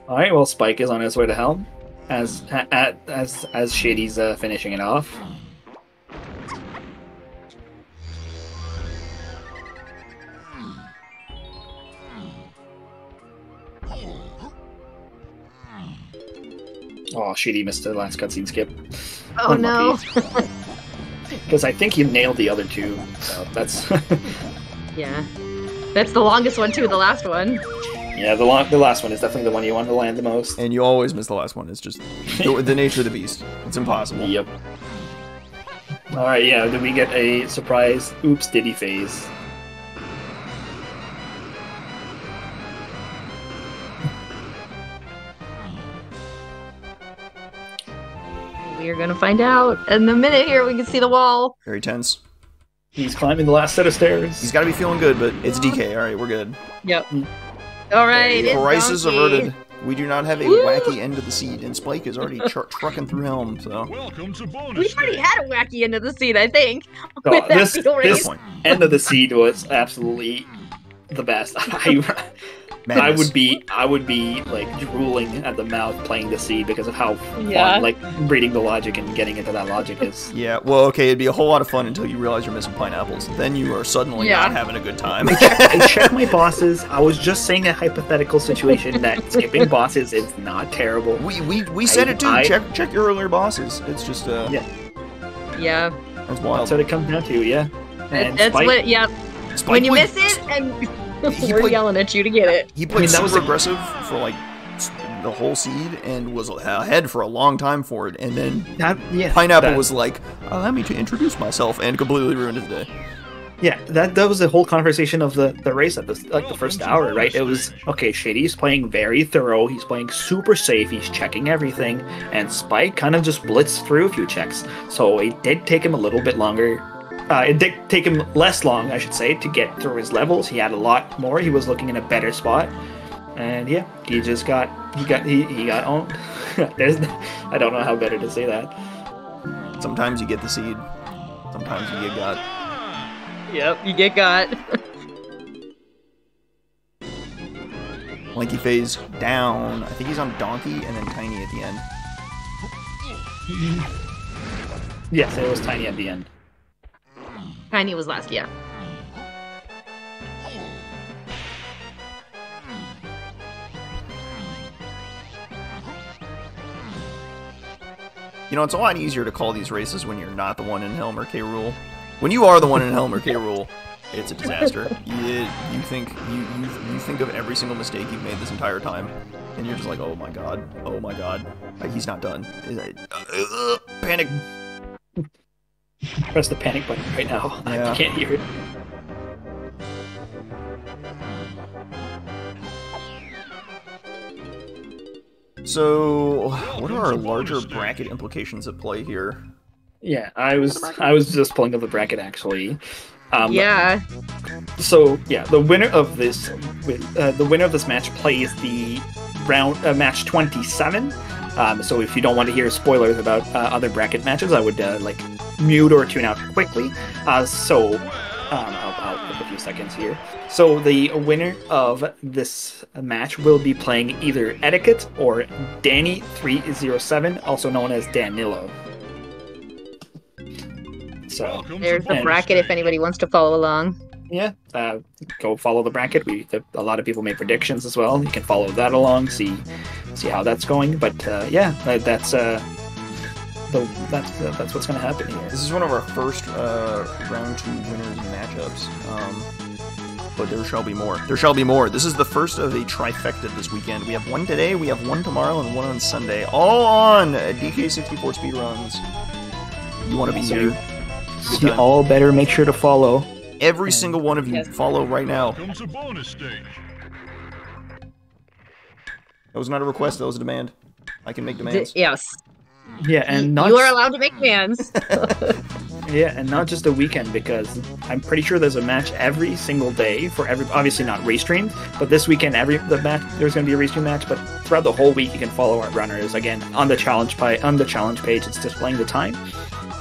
All right. Well, Spike is on his way to helm, as at, as as Shady's uh, finishing it off. Oh, Shady missed the last cutscene skip. Oh no! Because I think he nailed the other two. So that's. Yeah, that's the longest one too. The last one. Yeah, the, long, the last one is definitely the one you want to land the most. And you always miss the last one. It's just the, the nature of the beast. It's impossible. Yep. All right, yeah. Did we get a surprise oops diddy phase? We are going to find out. In a minute here, we can see the wall. Very tense. He's climbing the last set of stairs. He's got to be feeling good, but it's D K. All right, we're good. Yep. All right, it's crisis averted. We do not have a Woo! wacky end of the seed, and Spike is already tr trucking through Helm. So welcome to bonus. We already had a wacky end of the seed, I think. Oh, this this end of the seed was absolutely the best. I, I would be, I would be like drooling at the mouth playing the seed because of how yeah. fun, like reading the logic and getting into that logic is. Yeah, well, okay, it'd be a whole lot of fun until you realize you're missing pineapples. Then you are suddenly yeah. not having a good time. I, check, I check my bosses. I was just saying a hypothetical situation that skipping bosses is not terrible. We we we said I, it too. I, check check your earlier bosses. It's just uh. Yeah. Yeah. That's wild. That's what it comes down to. Yeah. And that's Spike, what. Yeah. Spike when you miss it and. He We're played, yelling at you to get it. He played I mean, that was aggressive for like the whole seed and was ahead for a long time for it. And then that, yeah, Pineapple that. was like, allow me to introduce myself, and completely ruined his day. Yeah, that that was the whole conversation of the, the race at the, like the first hour, right? It was, okay, Shady's playing very thorough, he's playing super safe, he's checking everything, and Spike kind of just blitzed through a few checks. So it did take him a little bit longer, uh, it did take him less long, I should say, to get through his levels. He had a lot more, he was looking in a better spot, and yeah, he just got, he got, he, he got owned. There's, I don't know how better to say that. Sometimes you get the seed, sometimes you get got. Yep, you get got. Lanky phase down. I think he's on Donkey and then Tiny at the end. Yes, it was Tiny at the end. Tiny was last, yeah. You know, it's a lot easier to call these races when you're not the one in Helm or K. Rule. When you are the one in Helm or K. Rule, it's a disaster. You, you think you, you you think of every single mistake you've made this entire time, and you're just like, oh my god, oh my god, like, he's not done. Like, uh, uh, panic. Press the panic button right now. Yeah. I can't hear it. So, what are our larger bracket implications at play here? Yeah, I was I was just pulling up the bracket actually. Um, yeah. So yeah, the winner of this, uh, the winner of this match plays the round uh, match twenty-seven. Um, so if you don't want to hear spoilers about uh, other bracket matches, I would uh, like mute or tune out quickly. Uh, so um, I'll, I'll put a few seconds here. So the winner of this match will be playing either Etiquette or Danny three oh seven, also known as Danilo. So there's the bracket if anybody wants to follow along. Yeah, uh, go follow the bracket. We the, a lot of people made predictions as well. You can follow that along, see see how that's going. But uh, yeah, that's uh, the that's uh, that's what's going to happen here. This is one of our first uh, round two winners matchups. Um, but there shall be more. There shall be more. This is the first of a trifecta this weekend. We have one today, we have one tomorrow, and one on Sunday. All on D K sixty-four Speedruns. You want to be here. You all better make sure to follow. Every single one of you, follow right now. Comes a bonus stage. That was not a request, that was a demand. I can make demands. D yes. Yeah, and not... You are allowed to make demands. Yeah, and not just a weekend, because I'm pretty sure there's a match every single day for every... Obviously not restreamed, but this weekend every the match there's going to be a restream match, but throughout the whole week you can follow our runners. Again, on the challenge, on the challenge page, it's displaying the time.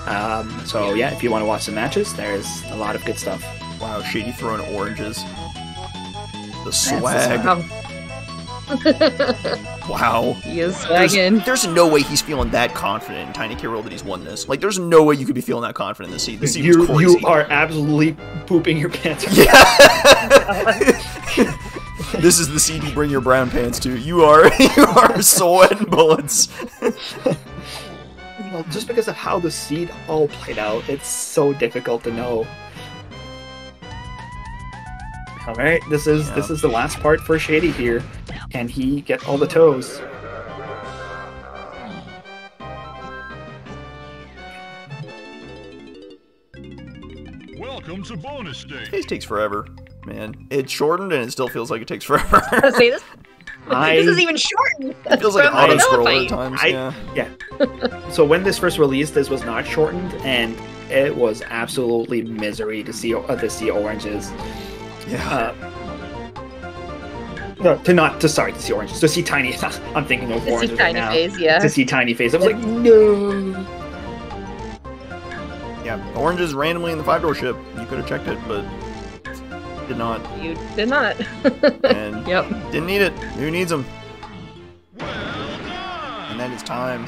Um, so yeah, if you want to watch the matches, there's a lot of good stuff. Wow, Shady throwing oranges. The swag. Wow. He is swagging. There's, there's no way he's feeling that confident in Tiny K. Rule that he's won this. Like, there's no way you could be feeling that confident in this seed. This seed was crazy. You are absolutely pooping your pants. Yeah. This is the seed you bring your brown pants to. You are, you are sweating bullets. Well, just because of how the seed all played out, it's so difficult to know. All right, this is yeah. this is the last part for Shady here. Can he get all the toes? Welcome to bonus stage. This takes forever, man. It shortened and it still feels like it takes forever. See this? I, this is even shortened. It feels like an auto scroller at times. I, yeah. yeah. So when this first released, this was not shortened, and it was absolutely misery to see uh, to see oranges. Yeah. Uh, no, to not to sorry to see oranges. To see tiny. I'm thinking of to oranges see tiny right phase, now. Yeah. To see tiny phase. I was like, no. Yeah, oranges randomly in the five door ship. You could have checked it, but. Did not. You did not. And yep. Didn't need it. Who needs them? And then it's time.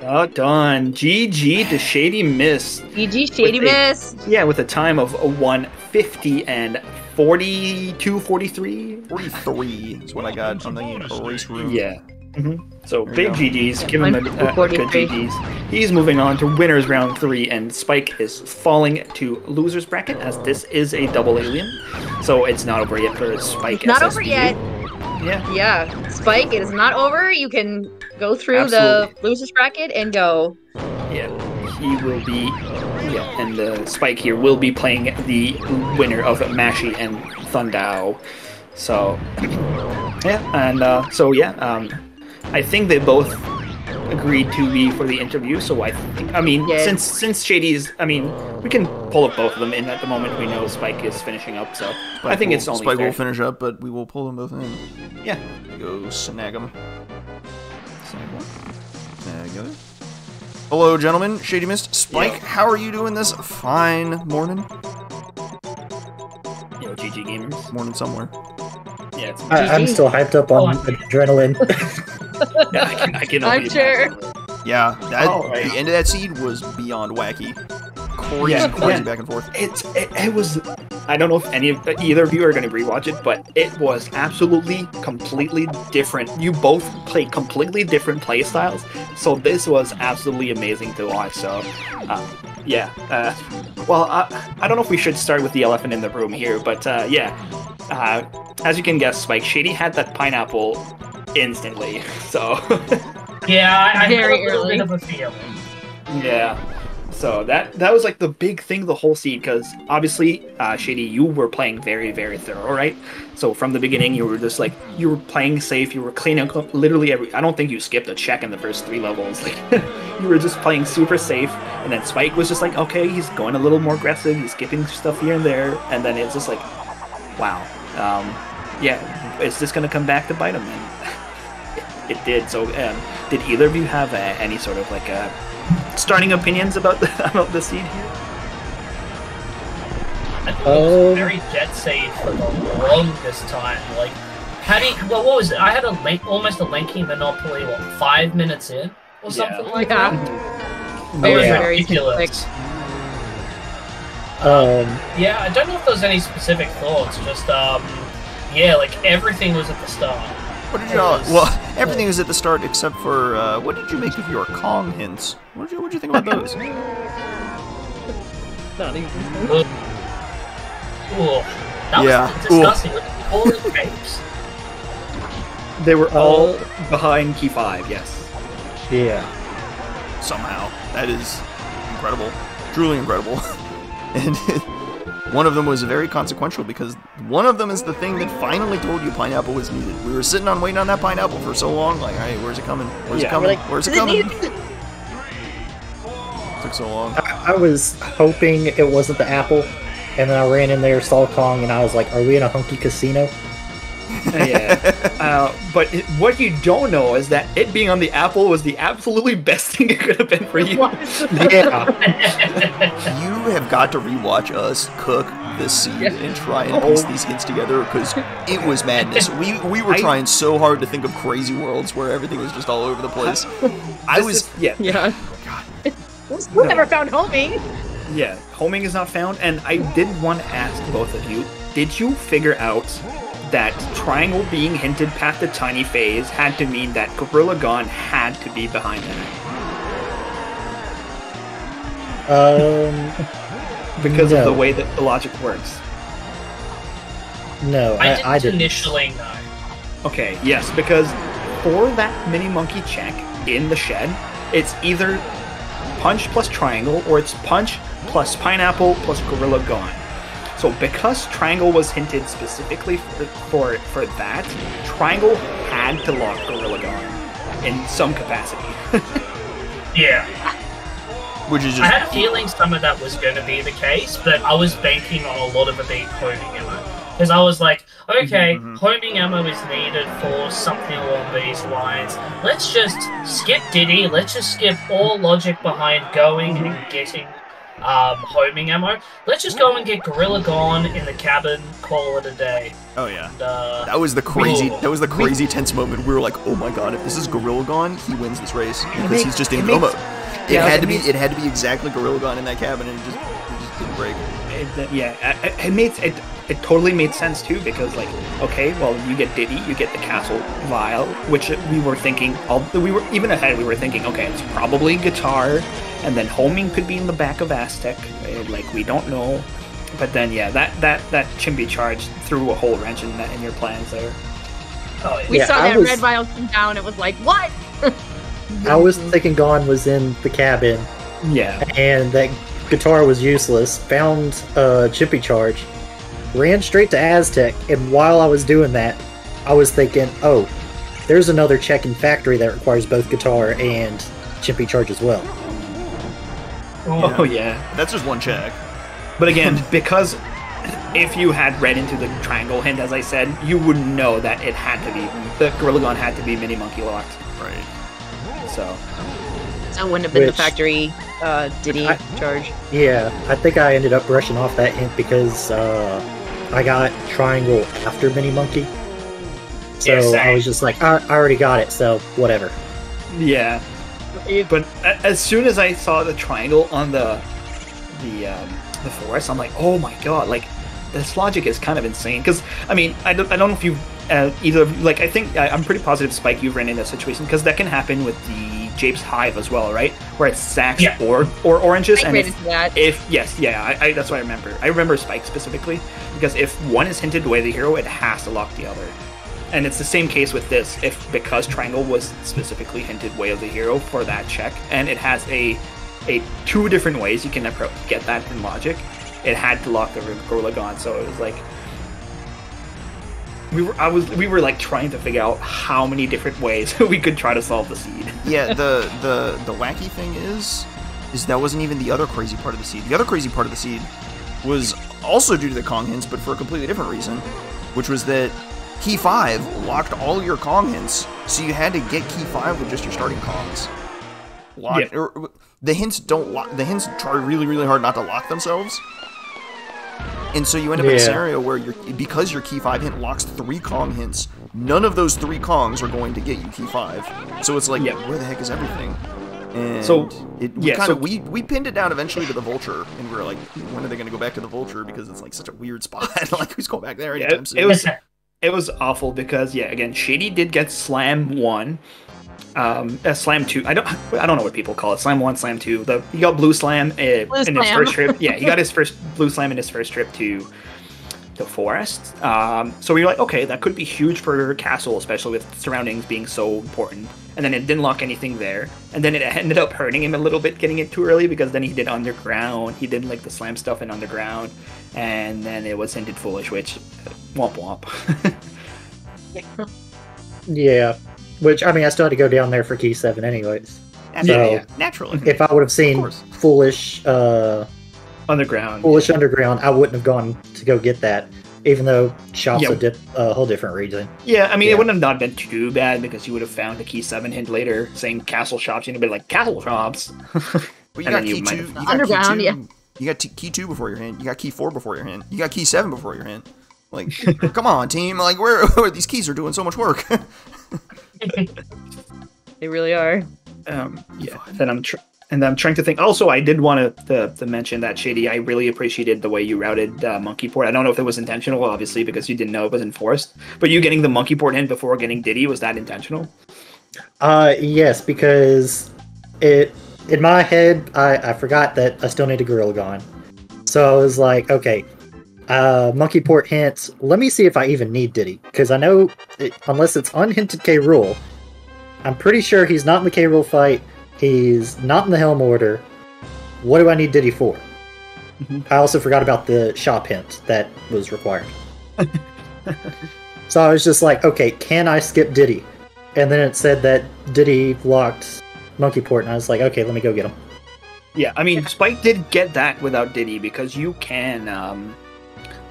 Oh, done. G G to ShadyMyst. G G ShadyMyst. Yeah, with a time of one fifty and forty-two, forty-three. forty-three is what I got. I'm thinking a race room. Yeah. Mm-hmm. So big G Ds, give him a, a, a good G Ds. He's moving on to winners round three, and Spike is falling to losers bracket, as this is a double alien. So it's not over yet for Spike. It's not S S D. Over yet. Yeah. Yeah. Spike, it is not over. You can go through Absolutely. the losers bracket and go. Yeah. He will be. Yeah. And uh, Spike here will be playing the winner of Mashie and Thundau. So. Yeah. And uh, so yeah. Um. I think they both agreed to be for the interview, so I think, I mean, yes. since since Shady's, I mean, we can pull up both of them in at the moment. We know Spike is finishing up, so Spike I think will, it's only Spike fair. will finish up, but we will pull them both in. Yeah. Go snag them. Snag one. Snag the other. Hello, gentlemen. ShadyMyst. Spike, yeah. How are you doing this fine morning? Yo, G G Gamers. Morning somewhere. Yeah, it's I, I'm still hyped up on oh, adrenaline. yeah, I can, I can I'm sure. That. Yeah, that, oh, yeah, the end of that seed was beyond wacky. Crazy, yeah, crazy yeah. back and forth. It, it it was. I don't know if any of either of you are going to rewatch it, but it was absolutely completely different. You both played completely different play styles, so this was absolutely amazing to watch. So, uh, yeah. Uh, well, I, I don't know if we should start with the elephant in the room here, but uh, yeah. Uh, as you can guess, Spike, Shady had that pineapple instantly, so... yeah, I, I Very had a little bit of a feeling. Yeah, so that that was like the big thing the whole seed, because obviously, uh, Shady, you were playing very, very thorough, right? So from the beginning, you were just like, you were playing safe, you were cleaning up literally every... I don't think you skipped a check in the first three levels. Like, you were just playing super safe, and then Spike was just like, okay, he's going a little more aggressive, he's skipping stuff here and there, and then it's just like, wow. Um, yeah, is this going to come back to bite him? And it, it did. So, um, did either of you have uh, any sort of like uh, starting opinions about the, about the seed here? I thought um, it was very jet seed for the longest time. Like, how do you, well, what was it? I had a link, almost a lanky monopoly. What, five minutes in or something yeah. like yeah. that? It was yeah. ridiculous. Um, yeah, I don't know if there was any specific thoughts, just, um, yeah, like, everything was at the start. What did you was, Well, everything uh, was at the start except for, uh, what did you make of your Kong hints? What did you, what did you think about those? Not even. Ooh. Ooh. That yeah. was disgusting. Look at all the grapes. They were all uh, behind key five, yes. Yeah. Somehow. That is incredible. Truly incredible. And one of them was very consequential because one of them is the thing that finally told you pineapple was needed. We were sitting on waiting on that pineapple for so long, like, hey, where's it coming? Where's yeah, it coming? Like, where's it coming? It took so long. I, I was hoping it wasn't the apple, and then I ran in there, saw Kong, and I was like, are we in a hunky casino? yeah. Uh, but it, what you don't know is that it being on the apple was the absolutely best thing it could have been for you. yeah. You have got to rewatch us cook this seed yeah. and try and oh. piece these hints together because it was madness. We we were I, trying so hard to think of crazy worlds where everything was just all over the place. I was is, yeah. yeah. God. We no. never found homing. Yeah, homing is not found. And I did want to ask both of you: did you figure out that triangle being hinted past the tiny phase had to mean that Gorilla Gone had to be behind it? Um, because no. of the way that the logic works. No, I, I, didn't, I didn't initially know. Okay, yes, because for that mini monkey check in the shed, it's either punch plus triangle or it's punch plus pineapple plus Gorilla Gone. So because triangle was hinted specifically for, for for that, triangle had to lock Gorilla Gone in some capacity. yeah. Which is just I had a feeling some of that was going to be the case, but I was banking on a lot of it being homing ammo. Because I was like, okay, mm-hmm. homing ammo is needed for something along these lines. Let's just skip Diddy, let's just skip all logic behind going mm-hmm. and getting... Um, homing ammo. Let's just go and get Gorilla Gone in the cabin. Call it a day. Oh yeah. And, uh, that was the crazy. Ooh. That was the crazy we, tense moment. We were like, oh my god, if this is Gorilla Gone, he wins this race because makes, he's just in coma. It, yeah, it had it to makes, be. It had to be exactly Gorilla Gone in that cabin, and it just, it just didn't break. it, yeah, it, it made it. It totally made sense too, because like, okay, well, you get Diddy, you get the Castle Vial, which we were thinking, we were even ahead. We were thinking, okay, it's probably guitar, and then homing could be in the back of Aztec. Like, we don't know, but then yeah, that that that Chimbee charge threw a whole wrench in that in your plans there. Oh, yeah. We yeah, saw I that was... red vial come down. It was like, what? I was thinking Gone was in the cabin. Yeah, and that guitar was useless. Found uh, Chimpy Charge. Ran straight to Aztec, and while I was doing that, I was thinking, oh, there's another check in factory that requires both guitar and Chimpy Charge as well. Oh, oh yeah. That's just one check. But again, because if you had read into the triangle hint, as I said, you wouldn't know that it had to be, the Gorilla Gone had to be Mini Monkey locked. Right. So... I wouldn't have been Which, the factory uh, Diddy I, charge. Yeah, I think I ended up brushing off that hint because uh, I got triangle after Mini Monkey. So yes, I, I was just like, I, I already got it, so whatever. Yeah, but as soon as I saw the triangle on the the um, the forest, I'm like, oh my god, like this logic is kind of insane. Because I mean, I don't, I don't know if you uh, either like I think I, I'm pretty positive Spike, you've ran into that situation because that can happen with the Jape's Hive as well, right? Where it's sacks yeah. or or oranges, I and if, that. if yes, yeah, I, I, that's what I remember. I remember Spike specifically because if one is hinted away the hero, it has to lock the other, and it's the same case with this. If because triangle was specifically hinted way of the hero for that check, and it has a a two different ways you can approach get that in logic, it had to lock the Gorilla Gone. So it was like we were I was we were like trying to figure out how many different ways we could try to solve the seed. Yeah, the, the the wacky thing is, is that wasn't even the other crazy part of the seed. The other crazy part of the seed was also due to the Kong hints, but for a completely different reason, which was that Key five locked all your Kong hints, so you had to get Key five with just your starting Kongs. Lock, yeah. or, the hints don't lock. The hints try really, really hard not to lock themselves. And so you end up yeah. in a scenario where, you're, because your Key five hint locks three Kong hints, none of those three Kongs are going to get you Key five. So it's like, yep. where the heck is everything? And so, it, we, yeah, kinda, so we, we pinned it down eventually to the Vulture, and we were like, when are they going to go back to the Vulture? Because it's like such a weird spot. Like, who's going back there? Yeah, it, it, was, it was awful because, yeah, again, Shady did get Slam one. Um, uh, slam two. I don't. I don't know what people call it. Slam one, slam two. The he got blue slam uh, blue in slam. his first trip. Yeah, he got his first blue slam in his first trip to the forest. Um, so we were like, okay, that could be huge for Castle, especially with surroundings being so important. And then it didn't lock anything there. And then it ended up hurting him a little bit, getting it too early because then he did underground. He did like the slam stuff in underground, and then it was hinted foolish, which uh, womp womp. Yeah. Which, I mean, I still had to go down there for Key seven anyways. So, yeah, yeah, naturally. If I would have seen Foolish uh, Underground, Foolish yeah. Underground, I wouldn't have gone to go get that, even though Shop's yeah. a dip, uh, whole different region. Yeah, I mean, yeah. it wouldn't have not been too bad because you would have found a Key seven hint later saying Castle Shops, and you'd be like, Castle Shops! But you, got you, two, you got Underground, Key two, yeah. You got Key two before your hint, you got Key four before your hint, you got Key seven before your hint. Like, come on, team, like, where, where these keys are doing so much work. They really are. Um, yeah. Then I'm tr and I'm trying to think. Also, I did want to, to mention that Shady. I really appreciated the way you routed uh, Monkey Port. I don't know if it was intentional, obviously, because you didn't know it was enforced. But you getting the Monkey Port in before getting Diddy, was that intentional? Uh, yes, because it in my head I I forgot that I still need a Gorilla Gone, so I was like, okay. Uh, Monkey Port hints. Let me see if I even need Diddy, because I know, it, unless it's unhinted K. Rool, I'm pretty sure he's not in the K. Rool fight, he's not in the Helm Order. What do I need Diddy for? Mm-hmm. I also forgot about the shop hint that was required. So I was just like, okay, can I skip Diddy? And then it said that Diddy locked Monkey Port, and I was like, okay, let me go get him. Yeah, I mean, Spike did get that without Diddy, because you can, um...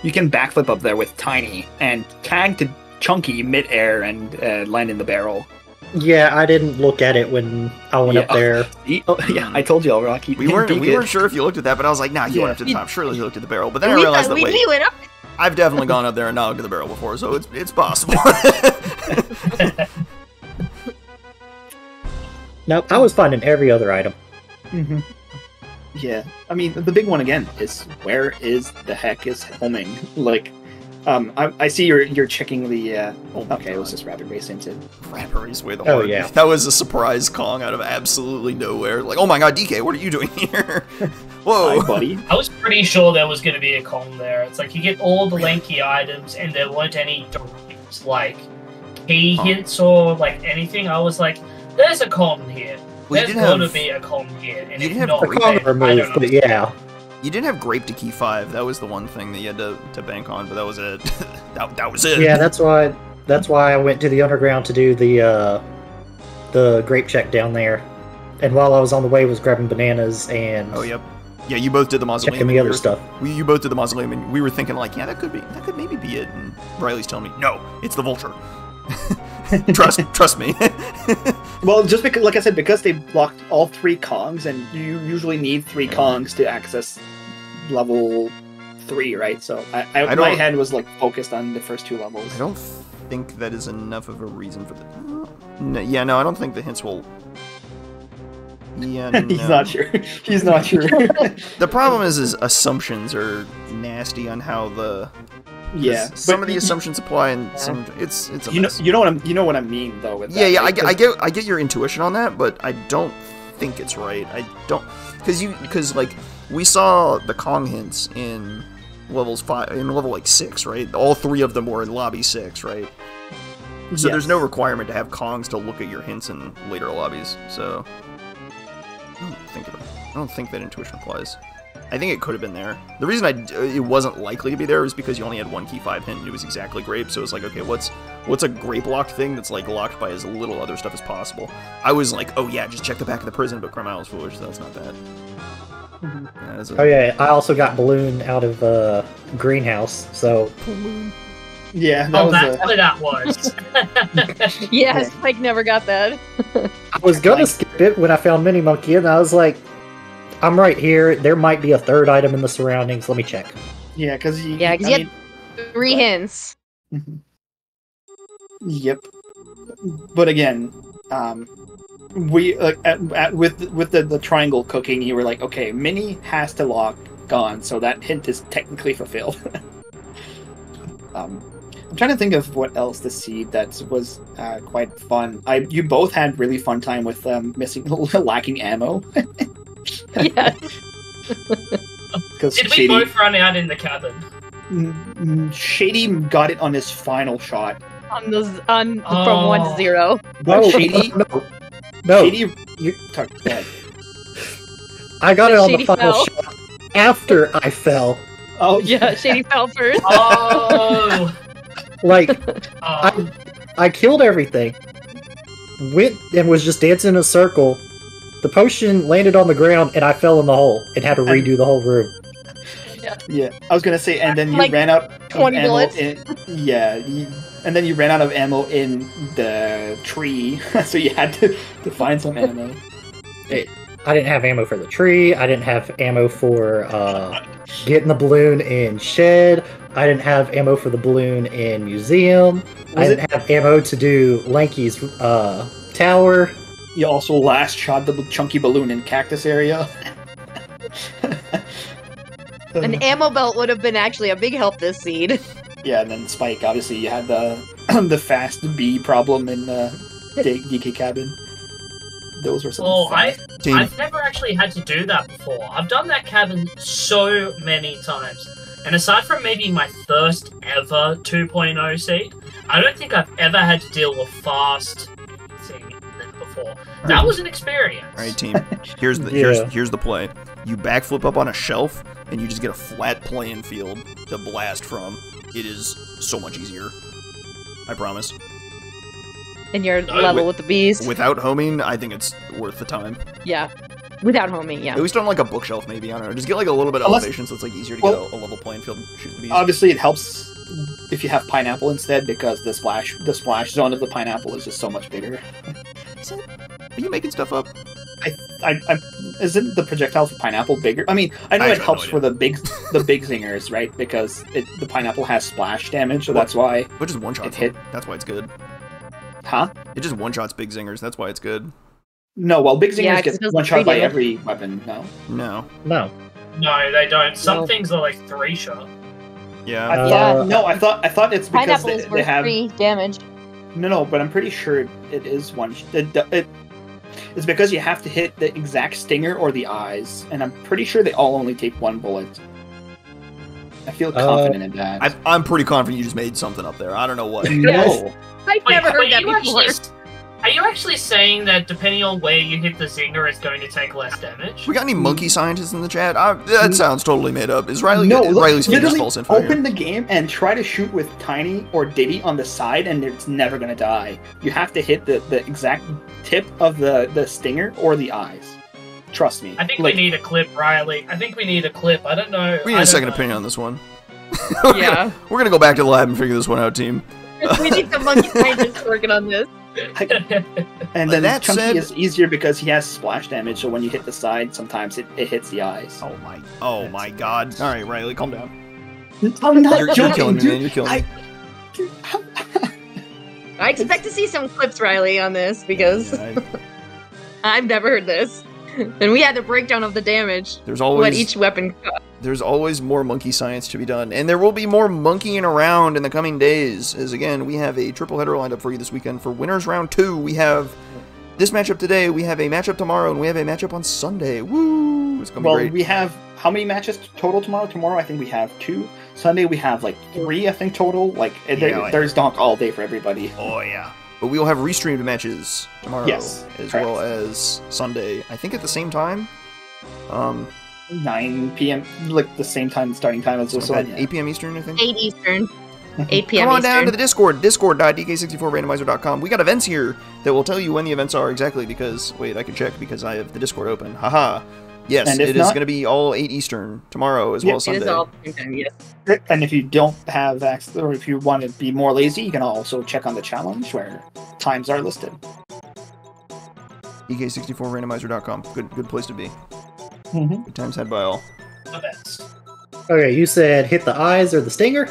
you can backflip up there with Tiny and tag to Chunky midair and uh, land in the barrel. Yeah, I didn't look at it when I went yeah, up there. He, oh, yeah, I told you, Lrauq. We weren't we weren't sure if you looked at that, but I was like, nah, he yeah. went up to the top. Surely he looked at the barrel. But then we, I realized uh, that, wait, went up. I've definitely gone up there and not looked at the barrel before, so it's it's possible. Nope, I was finding every other item. Mm-hmm. Yeah, I mean, the big one again is where is the heck is homing? Like, um, I, I see you're you're checking the. Uh, oh okay, God. It was just rapid race into. Rappery's way the oh hard. Yeah, that was a surprise Kong out of absolutely nowhere. Like, oh my God, D K, what are you doing here? Whoa, hi, buddy. I was pretty sure there was going to be a Kong there. It's like you get all the lanky items, and there weren't any direct like key huh. hints or like anything. I was like, there's a Kong here. Well, There's going to be a Kong here, and you didn't have not grape removed, but yeah. You didn't have grape to key five. That was the one thing that you had to, to bank on, but that was it. that, that was it. Yeah, that's why that's why I went to the underground to do the uh, the grape check down there. And while I was on the way, I was grabbing bananas and oh yep, yeah, you both did the mausoleum. Checking the other we were, stuff. We, you both did the mausoleum, and we were thinking like, yeah, that could be that could maybe be it. And Riley's telling me, no, it's the vulture. trust trust me. Well, just because, like I said, because they blocked all three Kongs, and you usually need three Kongs to access level three, right? So I, I, I my head was like focused on the first two levels. I don't think that is enough of a reason for the no, yeah no I don't think the hints will yeah no. He's not sure. He's not sure. The problem is is assumptions are nasty on how the yeah, some of the assumptions apply, and some it's it's. A you know, you know what I'm, you know what I mean, though. With yeah, that, yeah, right? I get, I get, I get your intuition on that, but I don't think it's right. I don't, because you, because like we saw the Kong hints in levels five, in level like six, right? All three of them were in lobby six, right? So yes. There's no requirement to have Kongs to look at your hints in later lobbies. So I don't think, about, I don't think that intuition applies. I think it could have been there. The reason I, it wasn't likely to be there was because you only had one key five hint, and it was exactly grape, so it was like, okay, what's what's a grape-locked thing that's, like, locked by as little other stuff as possible? I was like, oh, yeah, just check the back of the prison, but Cromwell was foolish, so that's not bad. Mm-hmm. Yeah, that's a... Oh, yeah, I also got Balloon out of uh, Greenhouse, so... Balloon. Yeah, that oh, was that's a... what that was. Yeah, Spike never got that. I was gonna like... skip it when I found Mini Monkey, and I was like... I'm right here. There might be a third item in the surroundings. Let me check. Yeah, because you, yeah, cause you mean, had three but... hints. Yep. But again, um, we like at, at, with with the, the triangle cooking. You were like, okay, Minnie has to lock gone, so that hint is technically fulfilled. um, I'm trying to think of what else to see that was uh, quite fun. I you both had really fun time with um, missing lacking ammo. Yeah. Did we both run out in the cabin? Shady got it on his final shot. On the on oh. From one zero. No, no Shady. No. No. Shady, you talk bad. I got it on Shady the final fell. shot after I fell. Oh yeah, Shady fell first. Oh. Like oh. I, I killed everything. Went and was just dancing in a circle. The potion landed on the ground, and I fell in the hole and had to redo and, the whole room. Yeah. Yeah, I was gonna say, and then you like ran out twenty of ammo in, yeah, you, and then you ran out of ammo in the tree, so you had to, to find some ammo. It, I didn't have ammo for the tree. I didn't have ammo for uh, getting the balloon in shed. I didn't have ammo for the balloon in museum. Was I didn't it? have ammo to do Lanky's uh, tower. You also last shot the chunky balloon in cactus area. An ammo belt would have been actually a big help this seed. Yeah, and then Spike, obviously, you had the the fast bee problem in uh, D K cabin. Those were some. Oh, I I've, I've never actually had to do that before. I've done that cabin so many times, and aside from maybe my first ever two point oh seed, I don't think I've ever had to deal with fast. That right. was an experience. All right, team. Here's the yeah. here's here's the play. You backflip up on a shelf, and you just get a flat playing field to blast from. It is so much easier. I promise. And you're uh, level with, with the bees. Without homing, I think it's worth the time. Yeah. Without homing, yeah. At least on like a bookshelf, maybe. I don't know. Just get like a little bit of Unless, elevation, so it's like easier to well, get a, a level playing field and shoot the bees. Obviously, it helps if you have pineapple instead, because the splash the splash zone of the pineapple is just so much bigger. Are you making stuff up? I, I, I, isn't the projectile for pineapple bigger? I mean, I know I it helps no for the big, the big zingers, right? Because it, the pineapple has splash damage, so well, that's why. Which is one shot. It hit. That's why it's good. Huh? It just one shots big zingers. That's why it's good. No, well, Big Zingers yeah, get one shot by every weapon. No. No. No. No, they don't. Some no. things are like three shot. Yeah. I thought, uh, no, I thought I thought it's because they, they have three damage. No, no, but I'm pretty sure it is one. Sh it, it, it's because you have to hit the exact stinger or the eyes, and I'm pretty sure they all only take one bullet. I feel confident uh, in that. I, I'm pretty confident you just made something up there. I don't know what. Yes. No. I've Wait, never heard that before. Actually, are you actually saying that depending on where you hit the zinger, it's going to take less damage? We got any monkey scientists in the chat? I, that sounds totally made up. Is Riley? No, look, Riley's literally false info open here. The game and try to shoot with Tiny or Diddy on the side, and it's never going to die. You have to hit the the exact tip of the the stinger or the eyes. Trust me. I think like, we need a clip, Riley. I think we need a clip. I don't know. We need a second know. opinion on this one. we're yeah. Gonna, we're going to go back to the lab and figure this one out, team. We need some monkey scientists working on this. I, and then that Chunky said, is easier because he has splash damage, so when you hit the side, sometimes it, it hits the eyes. Oh my! Oh That's my God! All right, Riley, calm down. I'm not you're, joking, you're killing me, dude. Man. You're killing me. I, I expect to see some clips, Riley, on this because yeah, I, I've never heard this. And we had the breakdown of the damage. There's always what each weapon cost. There's always more monkey science to be done, and there will be more monkeying around in the coming days. As again, we have a triple header lined up for you this weekend for winners round two. We have this matchup today, we have a matchup tomorrow, and we have a matchup on Sunday. Woo! It's gonna well, be great. Well, we have how many matches total tomorrow? Tomorrow, I think we have two. Sunday, we have like three, I think total. Like yeah, there, yeah. there's donk all day for everybody. Oh yeah. But we will have restreamed matches tomorrow, yes, as correct. well as Sunday. I think at the same time, um, nine p m like the same time starting time as this one. eight p m Eastern, I think. eight Eastern. eight p m Come on Eastern. Down to the Discord. Discord dot D K sixty-four randomizer dot com. We got events here that will tell you when the events are exactly. Because wait, I can check because I have the Discord open. Haha. -ha. Yes, and it not, is going to be all eight Eastern tomorrow as yeah, well as Sunday. It is all time, yes. And if you don't have access, or if you want to be more lazy, you can also check on the challenge where times are listed. D K sixty-four randomizer dot com. Good, good place to be. Mm-hmm. Good times had by all. The best. Okay, you said hit the eyes or the stinger?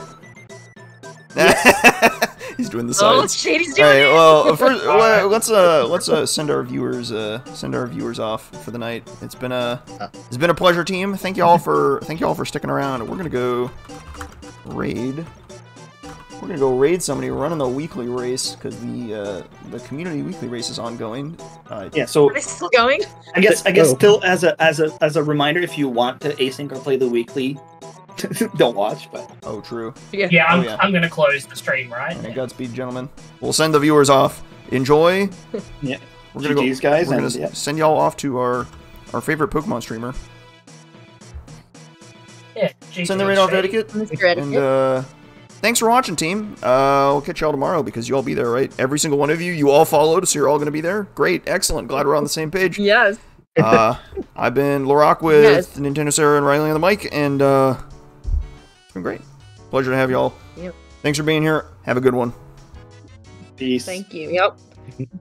He's doing the sides. Oh, Shady's doing it. All right, well, first, well, let's uh, let's uh, send our viewers uh, send our viewers off for the night. It's been a it's been a pleasure, team. Thank you all for thank you all for sticking around. We're gonna go raid. We're gonna go raid somebody. We're running the weekly race because the uh, the community weekly race is ongoing. Uh, yeah, so are they still going? I guess I guess oh. still as a as a as a reminder, if you want to async or play the weekly. Don't watch, but oh, true. Yeah, yeah, I'm, oh, yeah. I'm gonna close the stream, right? right yeah. Godspeed, gentlemen. We'll send the viewers off. Enjoy. Yeah, we're gonna G Gs, go, guys. We're and, gonna yeah. send y'all off to our our favorite Pokemon streamer. Yeah, G Gs, send the raid off to Etiquette. And uh, thanks for watching, team. Uh, we'll catch y'all tomorrow because you all be there, right? Every single one of you. You all followed, so you're all gonna be there. Great, excellent. Glad we're on the same page. Yes. uh, I've been Lrauq with yes. Nintendo Sarah and Riley on the mic, and uh. Been great. Pleasure to have y'all. Yep. Thanks for being here. Have a good one. Peace. Thank you. Yep.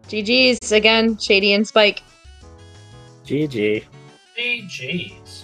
G Gs again, Shady and Spike. G G. G Gs.